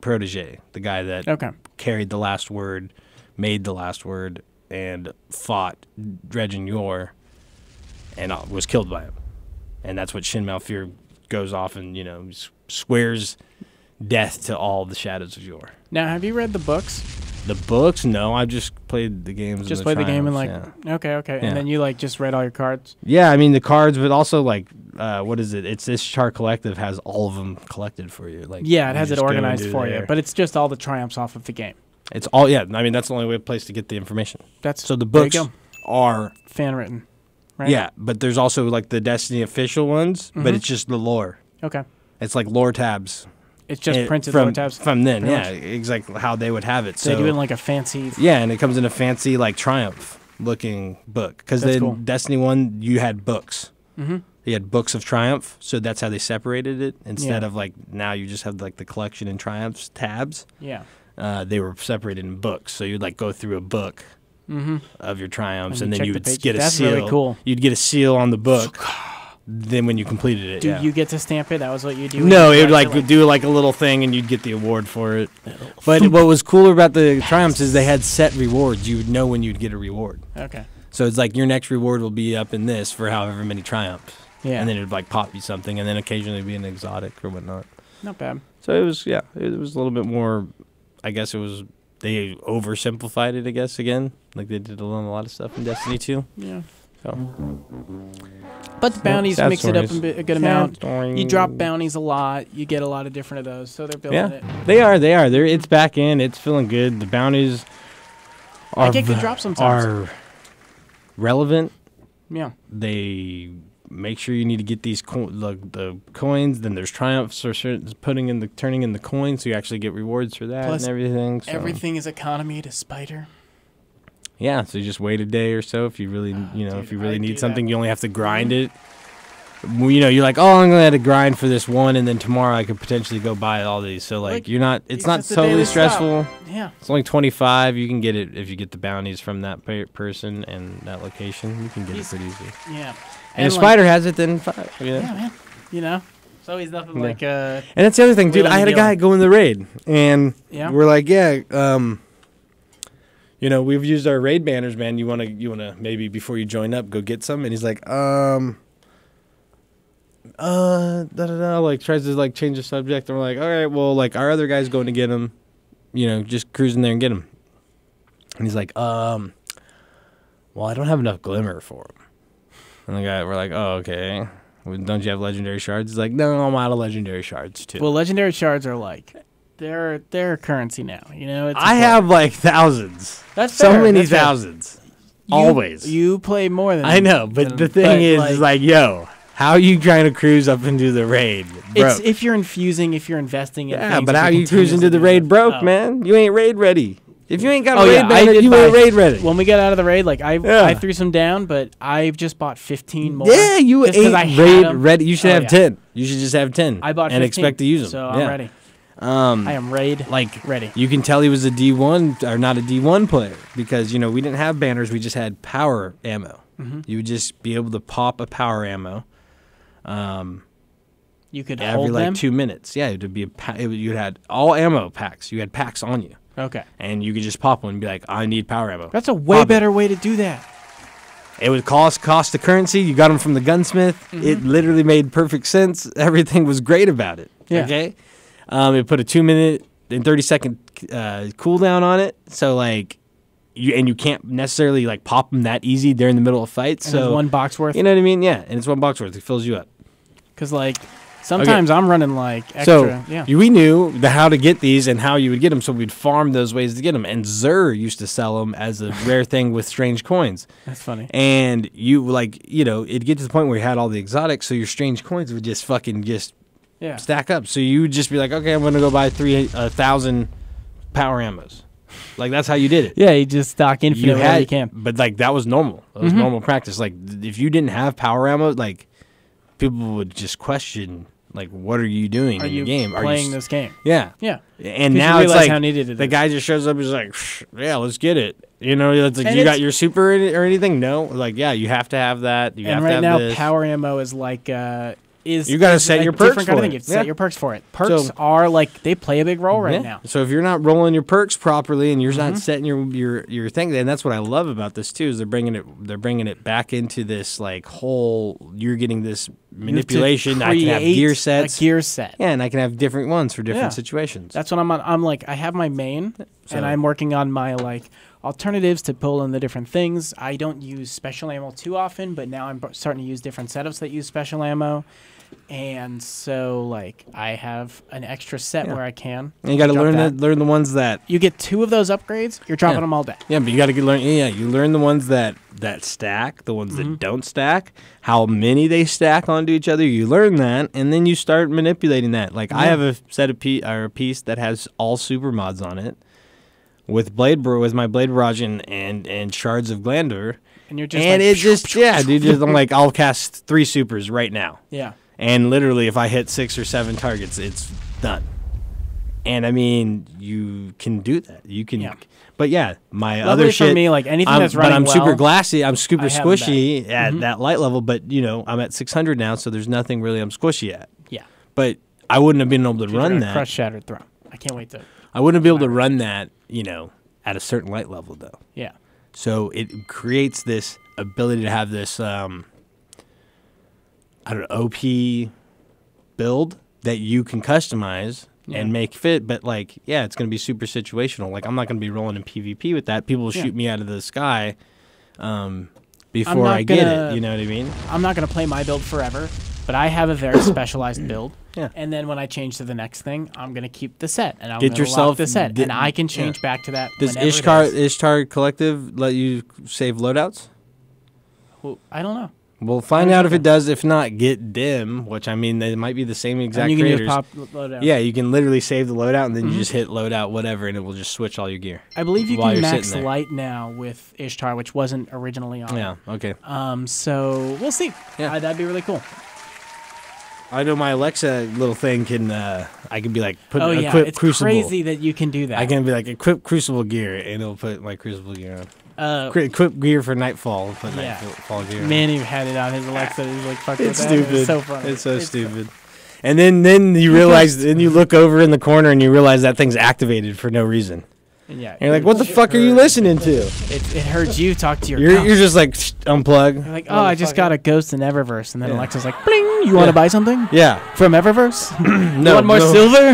protege, the guy that okay. carried the last word, made the last word, and fought Dredgen Yor and uh, was killed by him. And that's what Shin Malphur goes off and, you know, swears... death to all the Shadows of Yore. Now, have you read the books? The books? No, I've just played the games. Just played the game and like, yeah. okay, okay. Yeah. And then you like just read all your cards? Yeah, I mean the cards, but also like, uh, what is it? It's this Char Collective has all of them collected for you. Like, yeah, it has it organized for you, but it's just all the triumphs off of the game. It's all, yeah, I mean that's the only way place to get the information. That's So the books are... fan-written, right? Yeah, but there's also like the Destiny official ones, mm-hmm. but it's just the lore. Okay. It's like lore tabs. It's just it, printed from, tabs from then, pretty yeah, much. Exactly how they would have it. So they do it in like a fancy. Yeah, and it comes in a fancy like Triumph-looking book because in cool. Destiny One you had books, mm-hmm. you had books of Triumph, so that's how they separated it instead yeah. of like now you just have like the collection in Triumphs tabs. Yeah, uh, they were separated in books, so you'd like go through a book mm-hmm. of your Triumphs, and, and you then you would the get a that's seal. Really cool. You'd get a seal on the book. Then when you completed it, do yeah. you get to stamp it? That was what you do. No, it would like, like do like a little thing, and you'd get the award for it. But what was cooler about the triumphs is they had set rewards. You would know when you'd get a reward. Okay. So it's like your next reward will be up in this for however many triumphs. Yeah. And then it'd like pop you something, and then occasionally it'd be an exotic or whatnot. Not bad. So it was yeah, it was a little bit more. I guess it was they oversimplified it. I guess again, like they did a lot of stuff in Destiny two. Yeah. So. But the bounties mix stories. it up a, bit, a good amount. Stories. You drop bounties a lot. You get a lot of different of those, so they're building yeah, it. They are. They are. They're, it's back in. It's feeling good. The bounties are, I get good drops sometimes. are relevant. Yeah. They make sure you need to get these co the, the coins. Then there's triumphs or putting in the turning in the coins, so you actually get rewards for that Plus and everything. So. Everything is economy to Spider. Yeah, so you just wait a day or so if you really, you know, uh, dude, if you really I need something, that. you only have to grind it. you know, you're like, oh, I'm gonna have to grind for this one, and then tomorrow I could potentially go buy all these. So like, like you're not, it's not totally stressful. Stop. Yeah, it's only twenty-five. You can get it if you get the bounties from that person and that location. You can get He's, it pretty easy. Yeah, and, and if like, Spider has it, then five. You know? Yeah, man. You know, it's always nothing yeah. like. Uh, and that's the other thing, dude. I had a guy go in the raid, and yeah. we're like, yeah, um, you know, we've used our raid banners, man. You wanna, you wanna maybe before you join up, go get some. And he's like, um. Uh, da da da. Like tries to like change the subject, and we're like, all right, well, like our other guy's going to get him, you know, just cruising there and get him. And he's like, um, well, I don't have enough glimmer for him. And the guy, we're like, oh, okay. Well, don't you have legendary shards? He's like, no, I'm out of legendary shards too. Well, legendary shards are like, they're they're currency now. You know, it's I important. have like thousands. That's fair. So many That's thousands. Fair. Always. You, you play more than I know, but than, the thing but is, like, is like, yo. How are you trying to cruise up and do the raid, bro? It's if you're infusing, if you're investing in yeah, things, but how are you cruising to the raid broke, oh. man? You ain't raid ready. If you ain't got oh, a raid yeah, banner, you buy, ain't raid ready. When we got out of the raid, like I, yeah. I threw some down, but I've just bought fifteen more. Yeah, you ain't I raid ready. You should oh, have yeah. ten. You should just have ten. I bought fifteen, and expect to use them. So I'm yeah. ready. Um, I am raid like ready. You can tell he was a D one or not a D one player because you know we didn't have banners. We just had power ammo. Mm-hmm. You would just be able to pop a power ammo. Um, you could every hold like them? two minutes. Yeah, it would be a pa it would, you had all ammo packs. You had packs on you. Okay, and you could just pop one and be like, I need power ammo. That's a way pop better it. way to do that. It would cost cost the currency. You got them from the gunsmith. Mm-hmm. It literally made perfect sense. Everything was great about it. Yeah. Okay, um, it put a two minute and thirty second uh, cooldown on it. So like. You, and you can't necessarily like pop them that easy. They're in the middle of fights. And so it's one box worth. You know what I mean? Yeah, and it's one box worth. It fills you up. Because like sometimes okay. I'm running like extra. So yeah. we knew the how to get these and how you would get them, so we'd farm those ways to get them. And Xur used to sell them as a rare thing with strange coins. That's funny. And you like you know it'd get to the point where you had all the exotics, so your strange coins would just fucking just yeah. stack up. So you would just be like, okay, I'm gonna go buy three a thousand power ammos. Like, that's how you did it. Yeah, you just stock infinite you, had, you can. But, like, that was normal. That was mm-hmm. normal practice. Like, if you didn't have power ammo, like, people would just question, like, what are you doing are in you the game? Are you playing this game? Yeah. Yeah. And now it's like how needed it the is. guy just shows up and is like, yeah, let's get it. You know, it's like, you it's, got your super in it or anything? No. Like, yeah, you have to have that. You and have right to have now, this. power ammo is like... Uh, Is, you got to set your perks for it. Yeah. Set your perks for it. Perks so, are like, they play a big role right yeah. now. So if you're not rolling your perks properly and you're mm-hmm. not setting your, your your thing, then that's what I love about this too is they're bringing it they're bringing it back into this like whole, you're getting this manipulation. I can have gear sets. A gear set. Yeah, and I can have different ones for different yeah. situations. That's what I'm on. I'm like, I have my main so. and I'm working on my like alternatives to pull in the different things. I don't use special ammo too often, but now I'm starting to use different setups that use special ammo. And so, like, I have an extra set yeah. where I can. And you got to learn that. The, learn the ones that you get two of those upgrades. You're dropping yeah. them all day. Yeah, but you got to learn. Yeah, you learn the ones that that stack, the ones mm-hmm. that don't stack, how many they stack onto each other. You learn that, and then you start manipulating that. Like yeah. I have a set of piece or a piece that has all super mods on it, with blade with my blade barrage and and, and shards of Glandor. And you're just and like, it phew, just phew, yeah, phew, dude. Just, I'm like, I'll cast three supers right now. Yeah. And literally, if I hit six or seven targets, it's done. And, I mean, you can do that. You can. Yeah. But, yeah, my Lovely other shit. for me, like, anything I'm, that's running But I'm well, super glassy. I'm super squishy that. at mm-hmm. that light level. But, you know, I'm at six hundred now, so there's nothing really I'm squishy at. Yeah. But I wouldn't have been able to Dude, run that. Crush Shattered Throne. I can't wait to. I wouldn't be able to run that, you know, at a certain light level, though. Yeah. So it creates this ability to have this... Um, I don't know, O P build that you can customize yeah. and make fit, but like, yeah, it's going to be super situational. Like, I'm not going to be rolling in PvP with that. People will yeah. shoot me out of the sky um, before I gonna, get it. You know what I mean? I'm not going to play my build forever, but I have a very specialized build. Yeah. And then when I change to the next thing, I'm going to keep the set and I'm going to lock the set, and I can change yeah. back to that. Does Ishtar, Ishtar Collective let you save loadouts? Well, I don't know. We'll find out if it does. If not, get dim, which I mean, they might be the same exact and you creators. Can just pop loadout. Yeah, you can literally save the loadout, and then mm-hmm. you just hit loadout whatever, and it will just switch all your gear. I believe you can max light now with Ishtar, which wasn't originally on. Yeah. Okay. Um. So we'll see. Yeah, uh, that'd be really cool. I know my Alexa little thing can, uh, I can be like, put, oh, yeah. equip it's Crucible. It's crazy that you can do that. I can be like, equip Crucible gear, and it'll put my Crucible gear on. Uh, equip gear for Nightfall. Put yeah. Nightfall gear on. Manny had it on his Alexa. He's like, fuck it's with stupid. That. It's so funny. It's so it's stupid. Fun. And then, then you realize, then you look over in the corner and you realize that thing's activated for no reason. Yeah, and you're like, what the fuck are you listening to? It, it heard you talk to your You're, you're just like, unplug. You're like, oh, I just got a ghost in Eververse. And then yeah. Alexa's like, bling, you yeah. want to buy something? Yeah. From Eververse? No. You want more no. silver?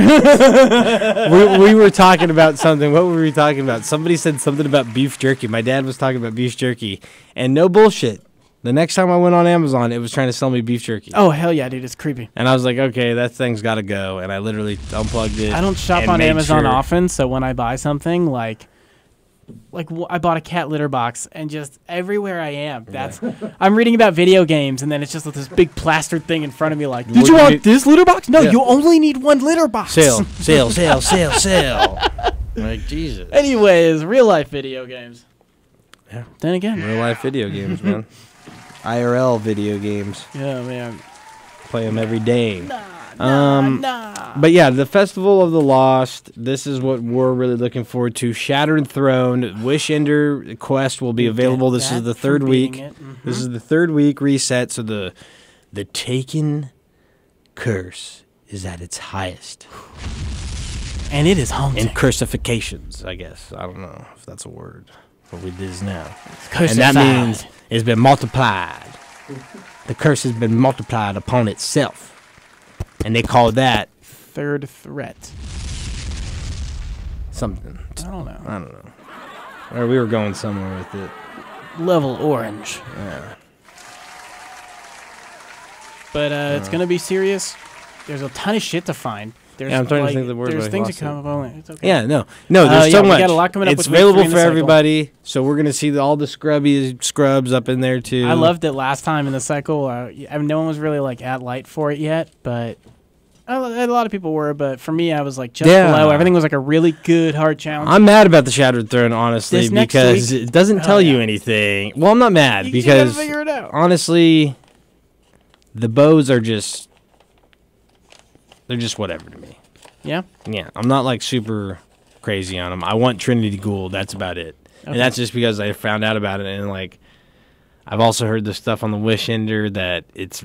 we, we were talking about something. What were we talking about? Somebody said something about beef jerky. My dad was talking about beef jerky. And no bullshit. The next time I went on Amazon, it was trying to sell me beef jerky. Oh, hell yeah, dude. It's creepy. And I was like, okay, that thing's got to go. And I literally unplugged it. I don't shop on Amazon sure. often, so when I buy something, like, like w I bought a cat litter box, and just everywhere I am, that's yeah. I'm reading about video games, and then it's just like this big plastered thing in front of me like, did what you want you this litter box? No, yeah. you only need one litter box. Sale, sale, sale, sale, sale. Like, Jesus. Anyways, real-life video games. Yeah. Then again. Real-life video games, man. I R L video games. Yeah, man. Play them every day. Nah, nah, um, nah. But yeah, the Festival of the Lost, this is what we're really looking forward to. Shattered Throne, Wishender Quest will be available. This is the third week. Mm-hmm. This is the third week reset, so the, the Taken curse is at its highest. And it is haunting. And cursifications, I guess. I don't know if that's a word. What we did is now. And that means it's been multiplied. The curse has been multiplied upon itself. And they call that third threat. Something. I don't know. I don't know. Or we were going somewhere with it. Level orange. Yeah. But uh, uh. it's going to be serious. There's a ton of shit to find. There's yeah, I'm trying like, to think of the word. There's things to come up only. It's okay. Yeah, no, no. There's uh, so yeah, much. We got a lot coming up. It's with available for everybody, cycle. So we're gonna see the, all the scrubby scrubs up in there too. I loved it last time in the cycle. Uh, I mean, no one was really like at light for it yet, but uh, a lot of people were. But for me, I was like just yeah. below. Everything was like a really good hard challenge. I'm mad about the Shattered Throne, honestly, because week, it doesn't tell oh, yeah. you anything. Well, I'm not mad you, because you gotta figure it out. Honestly, the bows are just. They're just whatever to me. Yeah? Yeah. I'm not, like, super crazy on them. I want Trinity Ghoul. That's about it. Okay. And that's just because I found out about it. And, like, I've also heard the stuff on the Wishender that it's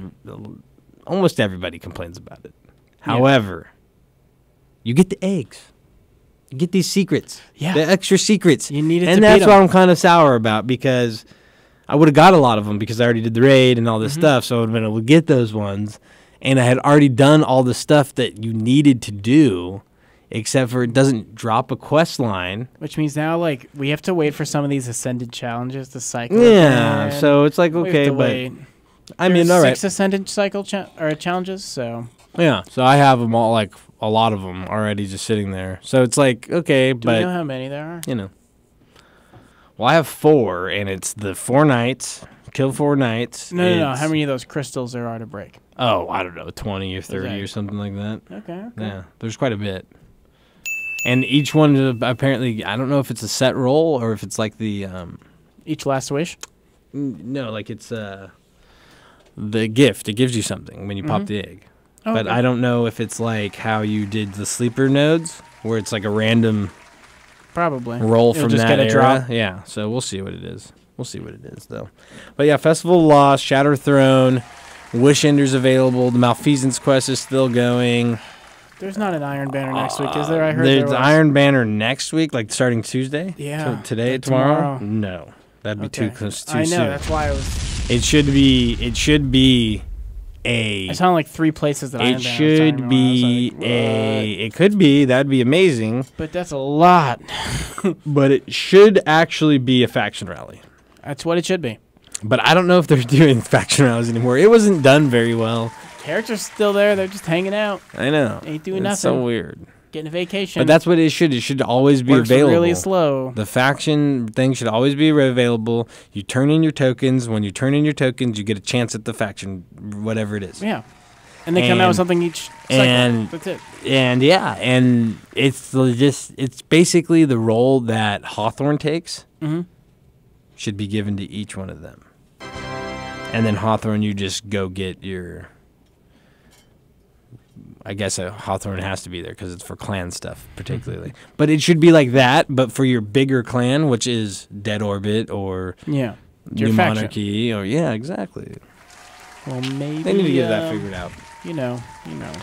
almost everybody complains about it. Yeah. However, you get the eggs. You get these secrets. Yeah. The extra secrets. You need it and to that's what them. I'm kind of sour about because I would have got a lot of them because I already did the raid and all this mm-hmm. stuff. So I would have been able to get those ones. And I had already done all the stuff that you needed to do, except for it doesn't drop a quest line. Which means now, like, we have to wait for some of these Ascended challenges to cycle. Yeah, so it's like, okay, but... Wait. I mean, all right. There's six Ascended cycle cha or challenges, so... Yeah, so I have them all, like, a lot of them already just sitting there. So it's like, okay, do but... Do you know how many there are? You know. Well, I have four, and it's the four knights... Kill four knights. No, no, no. How many of those crystals there are to break? Oh, I don't know, twenty or thirty exactly. or something like that. Okay, okay. Yeah, there's quite a bit. And each one apparently, I don't know if it's a set roll or if it's like the... Um, each last wish? No, like it's uh, the gift. It gives you something when you mm-hmm. pop the egg. Oh, but okay. I don't know if it's like how you did the sleeper nodes where it's like a random Probably. roll It'll from just that get a era. Drop. Yeah, so we'll see what it is. We'll see what it is, though. But, yeah, Festival of Lost, Shattered Throne, Wishender's available. The Malfeasance Quest is still going. There's not an Iron Banner uh, next week, is there? I heard there's there was. Iron Banner next week, like starting Tuesday? Yeah. So today, tomorrow? tomorrow? No. That'd be okay. too close too I know, soon. That's why I was... It should be... It should be... A, I sound like three places that I It should be like, a. It could be. That'd be amazing. But that's a lot. But it should actually be a faction rally. That's what it should be. But I don't know if they're doing faction rallies anymore. It wasn't done very well. Characters still there. They're just hanging out. I know. Ain't doing it's nothing. It's so weird. Getting a vacation. But that's what it should. It should always be Works available. Really slow. The faction thing should always be available. You turn in your tokens. When you turn in your tokens, you get a chance at the faction, whatever it is. Yeah. And they and, come out with something each cycle. And, that's it. And yeah, and it's just it's basically the role that Hawthorne takes mm-hmm. should be given to each one of them. And then Hawthorne, you just go get your I guess a Hawthorne has to be there because it's for clan stuff particularly. Mm-hmm. But it should be like that, but for your bigger clan, which is Dead Orbit or yeah, New Monarchy faction. Or yeah, exactly. Well, maybe they need to get uh, that figured out. You know, you know.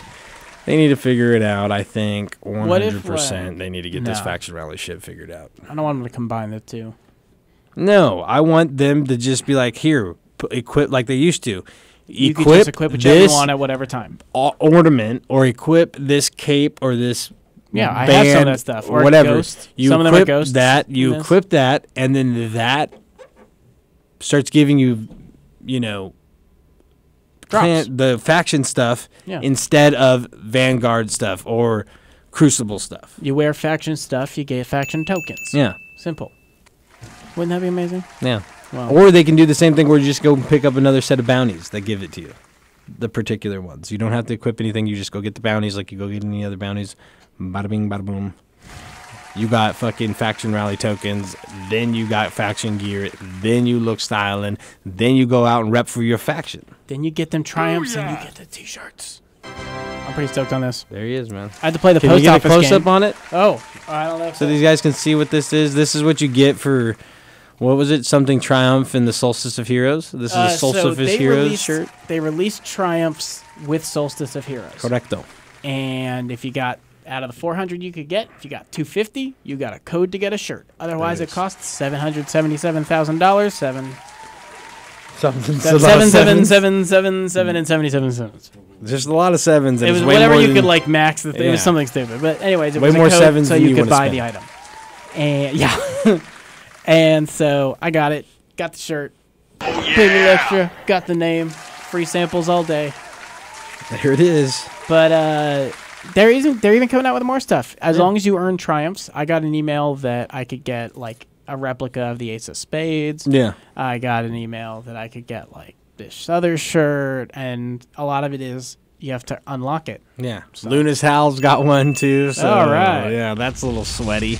They need to figure it out, I think. one hundred percent they need to get no. this faction rally shit figured out. I don't want them to combine the two. No, I want them to just be like, here, equip like they used to. You equip, could just equip whichever you want at whatever time. Ornament or equip this cape or this yeah, band, I have some of that stuff. Or whatever. Ghost. You some equip of them are ghosts that, you equip that, and then that starts giving you, you know, Clan, the faction stuff yeah. instead of Vanguard stuff or Crucible stuff. You wear faction stuff, you get faction tokens. Yeah. Simple. Wouldn't that be amazing? Yeah. Wow. Or they can do the same thing where you just go pick up another set of bounties that give it to you, the particular ones. You don't have to equip anything. You just go get the bounties like you go get any other bounties. Bada bing, bada boom. You got fucking faction rally tokens, then you got faction gear, then you look styling, then you go out and rep for your faction. Then you get them triumphs oh, yeah. and you get the t-shirts. I'm pretty stoked on this. There he is, man. I had to play the can post office game. Can you get a close-up on it? Oh, I don't know. So, so these guys can see what this is. This is what you get for, what was it? Something Triumph in the Solstice of Heroes? This is uh, a Solstice so of Heroes released, shirt? They released Triumphs with Solstice of Heroes. Correcto. And if you got... out of the four hundred you could get, if you got two fifty, you got a code to get a shirt. Otherwise, nice. It costs seven hundred seventy-seven thousand dollars. Seven. Something. Seven, seven, seven, seven, seven, seven, and seventy-seven cents. Just a lot of sevens. And it was way whatever you could like max. The th yeah. It was something stupid, but anyways, it way was more a code, sevens so you, you could buy spend. The item. And yeah, and so I got it. Got the shirt. Oh, yeah. Paid me extra. Got the name. Free samples all day. There it is. But uh. They're even, they're even coming out with more stuff. As yeah. long as you earn triumphs. I got an email that I could get, like, a replica of the Ace of Spades. Yeah. I got an email that I could get, like, this other shirt. And a lot of it is you have to unlock it. Yeah. So. Luna's Howl's got one, too. So, all right. Yeah, that's a little sweaty.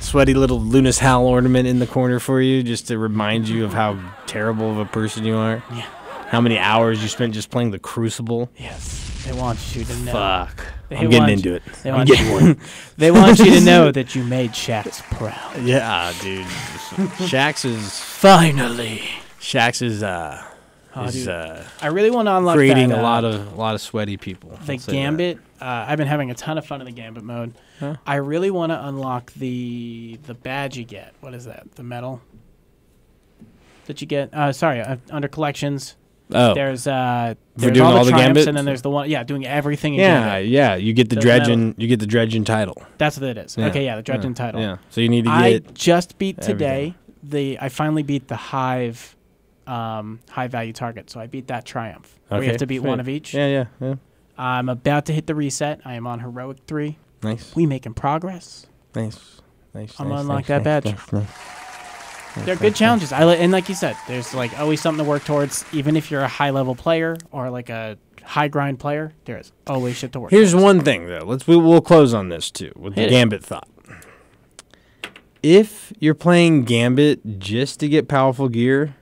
Sweaty little Luna's Howl ornament in the corner for you just to remind you of how terrible of a person you are. Yeah. How many hours you spent just playing the Crucible. Yes. They want you to know. Fuck. They I'm getting into it. They want, I'm you, getting they want you to know that you made Shax proud. Yeah, dude. Shax is... Finally. Shax is... Uh, oh, is uh, I really want to unlock creating that, uh, a lot of a lot of sweaty people. The Gambit. Uh, I've been having a ton of fun in the Gambit mode. Huh? I really want to unlock the the badge you get. What is that? The medal that you get? Uh, sorry, uh, under collections... Oh. There's uh there's doing all the, all the triumphs, and then there's the one yeah, doing everything in Yeah, Gambit. Yeah, you get the Dredgen you get the Dredgen title. That's what it is. Yeah. Okay, yeah, the Dredgen yeah. title. Yeah. So you need to get I just beat everything. Today the I finally beat the Hive um high value target. So I beat that triumph. Okay. We have to beat Fair. One of each. Yeah, yeah, yeah. I'm about to hit the reset. I am on heroic three. Nice. We making progress. Nice. Nice. I'm nice, unlock nice, that nice, badge. Nice, nice. They're good challenges. I li and like you said, there's like always something to work towards. Even if you're a high level player or like a high grind player, there is always shit to work. Here's towards. One thing though. Let's we we'll close on this too with Hit the Gambit it. Thought. If you're playing Gambit just to get powerful gear,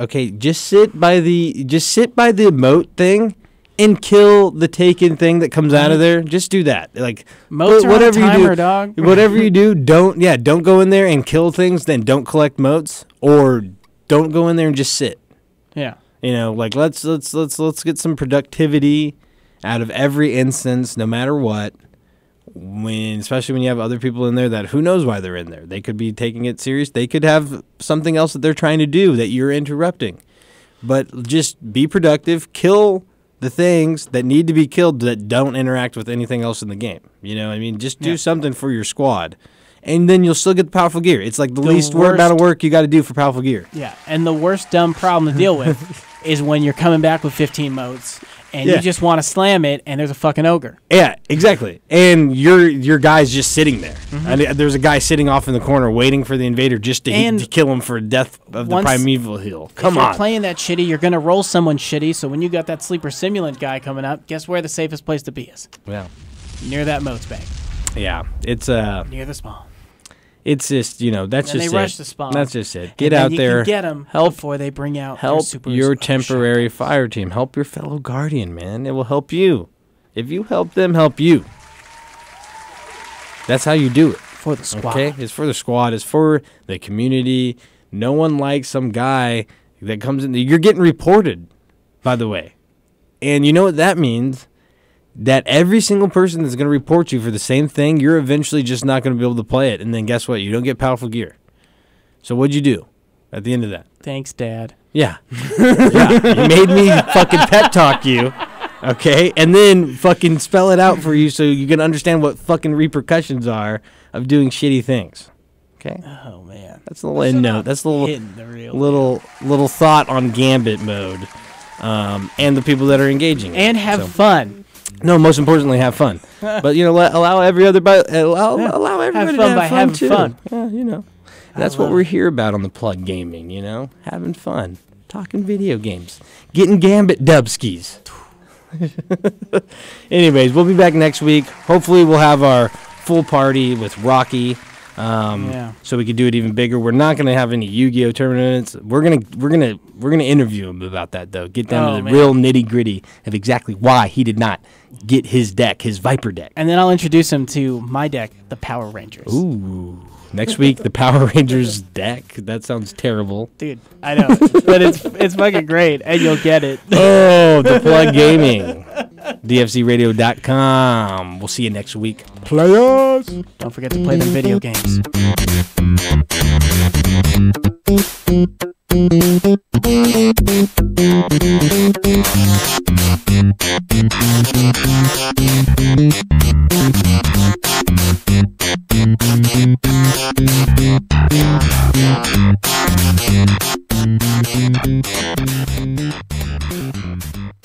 okay, just sit by the just sit by the emote thing and kill the taken thing that comes out of there. Just do that. Like motes whatever are on timer, you do, dog. Whatever you do, don't yeah, don't go in there and kill things. Then don't collect motes, or don't go in there and just sit. Yeah, you know, like let's let's let's let's get some productivity out of every instance, no matter what. When especially when you have other people in there that who knows why they're in there. They could be taking it serious. They could have something else that they're trying to do that you're interrupting. But just be productive. Kill. The things that need to be killed that don't interact with anything else in the game. You know what I mean? Just do yeah. something for your squad, and then you'll still get the powerful gear. It's like the, the least worst, amount of work you got to do for powerful gear. Yeah, and the worst dumb problem to deal with is when you're coming back with fifteen modes, and yeah. you just want to slam it, and there's a fucking ogre. Yeah, exactly. And your your guy's just sitting there. Mm-hmm. And there's a guy sitting off in the corner waiting for the invader just to, he, to kill him for death of the primeval hill. Come if on. If you're playing that shitty, you're going to roll someone shitty, so when you got that Sleeper Simulant guy coming up, guess where the safest place to be is? Yeah. Near that moats bank. Yeah. It's uh, near the spawn. It's just, you know, that's and just they it. Rush the spawn. That's just it. Get out you there. Can get them help before they bring out help their your temporary shadows. Fire team. Help your fellow guardian, man. It will help you. If you help them, help you. That's how you do it. For the squad. Okay? It's for the squad. It's for the community. No one likes some guy that comes in. You're getting reported, by the way. And you know what that means? That every single person that's going to report you for the same thing, you're eventually just not going to be able to play it. And then guess what? You don't get powerful gear. So what'd you do at the end of that? Thanks, Dad. Yeah. Yeah. You made me fucking pep talk you. Okay? And then fucking spell it out for you so you can understand what fucking repercussions are of doing shitty things. Okay? Oh, man. That's a little end note. That's a little little, little thought on Gambit mode um, and the people that are engaging. And it, have so. fun. No, most importantly, have fun. But you know, let, allow every other by, allow yeah. allow everybody have fun to have by fun having too. fun. Yeah, you know, and that's what we're here about on the Plug Gaming. You know, having fun, talking video games, getting Gambit dubskis. Anyways, we'll be back next week. Hopefully, we'll have our full party with Rocky, um, yeah. so we can do it even bigger. We're not going to have any Yu-Gi-Oh tournaments. We're gonna we're gonna we're gonna interview him about that though. Get down oh, to the man. real nitty gritty of exactly why he did not get his deck, his Viper deck. And then I'll introduce him to my deck, the Power Rangers. Ooh. Next week, the Power Rangers deck. That sounds terrible. Dude, I know. But it's it's fucking great, and you'll get it. Oh, the Plug Gaming. D F Z radio dot com. We'll see you next week. Players! Don't forget to play the video games. Thank you.